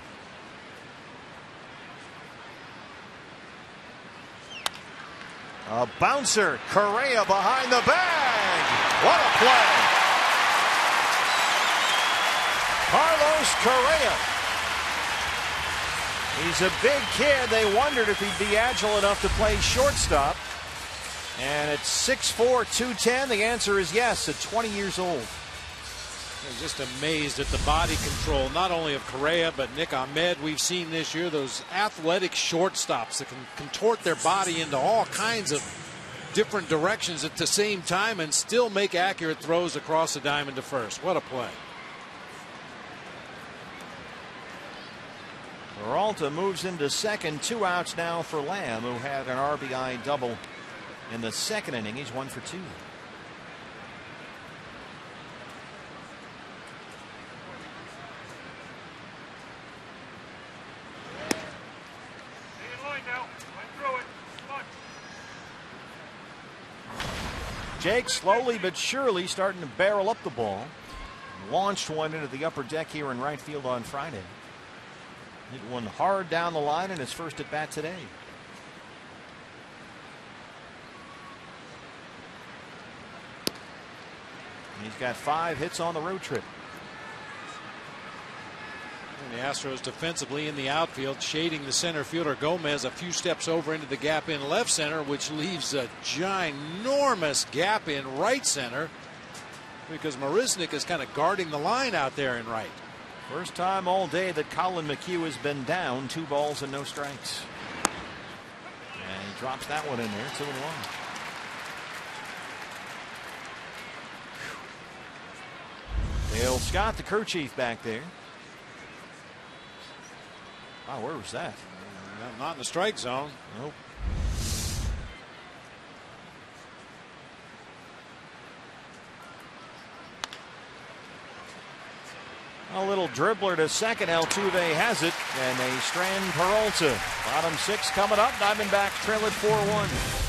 A bouncer. Correa behind the bag. What a play. Carlos Correa. He's a big kid. They wondered if he'd be agile enough to play shortstop. And at 6'4", 210, the answer is yes at 20 years old. I'm just amazed at the body control, not only of Correa, but Nick Ahmed. We've seen this year those athletic shortstops that can contort their body into all kinds of different directions at the same time and still make accurate throws across the diamond to first. What a play. Peralta moves into second. 2 outs now for Lamb, who had an RBI double in the second inning. He's 1 for 2. Jake slowly but surely starting to barrel up the ball. Launched one into the upper deck here in right field on Friday. Hit one hard down the line in his first at bat today. And he's got 5 hits on the road trip. And the Astros defensively in the outfield, shading the center fielder Gomez a few steps over into the gap in left center, which leaves a ginormous gap in right center because Marisnik is kind of guarding the line out there in right. First time all day that Colin McHugh has been down 2 balls and no strikes. And he drops that one in there, 2-1. Dale Scott, the crew chief, back there. Wow, where was that? Not in the strike zone. Nope. A little dribbler to second. Altuve has it, and they strand Peralta. Bottom 6 coming up. Diamondbacks trail at 4-1.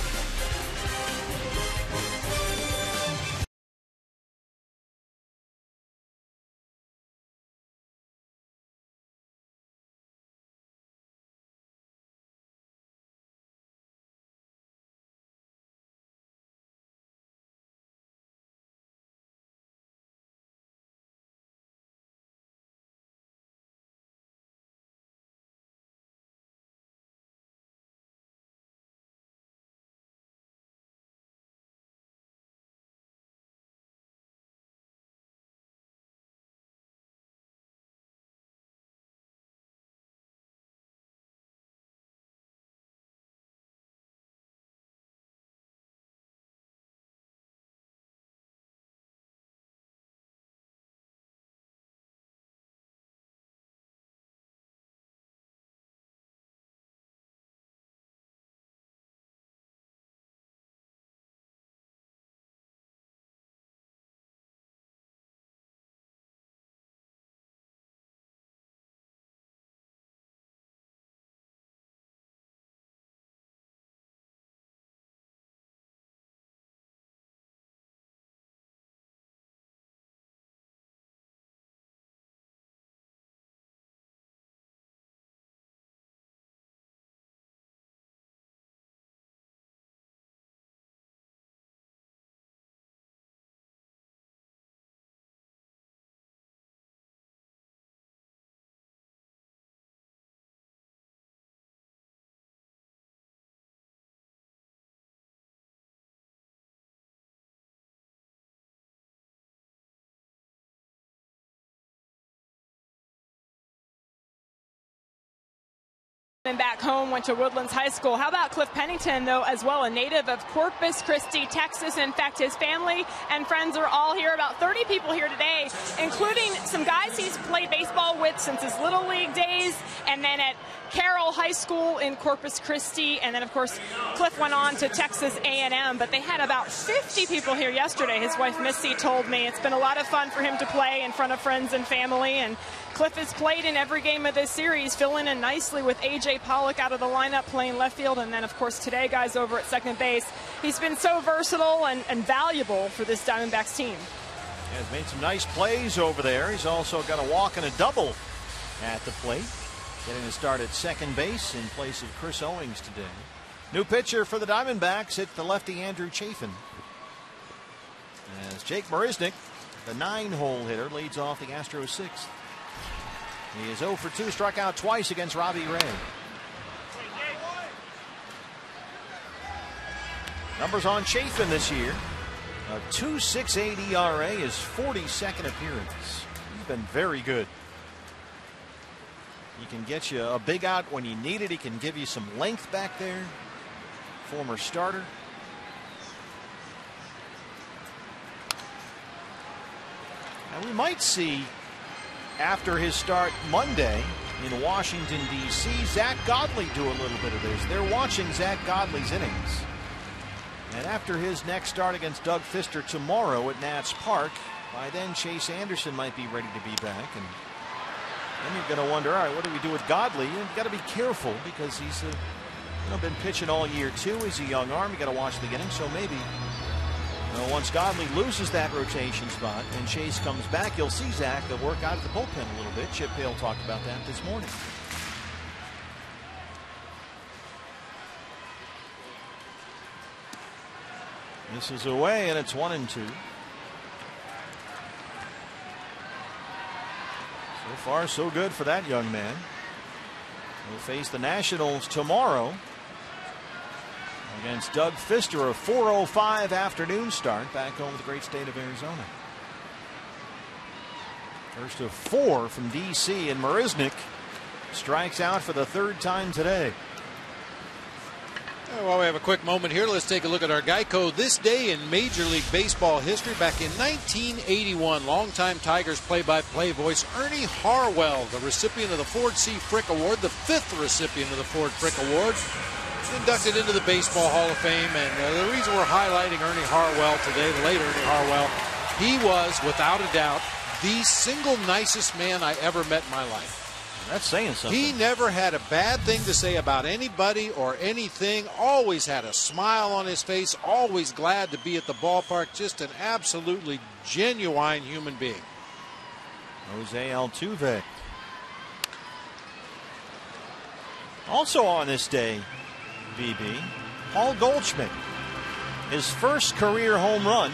And back home, went to Woodlands High School. How about Cliff Pennington, though, as well, a native of Corpus Christi, Texas. In fact, his family and friends are all here, about 30 people here today, including some guys he's played baseball with since his Little League days, and then at Carroll High School in Corpus Christi, and then, of course, Cliff went on to Texas A&M, but they had about 50 people here yesterday. His wife, Missy, told me it's been a lot of fun for him to play in front of friends and family, and Cliff has played in every game of this series, filling in nicely with A.J. Pollock out of the lineup playing left field, and then, of course, today, guys over at second base. He's been so versatile and valuable for this Diamondbacks team. Yeah, he's made some nice plays over there. He's also got a walk and a double at the plate. Getting a start at second base in place of Chris Owings today. New pitcher for the Diamondbacks, hit the lefty Andrew Chafin. As Jake Marisnik, the 9-hole hitter, leads off the Astros' sixth. He is 0 for 2, struck out twice against Robbie Ray. Numbers on Chafin this year. A 2.68 ERA, his 42nd appearance. He's been very good. He can get you a big out when you need it. He can give you some length back there. Former starter. And we might see, after his start Monday in Washington, D.C., Zach Godley do a little bit of this. They're watching Zach Godley's innings. And after his next start against Doug Fister tomorrow at Nats Park, by then Chase Anderson might be ready to be back. And then you're going to wonder, all right, what do we do with Godley? You've got to be careful because he's been pitching all year, too. He's a young arm. You've got to watch the inning. So maybe once Godley loses that rotation spot and Chase comes back, you'll see Zach work out of the bullpen a little bit. Chip Hale talked about that this morning. This is away, and it's 1-2. So far, so good for that young man. He'll face the Nationals tomorrow against Doug Fister, a 4:05 afternoon start back home with the great state of Arizona. First of 4 from D.C., and Marisnik strikes out for the 3rd time today. While we have a quick moment here, let's take a look at our Geico this day in Major League Baseball history. Back in 1981, longtime Tigers play-by-play voice Ernie Harwell, the recipient of the Ford C. Frick Award, the 5th recipient of the Ford Frick Award, inducted into the Baseball Hall of Fame. And the reason we're highlighting Ernie Harwell today, the late Ernie Harwell, he was, without a doubt, the single nicest man I ever met in my life. That's saying something. He never had a bad thing to say about anybody or anything. Always had a smile on his face. Always glad to be at the ballpark. Just an absolutely genuine human being. Jose Altuve. Also on this day, BB, Paul Goldschmidt. His first career home run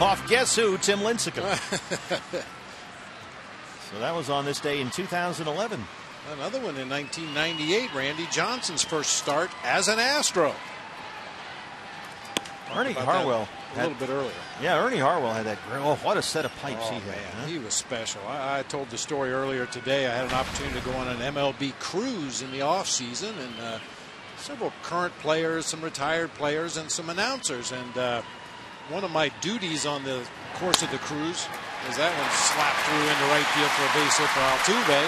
off guess who? Tim Lincecum. So that was on this day in 2011. Another one in 1998, Randy Johnson's first start as an Astro. Ernie Harwell a little bit earlier. Yeah, Ernie Harwell had that. Oh, what a set of pipes he had. Man, huh? He was special. I told the story earlier today. I had an opportunity to go on an MLB cruise in the offseason, and several current players, some retired players, and some announcers. And one of my duties on the course of the cruise, as that one slapped through into right field for a base hit for Altuve,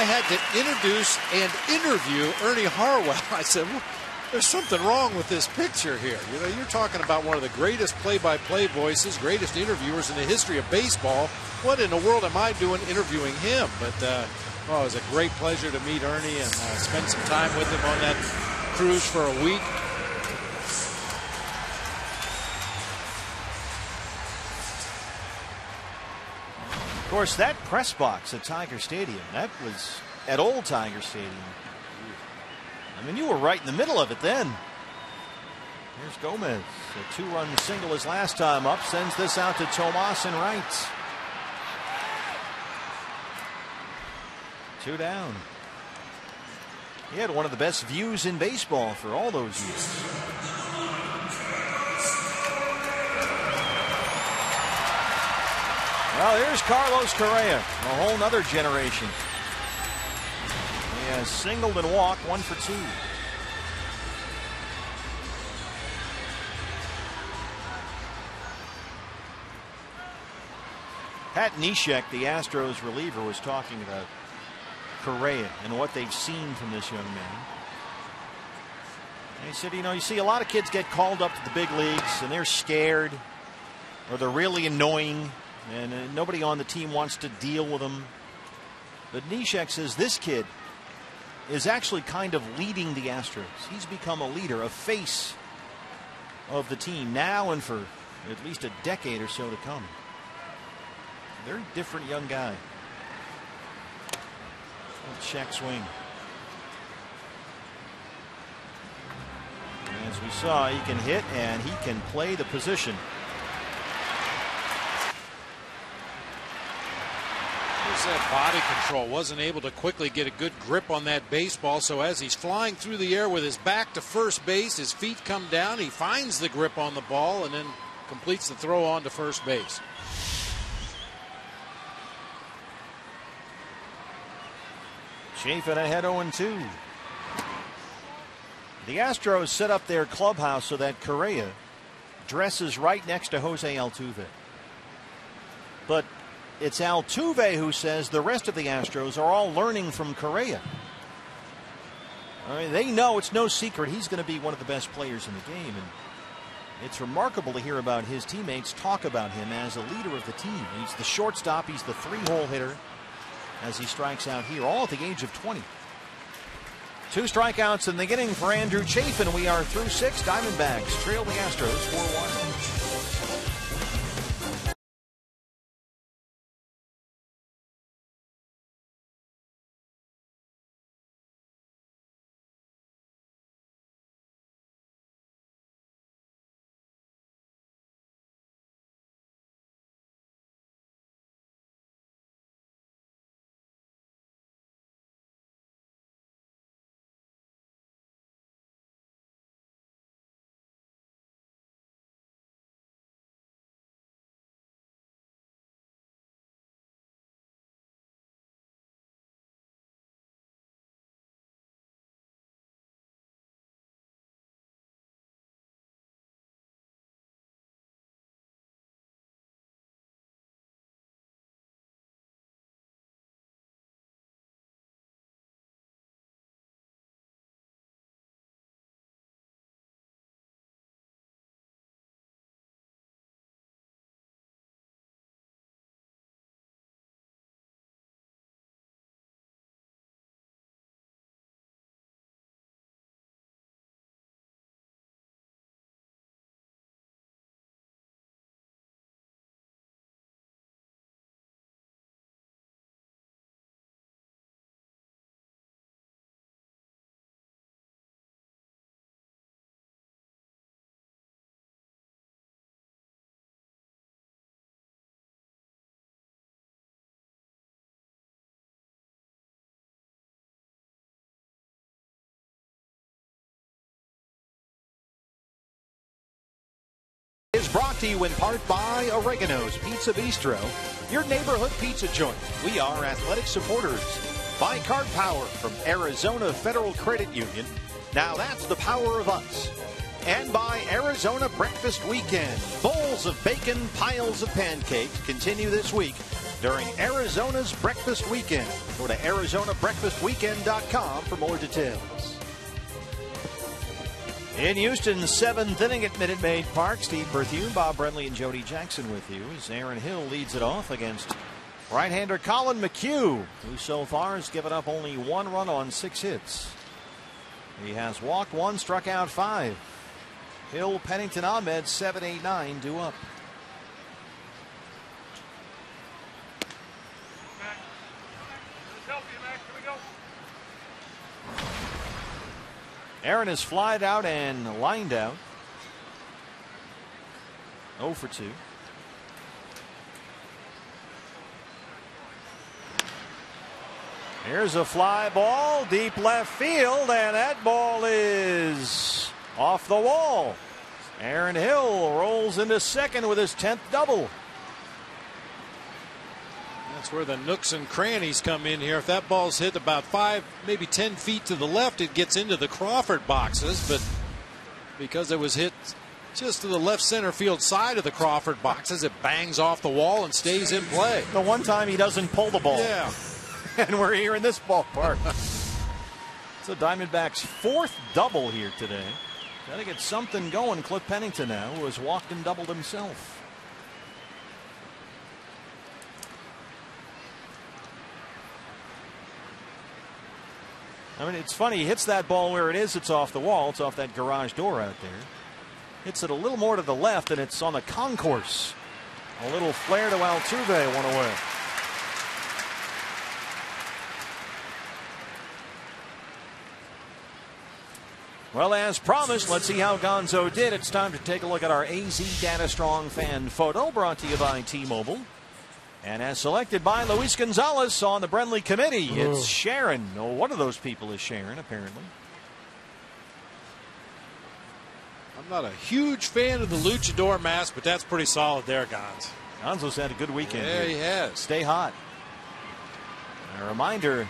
I had to introduce and interview Ernie Harwell. I said, well, there's something wrong with this picture here. You know, you're talking about one of the greatest play-by-play voices, greatest interviewers in the history of baseball. What in the world am I doing interviewing him? But well, it was a great pleasure to meet Ernie and spend some time with him on that cruise for a week. Of course, that press box at Tiger Stadium, that was at old Tiger Stadium. I mean, you were right in the middle of it then. Here's Gomez. A 2-run single his last time up. Sends this out to Tomas in right. 2 down. He had one of the best views in baseball for all those years. Well, here's Carlos Correa, a whole nother generation. He has singled and walked, 1 for 2. Pat Neshek, the Astros reliever, was talking about Correa and what they've seen from this young man. And he said, you know, you see a lot of kids get called up to the big leagues and they're scared or they're really annoying and nobody on the team wants to deal with them. But Neshek says this kid is actually kind of leading the Astros. He's become a leader, a face of the team now and for at least a decade or so to come. Very different young guy. Check swing. And as we saw, he can hit and he can play the position. His body control wasn't able to quickly get a good grip on that baseball. So as he's flying through the air with his back to first base, his feet come down. He finds the grip on the ball and then completes the throw on to first base. Chafin ahead 0-2. The Astros set up their clubhouse so that Correa dresses right next to Jose Altuve. But it's Altuve who says the rest of the Astros are all learning from Correa. I mean, they know it's no secret he's going to be one of the best players in the game. And it's remarkable to hear about his teammates talk about him as a leader of the team. He's the shortstop. He's the three-hole hitter. As he strikes out here, all at the age of 20. 2 strikeouts in the inning for Andrew Chafin. We are through 6. Diamondbacks trail the Astros 4-1. Is brought to you in part by Oregano's Pizza Bistro, your neighborhood pizza joint. We are athletic supporters. By Card Power from Arizona Federal Credit Union. Now that's the power of us. And by Arizona Breakfast Weekend. Bowls of bacon, piles of pancakes continue this week during Arizona's Breakfast Weekend. Go to ArizonaBreakfastWeekend.com for more details. In Houston, 7th inning at Minute Maid Park. Steve Berthew, Bob Brentley, and Jody Jackson with you as Aaron Hill leads it off against right-hander Colin McHugh, who so far has given up only 1 run on 6 hits. He has walked 1, struck out 5. Hill, Pennington, Ahmed, 7, 8, 9 due up. Aaron is flied out and lined out. 0 for 2. Here's a fly ball, deep left field, and that ball is off the wall. Aaron Hill rolls into second with his 10th double. That's where the nooks and crannies come in here. If that ball's hit about 5, maybe 10 feet to the left, it gets into the Crawford boxes. But because it was hit just to the left center field side of the Crawford boxes, it bangs off the wall and stays in play. The one time he doesn't pull the ball. Yeah. And we're here in this ballpark. It's the Diamondbacks' fourth double here today. Got to get something going. Cliff Pennington now, who has walked and doubled himself. I mean, it's funny. He hits that ball where it is. It's off the wall. It's off that garage door out there. Hits it a little more to the left, and it's on the concourse. A little flare to Altuve, one away. Well, as promised, let's see how Gonzo did. It's time to take a look at our AZ Data Strong fan photo, brought to you by T-Mobile. And as selected by Luis Gonzalez on the Brenly committee, it's Sharon. Oh, one of those people is Sharon, apparently. I'm not a huge fan of the luchador mask, but that's pretty solid there, Gonz. Gonzo's had a good weekend. Yeah, he has. Stay hot. A reminder,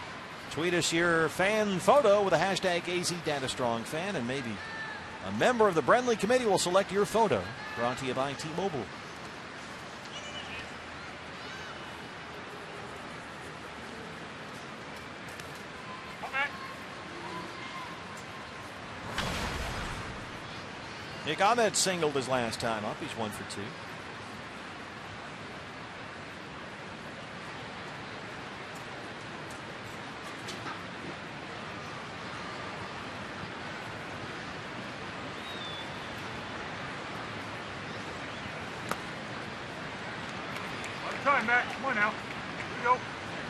tweet us your fan photo with a hashtag AZDataStrongFan, and maybe a member of the Brenly committee will select your photo. Brought to you by T-Mobile. Nick Ahmed singled his last time up. He's 1 for 2. Time back. Come on now. Here we go.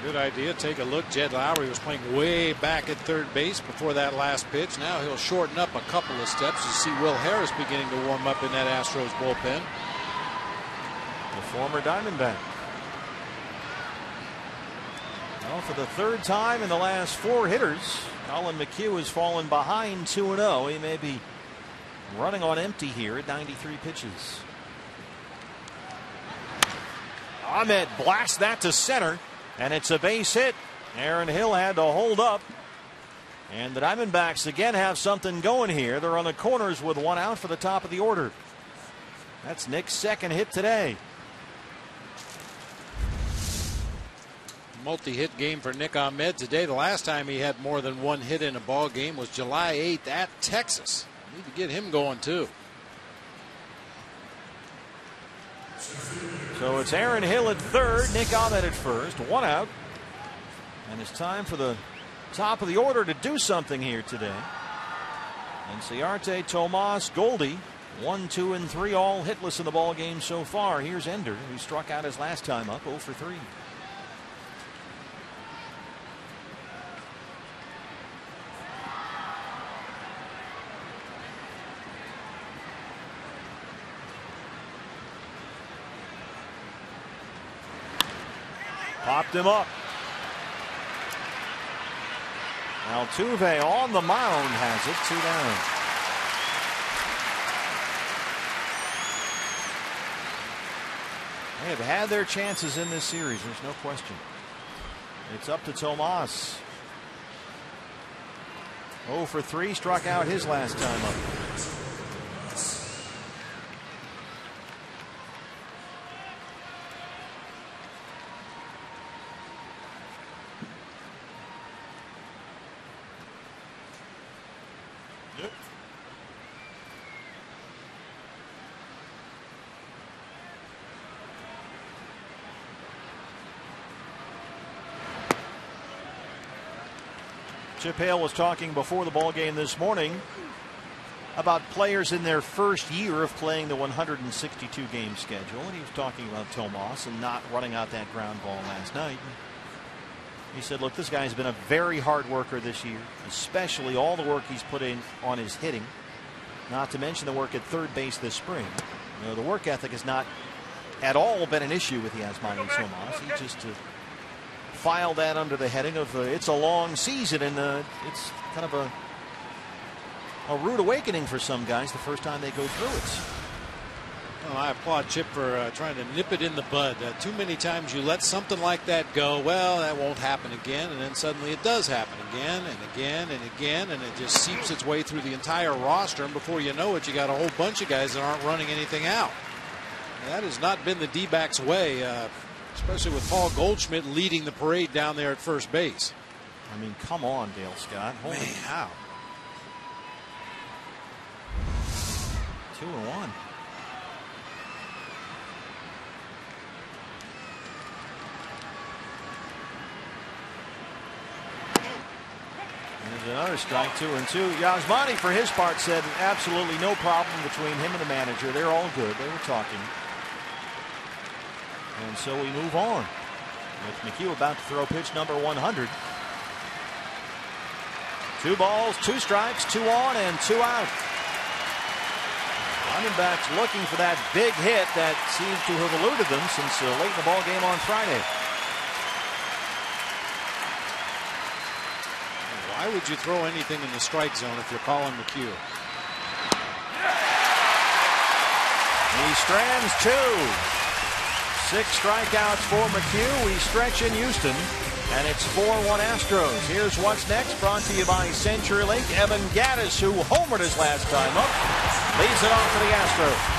Good idea. Take a look. Jed Lowrie was playing way back at third base before that last pitch. Now he'll shorten up a couple of steps. You see Will Harris beginning to warm up in that Astros bullpen. The former Diamondback. Well, for the third time in the last 4 hitters, Colin McHugh has fallen behind 2-0. He may be running on empty here at 93 pitches. Ahmed blasts that to center, and it's a base hit. Aaron Hill had to hold up. And the Diamondbacks again have something going here. They're on the corners with 1 out for the top of the order. That's Nick's 2nd hit today. Multi-hit game for Nick Ahmed today. The last time he had more than 1 hit in a ball game was July 8th at Texas. Need to get him going too. So it's Aaron Hill at third, Nick Ahmed at first, 1 out. And it's time for the top of the order to do something here today. Inciarte, Tomas, Goldie, 1, 2, and 3 all hitless in the ball game so far. Here's Ender, who struck out his last time up, 0 for 3. Popped him up. Altuve on the mound has it, 2 down. They have had their chances in this series, there's no question. It's up to Tomas. 0 for 3, struck out his last time up. Chip Hale was talking before the ballgame this morning about players in their first year of playing the 162-game schedule, and he was talking about Tomas and not running out that ground ball last night. He said, look, this guy's been a very hard worker this year, especially all the work he's put in on his hitting, not to mention the work at third base this spring. You know, the work ethic has not at all been an issue with Yasmani Tomas. He just filed that under the heading of it's a long season, and it's kind of a rude awakening for some guys the first time they go through it. Well, I applaud Chip for trying to nip it in the bud. Too many times you let something like that go, well, that won't happen again, and then suddenly it does happen again and again and again, and it just seeps its way through the entire roster, and before you know it, you got a whole bunch of guys that aren't running anything out. And that has not been the D-backs' way, especially with Paul Goldschmidt leading the parade down there at first base. I mean, come on, Dale Scott. Holy cow. 2-1. There's another strike, 2-2. Yasmani, for his part, said absolutely no problem between him and the manager. They're all good. They were talking. And so we move on with McHugh about to throw pitch number 100. 2 balls, 2 strikes, 2 on and 2 out. Running backs looking for that big hit that seems to have eluded them since late in the ball game on Friday. Why would you throw anything in the strike zone if you're Colin McHugh? He strands 2. 6 strikeouts for McHugh. We stretch in Houston, and it's 4-1 Astros. Here's what's next, brought to you by CenturyLink. Evan Gattis, who homered his last time up, leads it off for the Astros.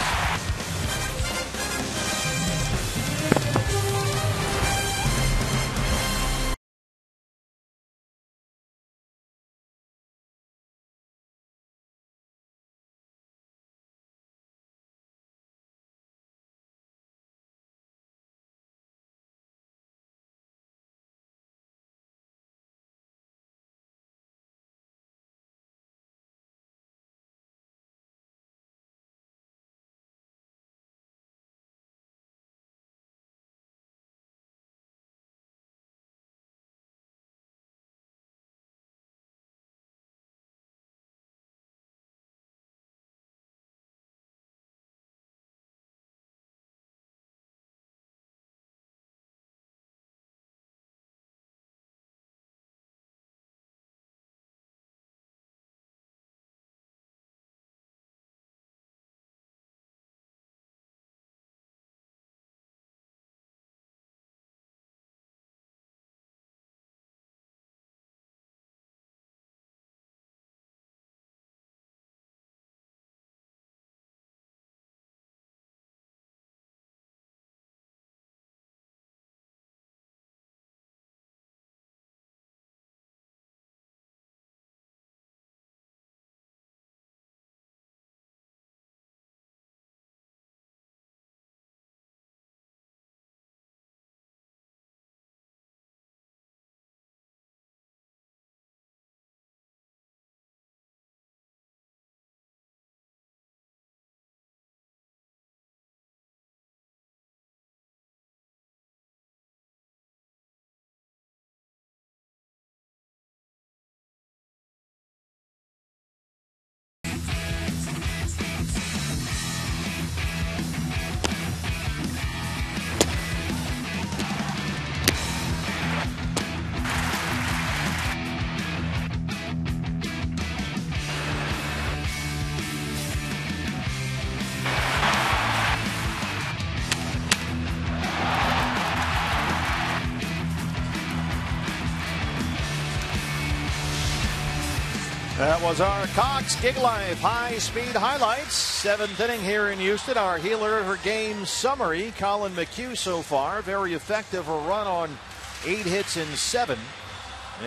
That was our Cox Gig Life high-speed highlights. 7th inning here in Houston. Our healer of her game summary, Colin McHugh so far. Very effective, a run on 8 hits in 7.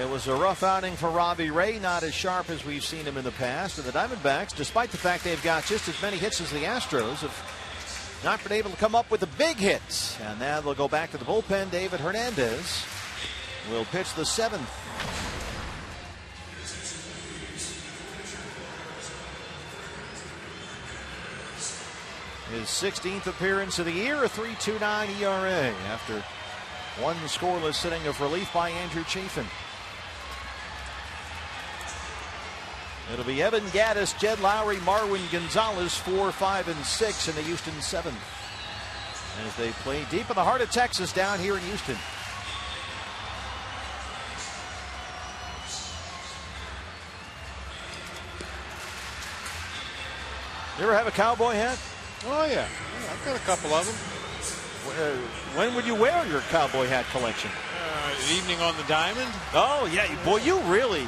It was a rough outing for Robbie Ray, not as sharp as we've seen him in the past. And the Diamondbacks, despite the fact they've got just as many hits as the Astros, have not been able to come up with the big hits. And now they'll go back to the bullpen. David Hernandez will pitch the 7th. His 16th appearance of the year, a 3.29 ERA after one scoreless inning of relief by Andrew Chafin. It'll be Evan Gattis, Jed Lowrie, Marwin Gonzalez, 4, 5, and 6 in the Houston 7th. As they play deep in the heart of Texas down here in Houston. You ever have a cowboy hat? Oh, yeah. I Got a couple of them. When would you wear your cowboy hat collection? Evening on the Diamond. Oh, yeah. Boy, you really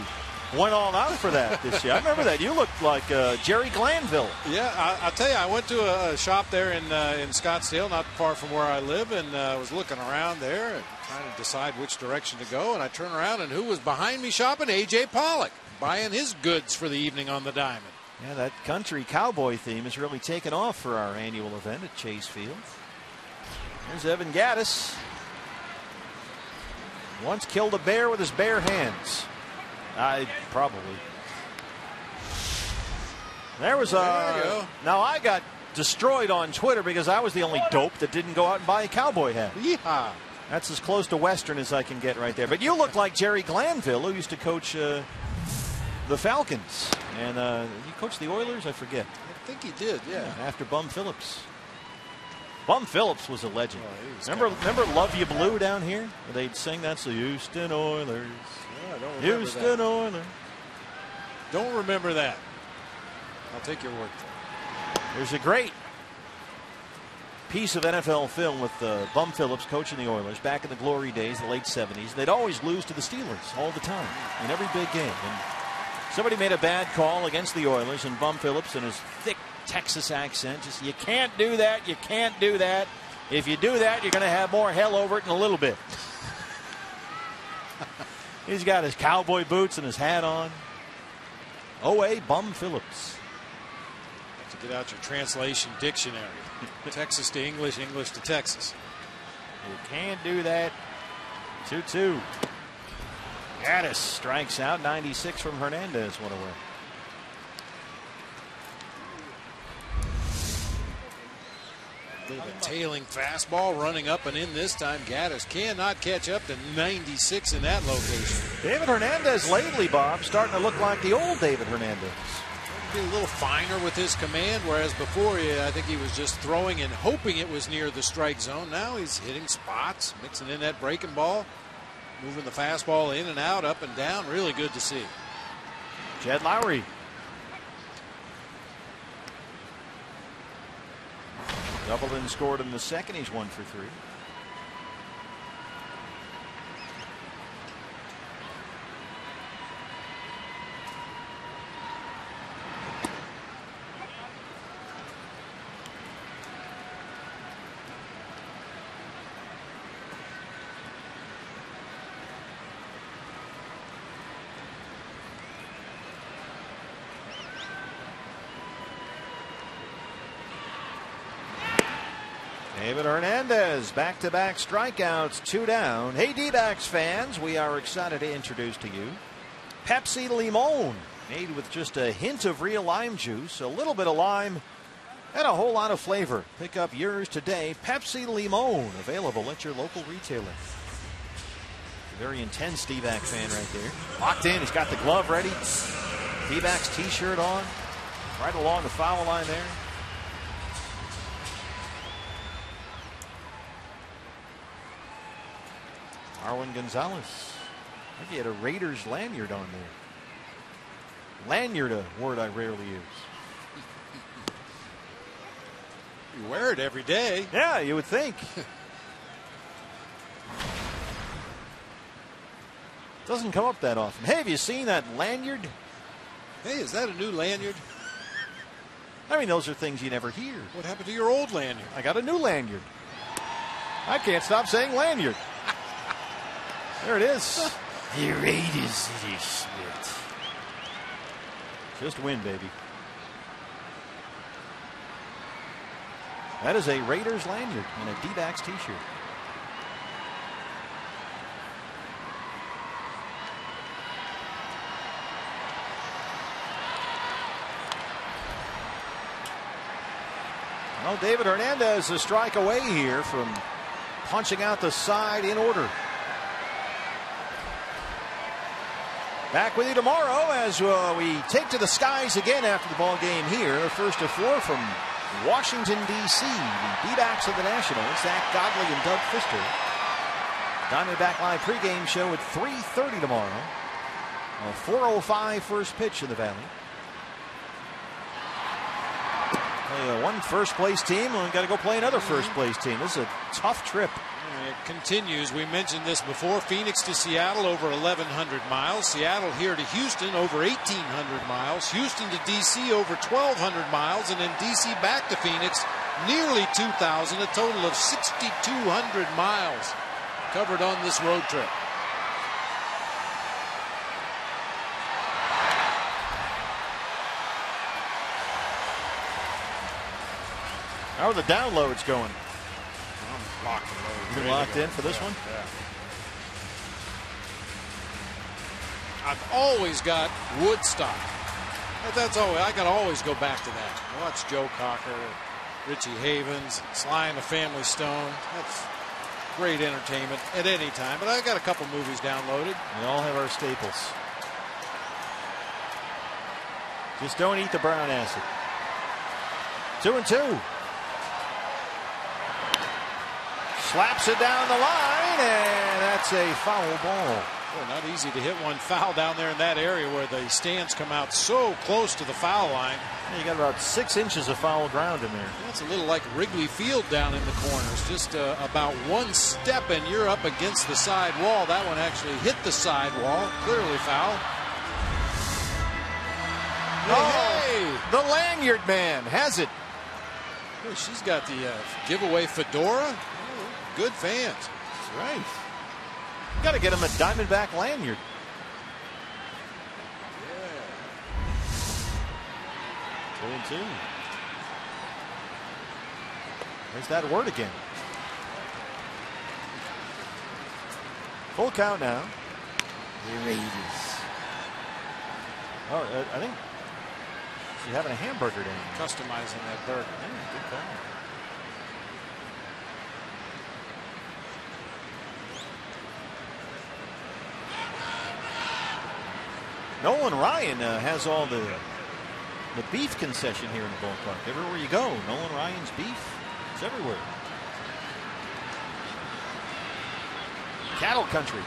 went all out for that this year. I remember that. You looked like Jerry Glanville. Yeah, I'll tell you, I went to a shop there in Scottsdale, not far from where I live, and was looking around there and trying to decide which direction to go. And I turned around, and who was behind me shopping? A.J. Pollock, buying his goods for the evening on the Diamond. Yeah, that country cowboy theme has really taken off for our annual event at Chase Field. Here's Evan Gattis. Once killed a bear with his bare hands. Probably. There was a. Now I got destroyed on Twitter because I was the only dope that didn't go out and buy a cowboy hat. Yeehaw. That's as close to Western as I can get right there. But you look like Jerry Glanville, who used to coach the Falcons. And he coached the Oilers, I forget. I think he did, yeah. After Bum Phillips. Bum Phillips was a legend. Oh, was remember Love You Blue down here? They'd sing that's the Houston Oilers. Yeah, I don't remember Houston that. Oilers. Don't remember that. I'll take your word for it. There's a great piece of NFL film with Bum Phillips coaching the Oilers back in the glory days, the late 70s. They'd always lose to the Steelers all the time in every big game. And somebody made a bad call against the Oilers, and Bum Phillips in his thick Texas accent. Just, you can't do that. You can't do that. If you do that, you're going to have more hell over it in a little bit. He's got his cowboy boots and his hat on. O.A. Bum Phillips. You have to get out your translation dictionary. Texas to English, English to Texas. You can't do that. 2-2. Gattis strikes out. 96 from Hernandez. One away. Tailing fastball running up and in this time. Gattis cannot catch up to 96 in that location. David Hernandez lately, Bob, starting to look like the old David Hernandez. Be a little finer with his command, whereas before I think he was just throwing and hoping it was near the strike zone. Now he's hitting spots, mixing in that breaking ball, moving the fastball in and out, up and down. Really good to see. Jed Lowrie. Doubled and scored in the second. He's 1 for 3. David Hernandez, back-to-back strikeouts, 2 down. Hey, D-backs fans, we are excited to introduce to you Pepsi Limon, made with just a hint of real lime juice, a little bit of lime, and a whole lot of flavor. Pick up yours today. Pepsi Limon, available at your local retailer. Very intense D-back fan right there. Locked in, he's got the glove ready. D-backs T-shirt on, right along the foul line there. Marwin Gonzalez. I think he had a Raiders lanyard on there. Lanyard, a word I rarely use. You wear it every day. Yeah, you would think. Doesn't come up that often. Hey, have you seen that lanyard? Hey, is that a new lanyard? I mean, those are things you never hear. What happened to your old lanyard? I got a new lanyard. I can't stop saying lanyard. There it is. The Raiders. Just win, baby. That is a Raiders lanyard and a D-backs T-shirt. Well, David Hernandez a strike away here from punching out the side in order. Back with you tomorrow as we take to the skies again after the ball game here. First of 4 from Washington, D.C. The D-backs of the Nationals, Zach Godley and Doug Fister. Diamondback Live pregame show at 3:30 tomorrow. A 4:05 first pitch in the Valley. One first-place team, and got to go play another first-place team. This is a tough trip. It continues. We mentioned this before. Phoenix to Seattle, over 1,100 miles. Seattle here to Houston, over 1,800 miles. Houston to D.C., over 1,200 miles. And then D.C. back to Phoenix, nearly 2,000, a total of 6,200 miles covered on this road trip. How are the downloads going? I'm locked in. You're locked in for this one? Yeah. I've always got Woodstock. But that's always, I can always go back to that. Watch Joe Cocker, Richie Havens, Sly and the Family Stone. That's great entertainment at any time. But I got a couple movies downloaded. We all have our staples. Just don't eat the brown acid. 2-2. Slaps it down the line, and that's a foul ball. Well, not easy to hit one foul down there in that area where the stands come out so close to the foul line. You got about 6 inches of foul ground in there. That's a little like Wrigley Field down in the corners. Just about one step, and you're up against the side wall. That one actually hit the side wall. Clearly foul. Oh, hey, the lanyard man has it. Boy, she's got the giveaway fedora. Good fans. That's right. Got to get him a Diamondback lanyard. Yeah. 2-2. There's that word again. Full count now. The Raiders. Oh, I think she's having a hamburger down there. Customizing that burger. Yeah, good call. Nolan Ryan has all the beef concession here in the ballpark. Everywhere you go, Nolan Ryan's beef. It's everywhere. Cattle country.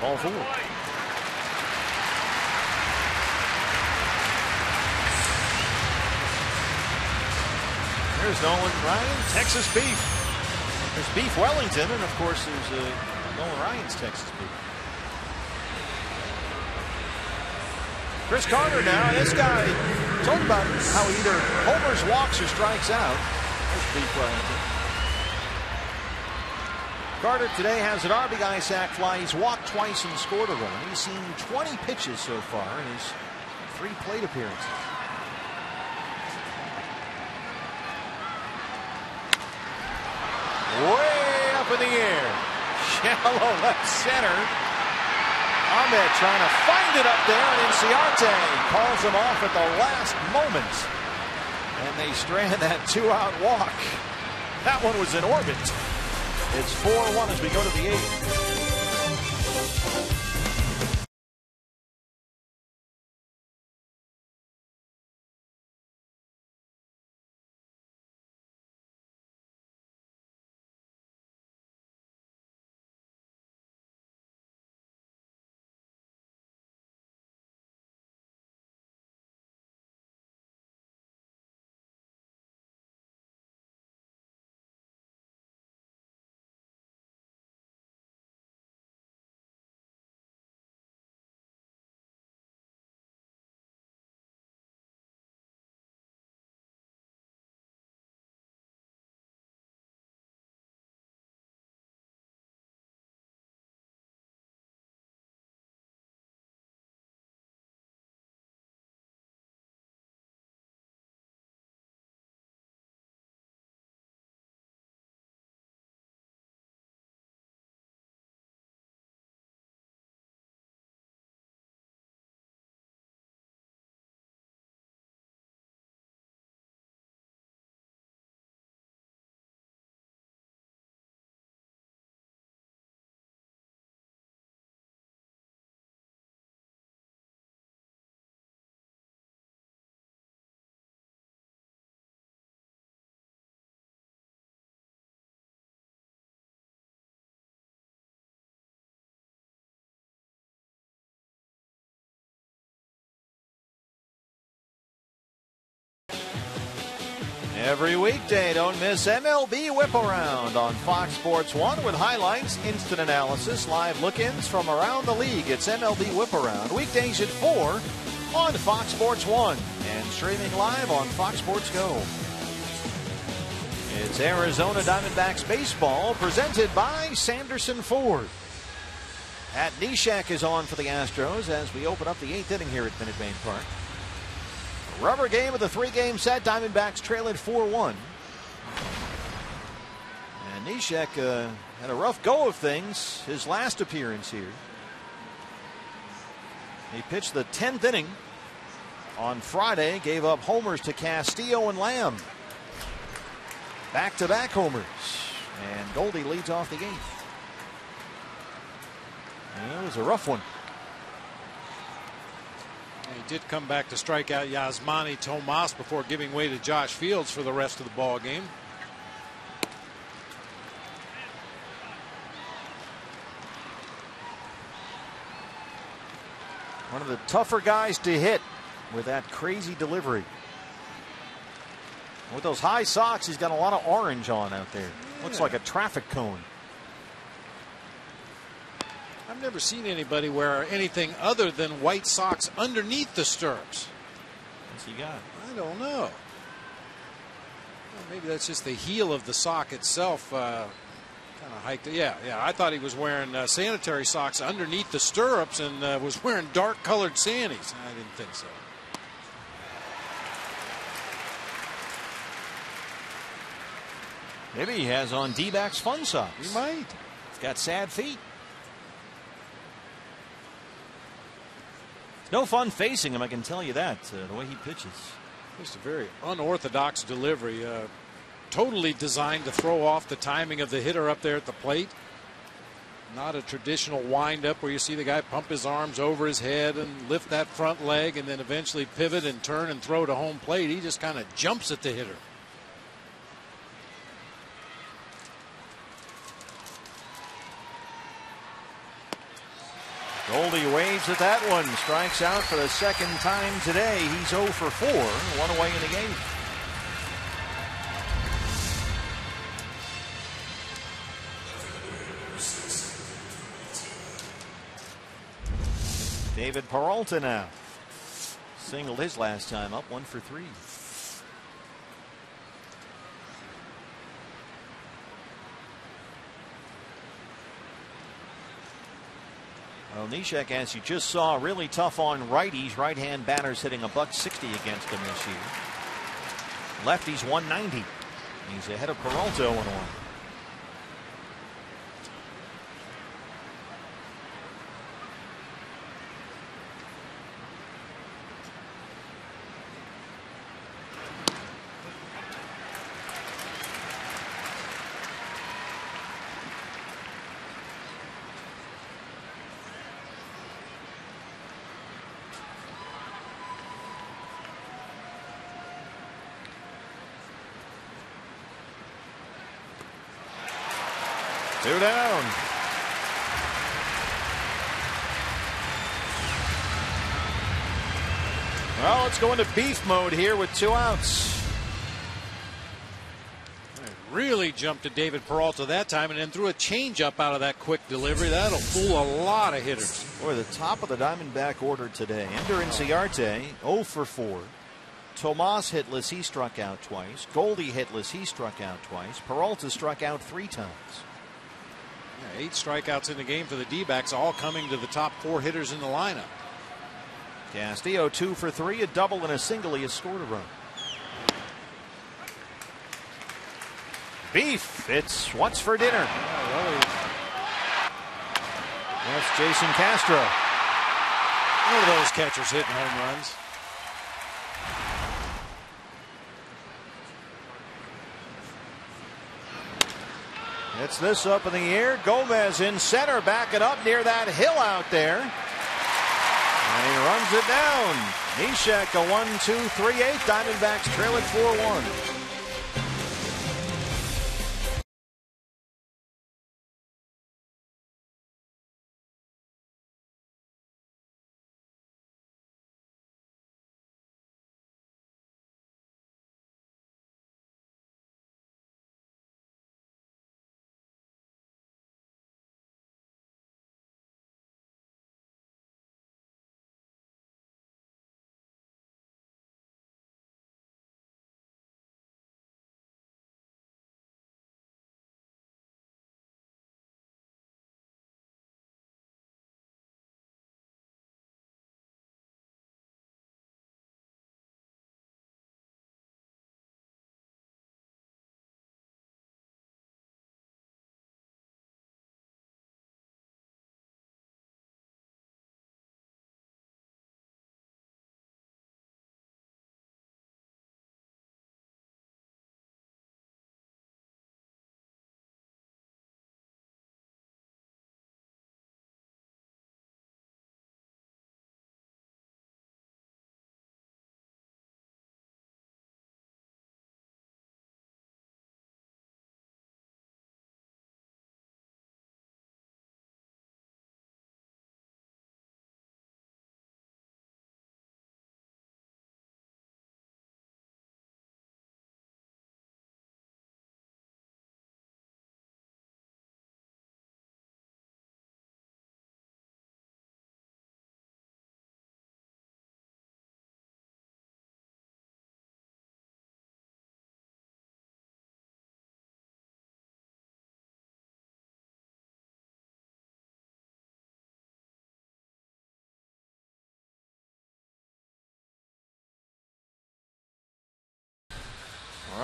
Ball four. There's Nolan Ryan, Texas beef. There's beef Wellington, and of course there's Nolan Ryan's Texas beef. Chris Carter now, this guy talked about how either homers, walks, or strikes out. That's beef Wellington. Carter today has an RBI sac fly. He's walked twice and scored a run. He's seen 20 pitches so far in his 3 plate appearances. Way up in the air. Shallow left center. Ahmed trying to find it up there, and Inciarte calls him off at the last moment. And they strand that 2-out walk. That one was in orbit. It's 4-1 as we go to the 8th. Every weekday, don't miss MLB Whip Around on Fox Sports 1 with highlights, instant analysis, live look-ins from around the league. It's MLB Whip Around weekdays at 4 on Fox Sports 1 and streaming live on Fox Sports Go. It's Arizona Diamondbacks baseball presented by Sanderson Ford. Pat Neshek is on for the Astros as we open up the 8th inning here at Minute Maid Park. Rubber game of the 3-game set. Diamondbacks trailing 4-1. And Neshek had a rough go of things his last appearance here. He pitched the 10th inning on Friday, gave up homers to Castillo and Lamb. Back-to-back homers. And Goldie leads off the 8th. That was a rough one. He did come back to strike out Yasmani Tomas before giving way to Josh Fields for the rest of the ball game. One of the tougher guys to hit with that crazy delivery. With those high socks, he's got a lot of orange on out there. Looks like a traffic cone. I've never seen anybody wear anything other than white socks underneath the stirrups. What's he got? I don't know. Well, maybe that's just the heel of the sock itself. Kind of hiked it. Yeah. I thought he was wearing sanitary socks underneath the stirrups and was wearing dark-colored sandies. I didn't think so. Maybe he has on D-backs fun socks. He might. He's got sad feet. No fun facing him, I can tell you that, the way he pitches. Just a very unorthodox delivery, totally designed to throw off the timing of the hitter up there at the plate. Not a traditional windup where you see the guy pump his arms over his head and lift that front leg and then eventually pivot and turn and throw to home plate. He just kind of jumps at the hitter. Goldie waves at that one. Strikes out for the second time today. He's 0 for 4. One away in the game. David Peralta now. Singled his last time up. 1 for 3. Well, Neshek, as you just saw, really tough on righties. Right-hand batters hitting .160 against him this year. Lefties .190. He's ahead of Peralta 0-1. Two down. Well, let's go into beef mode here with 2 outs. Really jumped to David Peralta that time and then threw a changeup out of that quick delivery. That'll fool a lot of hitters. Boy, the top of the Diamondback order today. Ender Inciarte, 0 for 4. Tomas hitless, he struck out twice. Goldie hitless, he struck out twice. Peralta struck out 3 times. 8 strikeouts in the game for the D-backs, all coming to the top 4 hitters in the lineup. Castillo 2 for 3, a double and a single. He has scored a run. Beef, it's what's for dinner. That's Jason Castro. One of those catchers hitting home runs. It's this up in the air. Gomez in center, backing up near that hill out there. And he runs it down. Neshek, a 1-2-3-8. Diamondbacks trailing 4-1.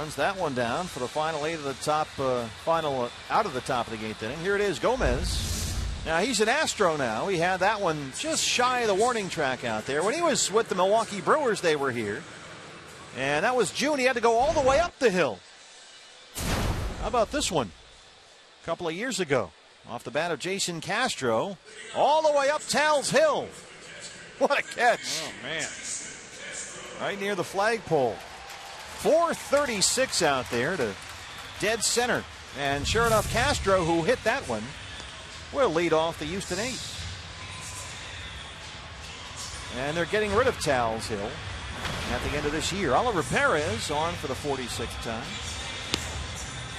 runs that one down for the final eight of the top out of the top of the eighth inning. Here it is, Gomez. Now he's an Astro now. He had that one just shy of the warning track out there. When he was with the Milwaukee Brewers, they were here. And that was June. He had to go all the way up the hill. How about this one? A couple of years ago. Off the bat of Jason Castro. All the way up Tal's Hill. What a catch. Oh, man. Right near the flagpole. 436 out there to dead center. And sure enough, Castro, who hit that one, will lead off the Houston 8. And they're getting rid of Tal's Hill at the end of this year. Oliver Perez on for the 46th time.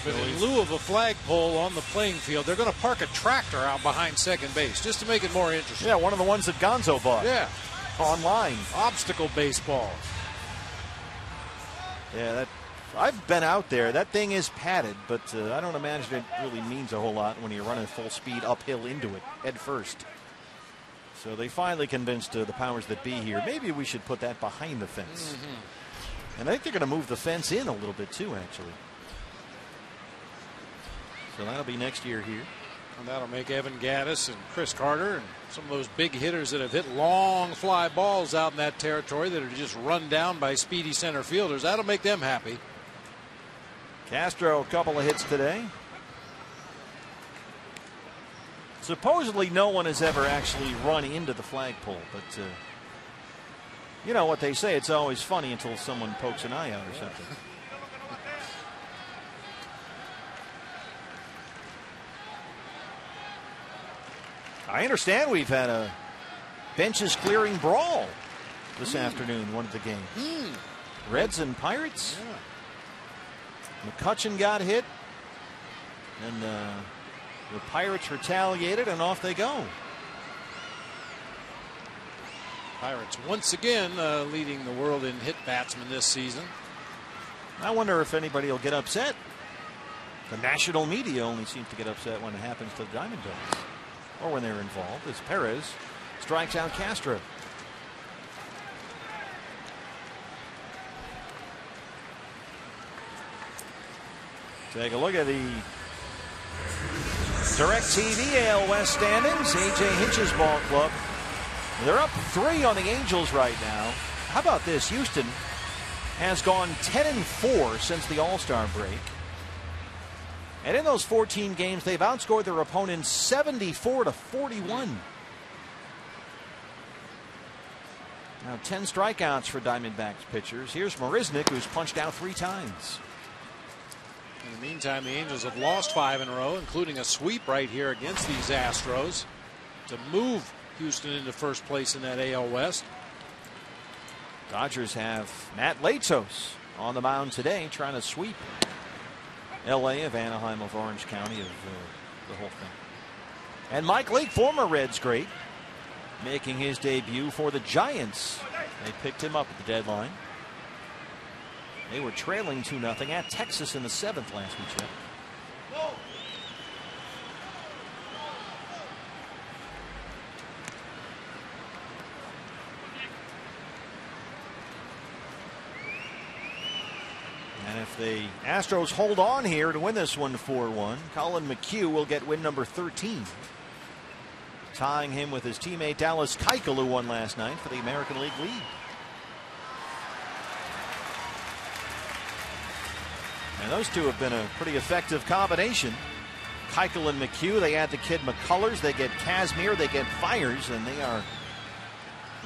But in lieu of a flagpole on the playing field, they're going to park a tractor out behind second base just to make it more interesting. Yeah, one of the ones that Gonzo bought. Yeah. Online. Obstacle baseball. Yeah, that, I've been out there. That thing is padded, but I don't imagine it really means a whole lot when you're running full speed uphill into it head first. So they finally convinced the powers that be here, maybe we should put that behind the fence. And I think they're going to move the fence in a little bit too, actually. So that'll be next year here. And that'll make Evan Gattis and Chris Carter and some of those big hitters that have hit long fly balls out in that territory that are just run down by speedy center fielders. That'll make them happy. Castro, a couple of hits today. Supposedly no one has ever actually run into the flagpole, but you know what they say, it's always funny until someone pokes an eye out or something. I understand we've had a benches clearing brawl this afternoon, one of the games. Reds and Pirates. Yeah. McCutchen got hit, and the Pirates retaliated, and off they go. Pirates once again leading the world in hit batsmen this season. I wonder if anybody will get upset. The national media only seems to get upset when it happens to the Diamondbacks, or when they're involved, as Perez strikes out Castro. Take a look at the DirecTV AL West standings. A.J. Hinch's ball club. They're up 3 on the Angels right now. How about this? Houston has gone 10-4 since the All-Star break. And in those 14 games, they've outscored their opponents 74-41. Now 10 strikeouts for Diamondbacks pitchers. Here's Marisnik, who's punched out 3 times. In the meantime, the Angels have lost 5 in a row, including a sweep right here against these Astros, to move Houston into first place in that AL West. Dodgers have Matt Latos on the mound today, trying to sweep L.A., of Anaheim, of Orange County, of the whole thing. And Mike Leake, former Reds great, making his debut for the Giants. They picked him up at the deadline. They were trailing 2-0 at Texas in the 7th last we checked. And if the Astros hold on here to win this one 4-1, Colin McHugh will get win number 13. Tying him with his teammate Dallas Keuchel, who won last night for the American League lead. And those two have been a pretty effective combination. Keuchel and McHugh, they add the kid McCullers, they get Kazmir, they get Fires, and they are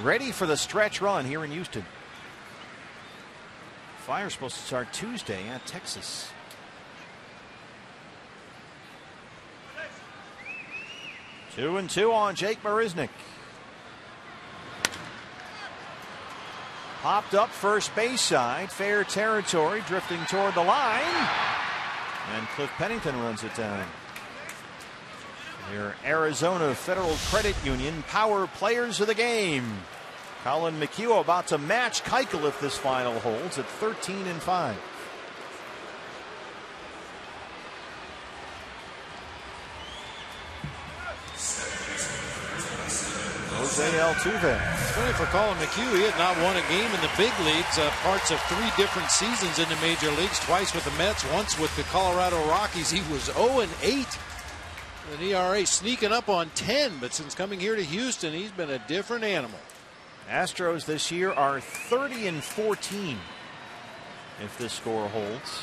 ready for the stretch run here in Houston. Fire's supposed to start Tuesday at Texas. Two and two on Jake Marisnik. Popped up first base side, fair territory, drifting toward the line, and Cliff Pennington runs it down. Here, Arizona Federal Credit Union, power players of the game. Colin McHugh about to match Keuchel if this final holds at 13-5. Jose Altuve. It's funny for Colin McHugh. He had not won a game in the big leagues, parts of three different seasons in the major leagues, twice with the Mets, once with the Colorado Rockies. He was 0-8. An ERA sneaking up on 10, but since coming here to Houston, he's been a different animal. Astros this year are 30-14 if this score holds.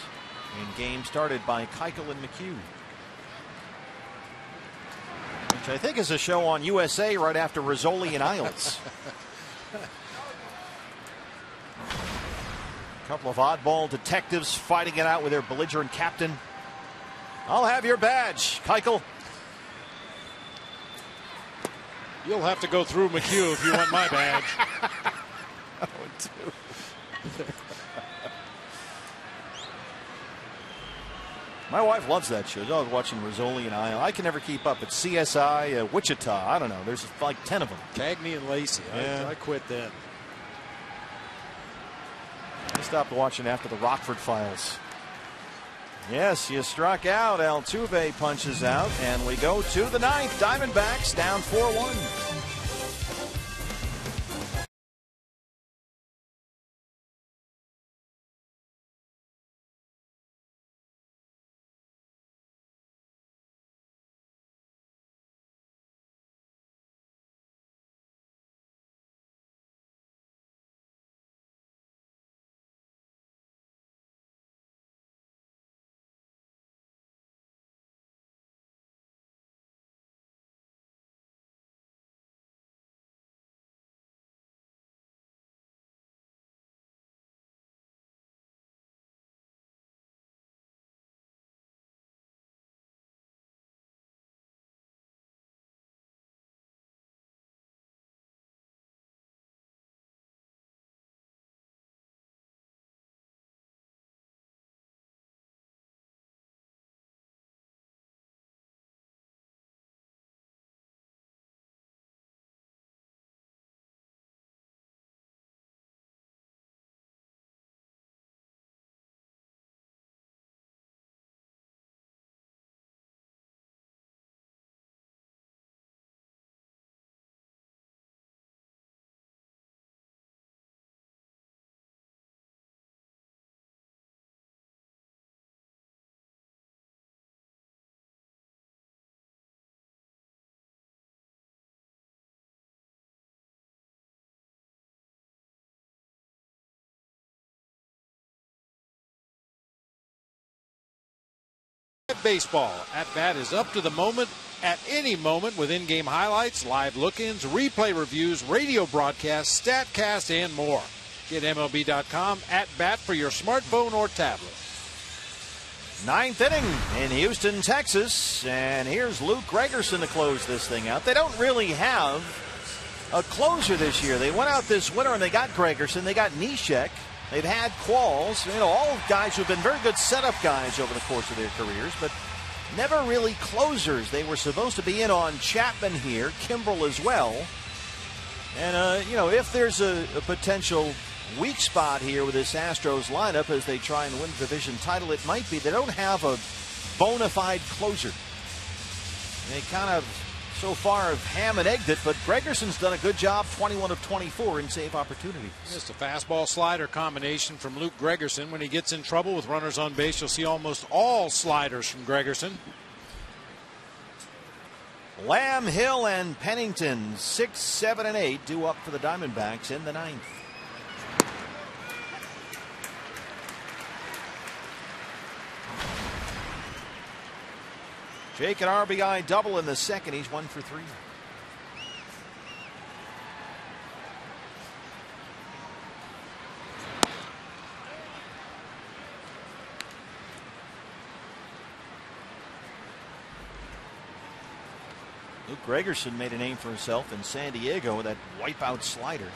And game started by Keuchel and McHugh, which I think is a show on USA right after Rizzoli and Isles. A couple of oddball detectives fighting it out with their belligerent captain. I'll have your badge, Keuchel. You'll have to go through McHugh if you want my badge. Oh, too. My wife loves that show. I love watching Rizzoli and I can never keep up. It's CSI, Wichita. I don't know. There's like 10 of them. Cagney and Lacey. Yeah. I quit then. I stopped watching after the Rockford Files. Yes, you struck out. Altuve punches out, and we go to the ninth. Diamondbacks down 4-1. Baseball at bat is up to the moment, at any moment, with in-game highlights, live look-ins, replay reviews, radio broadcasts, StatCast, and more. Get MLB.com at bat for your smartphone or tablet. Ninth inning in Houston, Texas, and here's Luke Gregerson to close this thing out. They don't really have a closer this year. They went out this winter and they got Gregerson, they got Neshek. They've had Qualls, you know, all guys who've been very good setup guys over the course of their careers, but never really closers. They were supposed to be in on Chapman here, Kimbrel as well. And, you know, if there's a potential weak spot here with this Astros lineup as they try and win the division title, it might be they don't have a bona fide closer. They kind of, so far, have ham and egged it, but Gregerson's done a good job, 21 of 24 in save opportunities. Just a fastball slider combination from Luke Gregerson. When he gets in trouble with runners on base, you'll see almost all sliders from Gregerson. Lamb, Hill, and Pennington, 6, 7, and 8, due up for the Diamondbacks in the ninth. Jake, an RBI double in the second. He's 1 for 3. Luke Gregerson made a name for himself in San Diego with that wipeout slider. .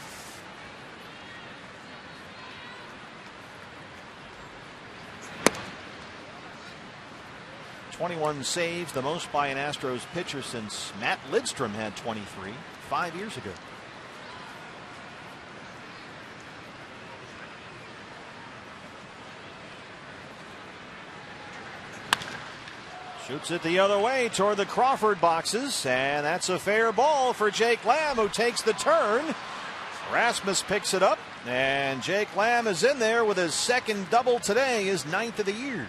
21 saves, the most by an Astros pitcher since Matt Lidstrom had 23 5 years ago. Shoots it the other way toward the Crawford boxes, and that's a fair ball for Jake Lamb, who takes the turn. Rasmus picks it up, and Jake Lamb is in there with his second double today, his 9th of the year.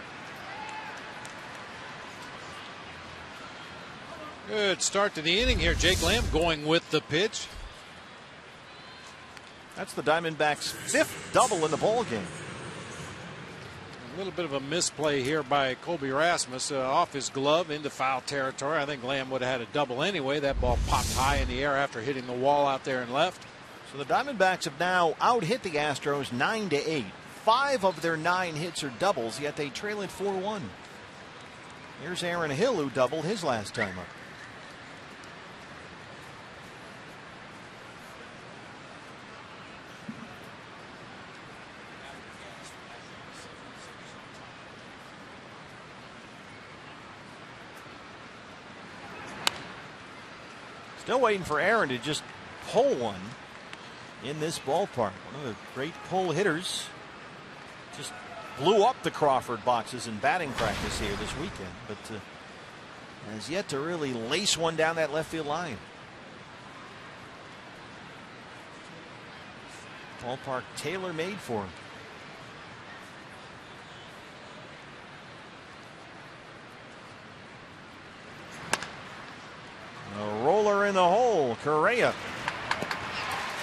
Good start to the inning here. Jake Lamb going with the pitch. That's the Diamondbacks' 5th double in the ballgame. A little bit of a misplay here by Colby Rasmus off his glove into foul territory. I think Lamb would have had a double anyway. That ball popped high in the air after hitting the wall out there and left. So the Diamondbacks have now out-hit the Astros 9-8. 5 of their 9 hits are doubles, yet they trail it 4-1. Here's Aaron Hill, who doubled his last time up. Still waiting for Aaron to just pull one in this ballpark. One of the great pull hitters. Just blew up the Crawford boxes in batting practice here this weekend, but has yet to really lace one down that left field line. Ballpark tailor-made for him. A roller in the hole. Correa.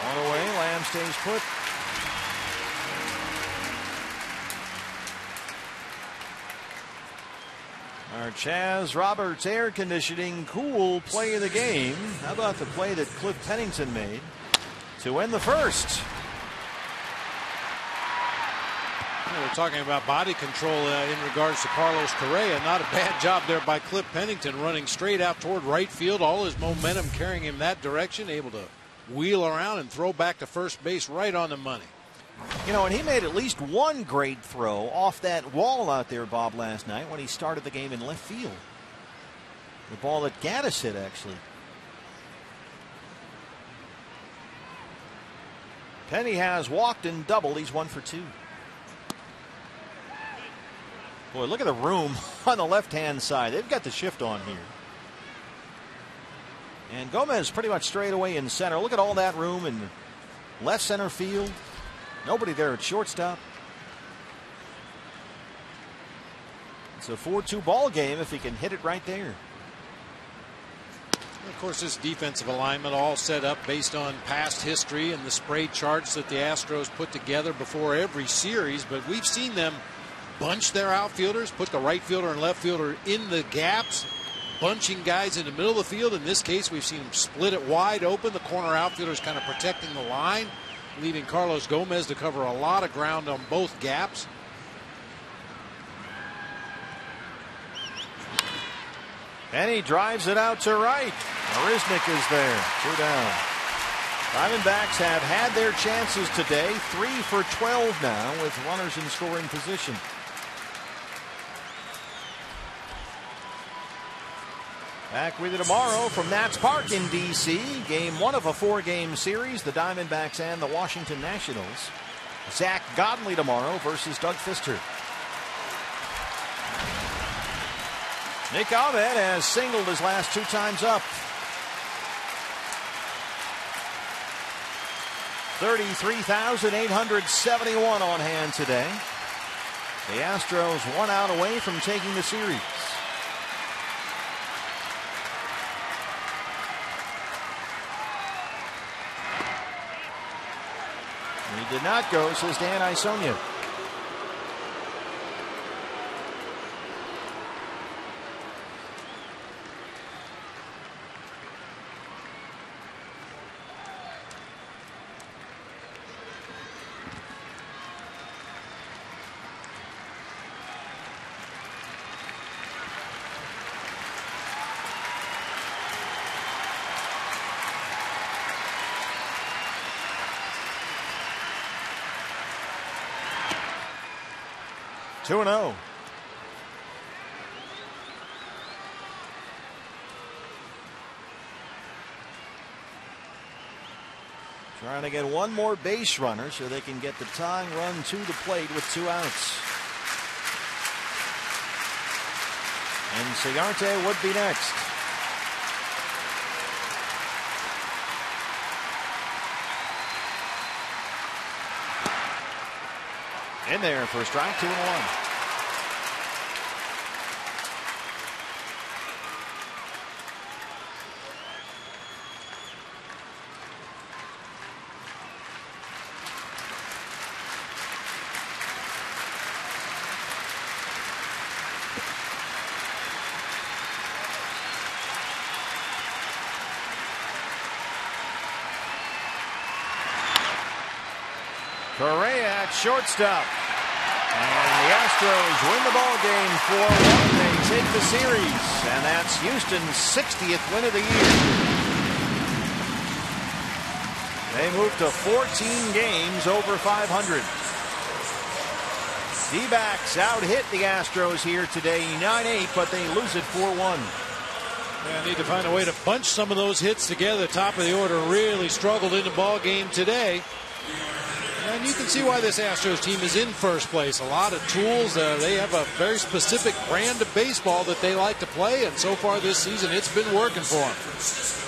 All the way. Lamb stays put. Our Chaz Roberts air conditioning cool play of the game. How about the play that Cliff Pennington made to end the first? We're talking about body control in regards to Carlos Correa. Not a bad job there by Cliff Pennington, running straight out toward right field. All his momentum carrying him that direction, able to wheel around and throw back to first base right on the money. You know, and he made at least one great throw off that wall out there, Bob, last night when he started the game in left field. The ball that Gattis hit, actually. Penny has walked and doubled. He's 1 for 2. Boy, look at the room on the left-hand side. They've got the shift on here. And Gomez pretty much straight away in center. Look at all that room in left center field. Nobody there at shortstop. It's a 4-2 ball game if he can hit it right there. Of course, this defensive alignment all set up based on past history and the spray charts that the Astros put together before every series. But we've seen them bunch their outfielders, put the right fielder and left fielder in the gaps, bunching guys in the middle of the field. In this case, we've seen them split it wide open. The corner outfielders kind of protecting the line, leaving Carlos Gomez to cover a lot of ground on both gaps. And he drives it out to right. Marisnik is there. 2 down. Diamondbacks have had their chances today. 3 for 12 now with runners in scoring position. Back with you tomorrow from Nats Park in D.C. Game 1 of a 4-game series, the Diamondbacks and the Washington Nationals. Zach Godley tomorrow versus Doug Fister. Nick Ahmed has singled his last 2 times up. 33,871 on hand today. The Astros 1 out away from taking the series. He did not go, says Dan Isonia. Two and oh. Trying to get one more base runner so they can get the tying run to the plate with 2 outs. And Inciarte would be next. In there, first drive, 2-1. Correa at shortstop. And the Astros win the ball game 4-1. They take the series. And that's Houston's 60th win of the year. They move to 14 games over 500. D-backs out-hit the Astros here today 9-8, but they lose it 4-1. They need to find a way to bunch some of those hits together. Top of the order really struggled in the ball game today. And you can see why this Astros team is in first place. A lot of tools. They have a very specific brand of baseball that they like to play, and so far this season it's been working for them.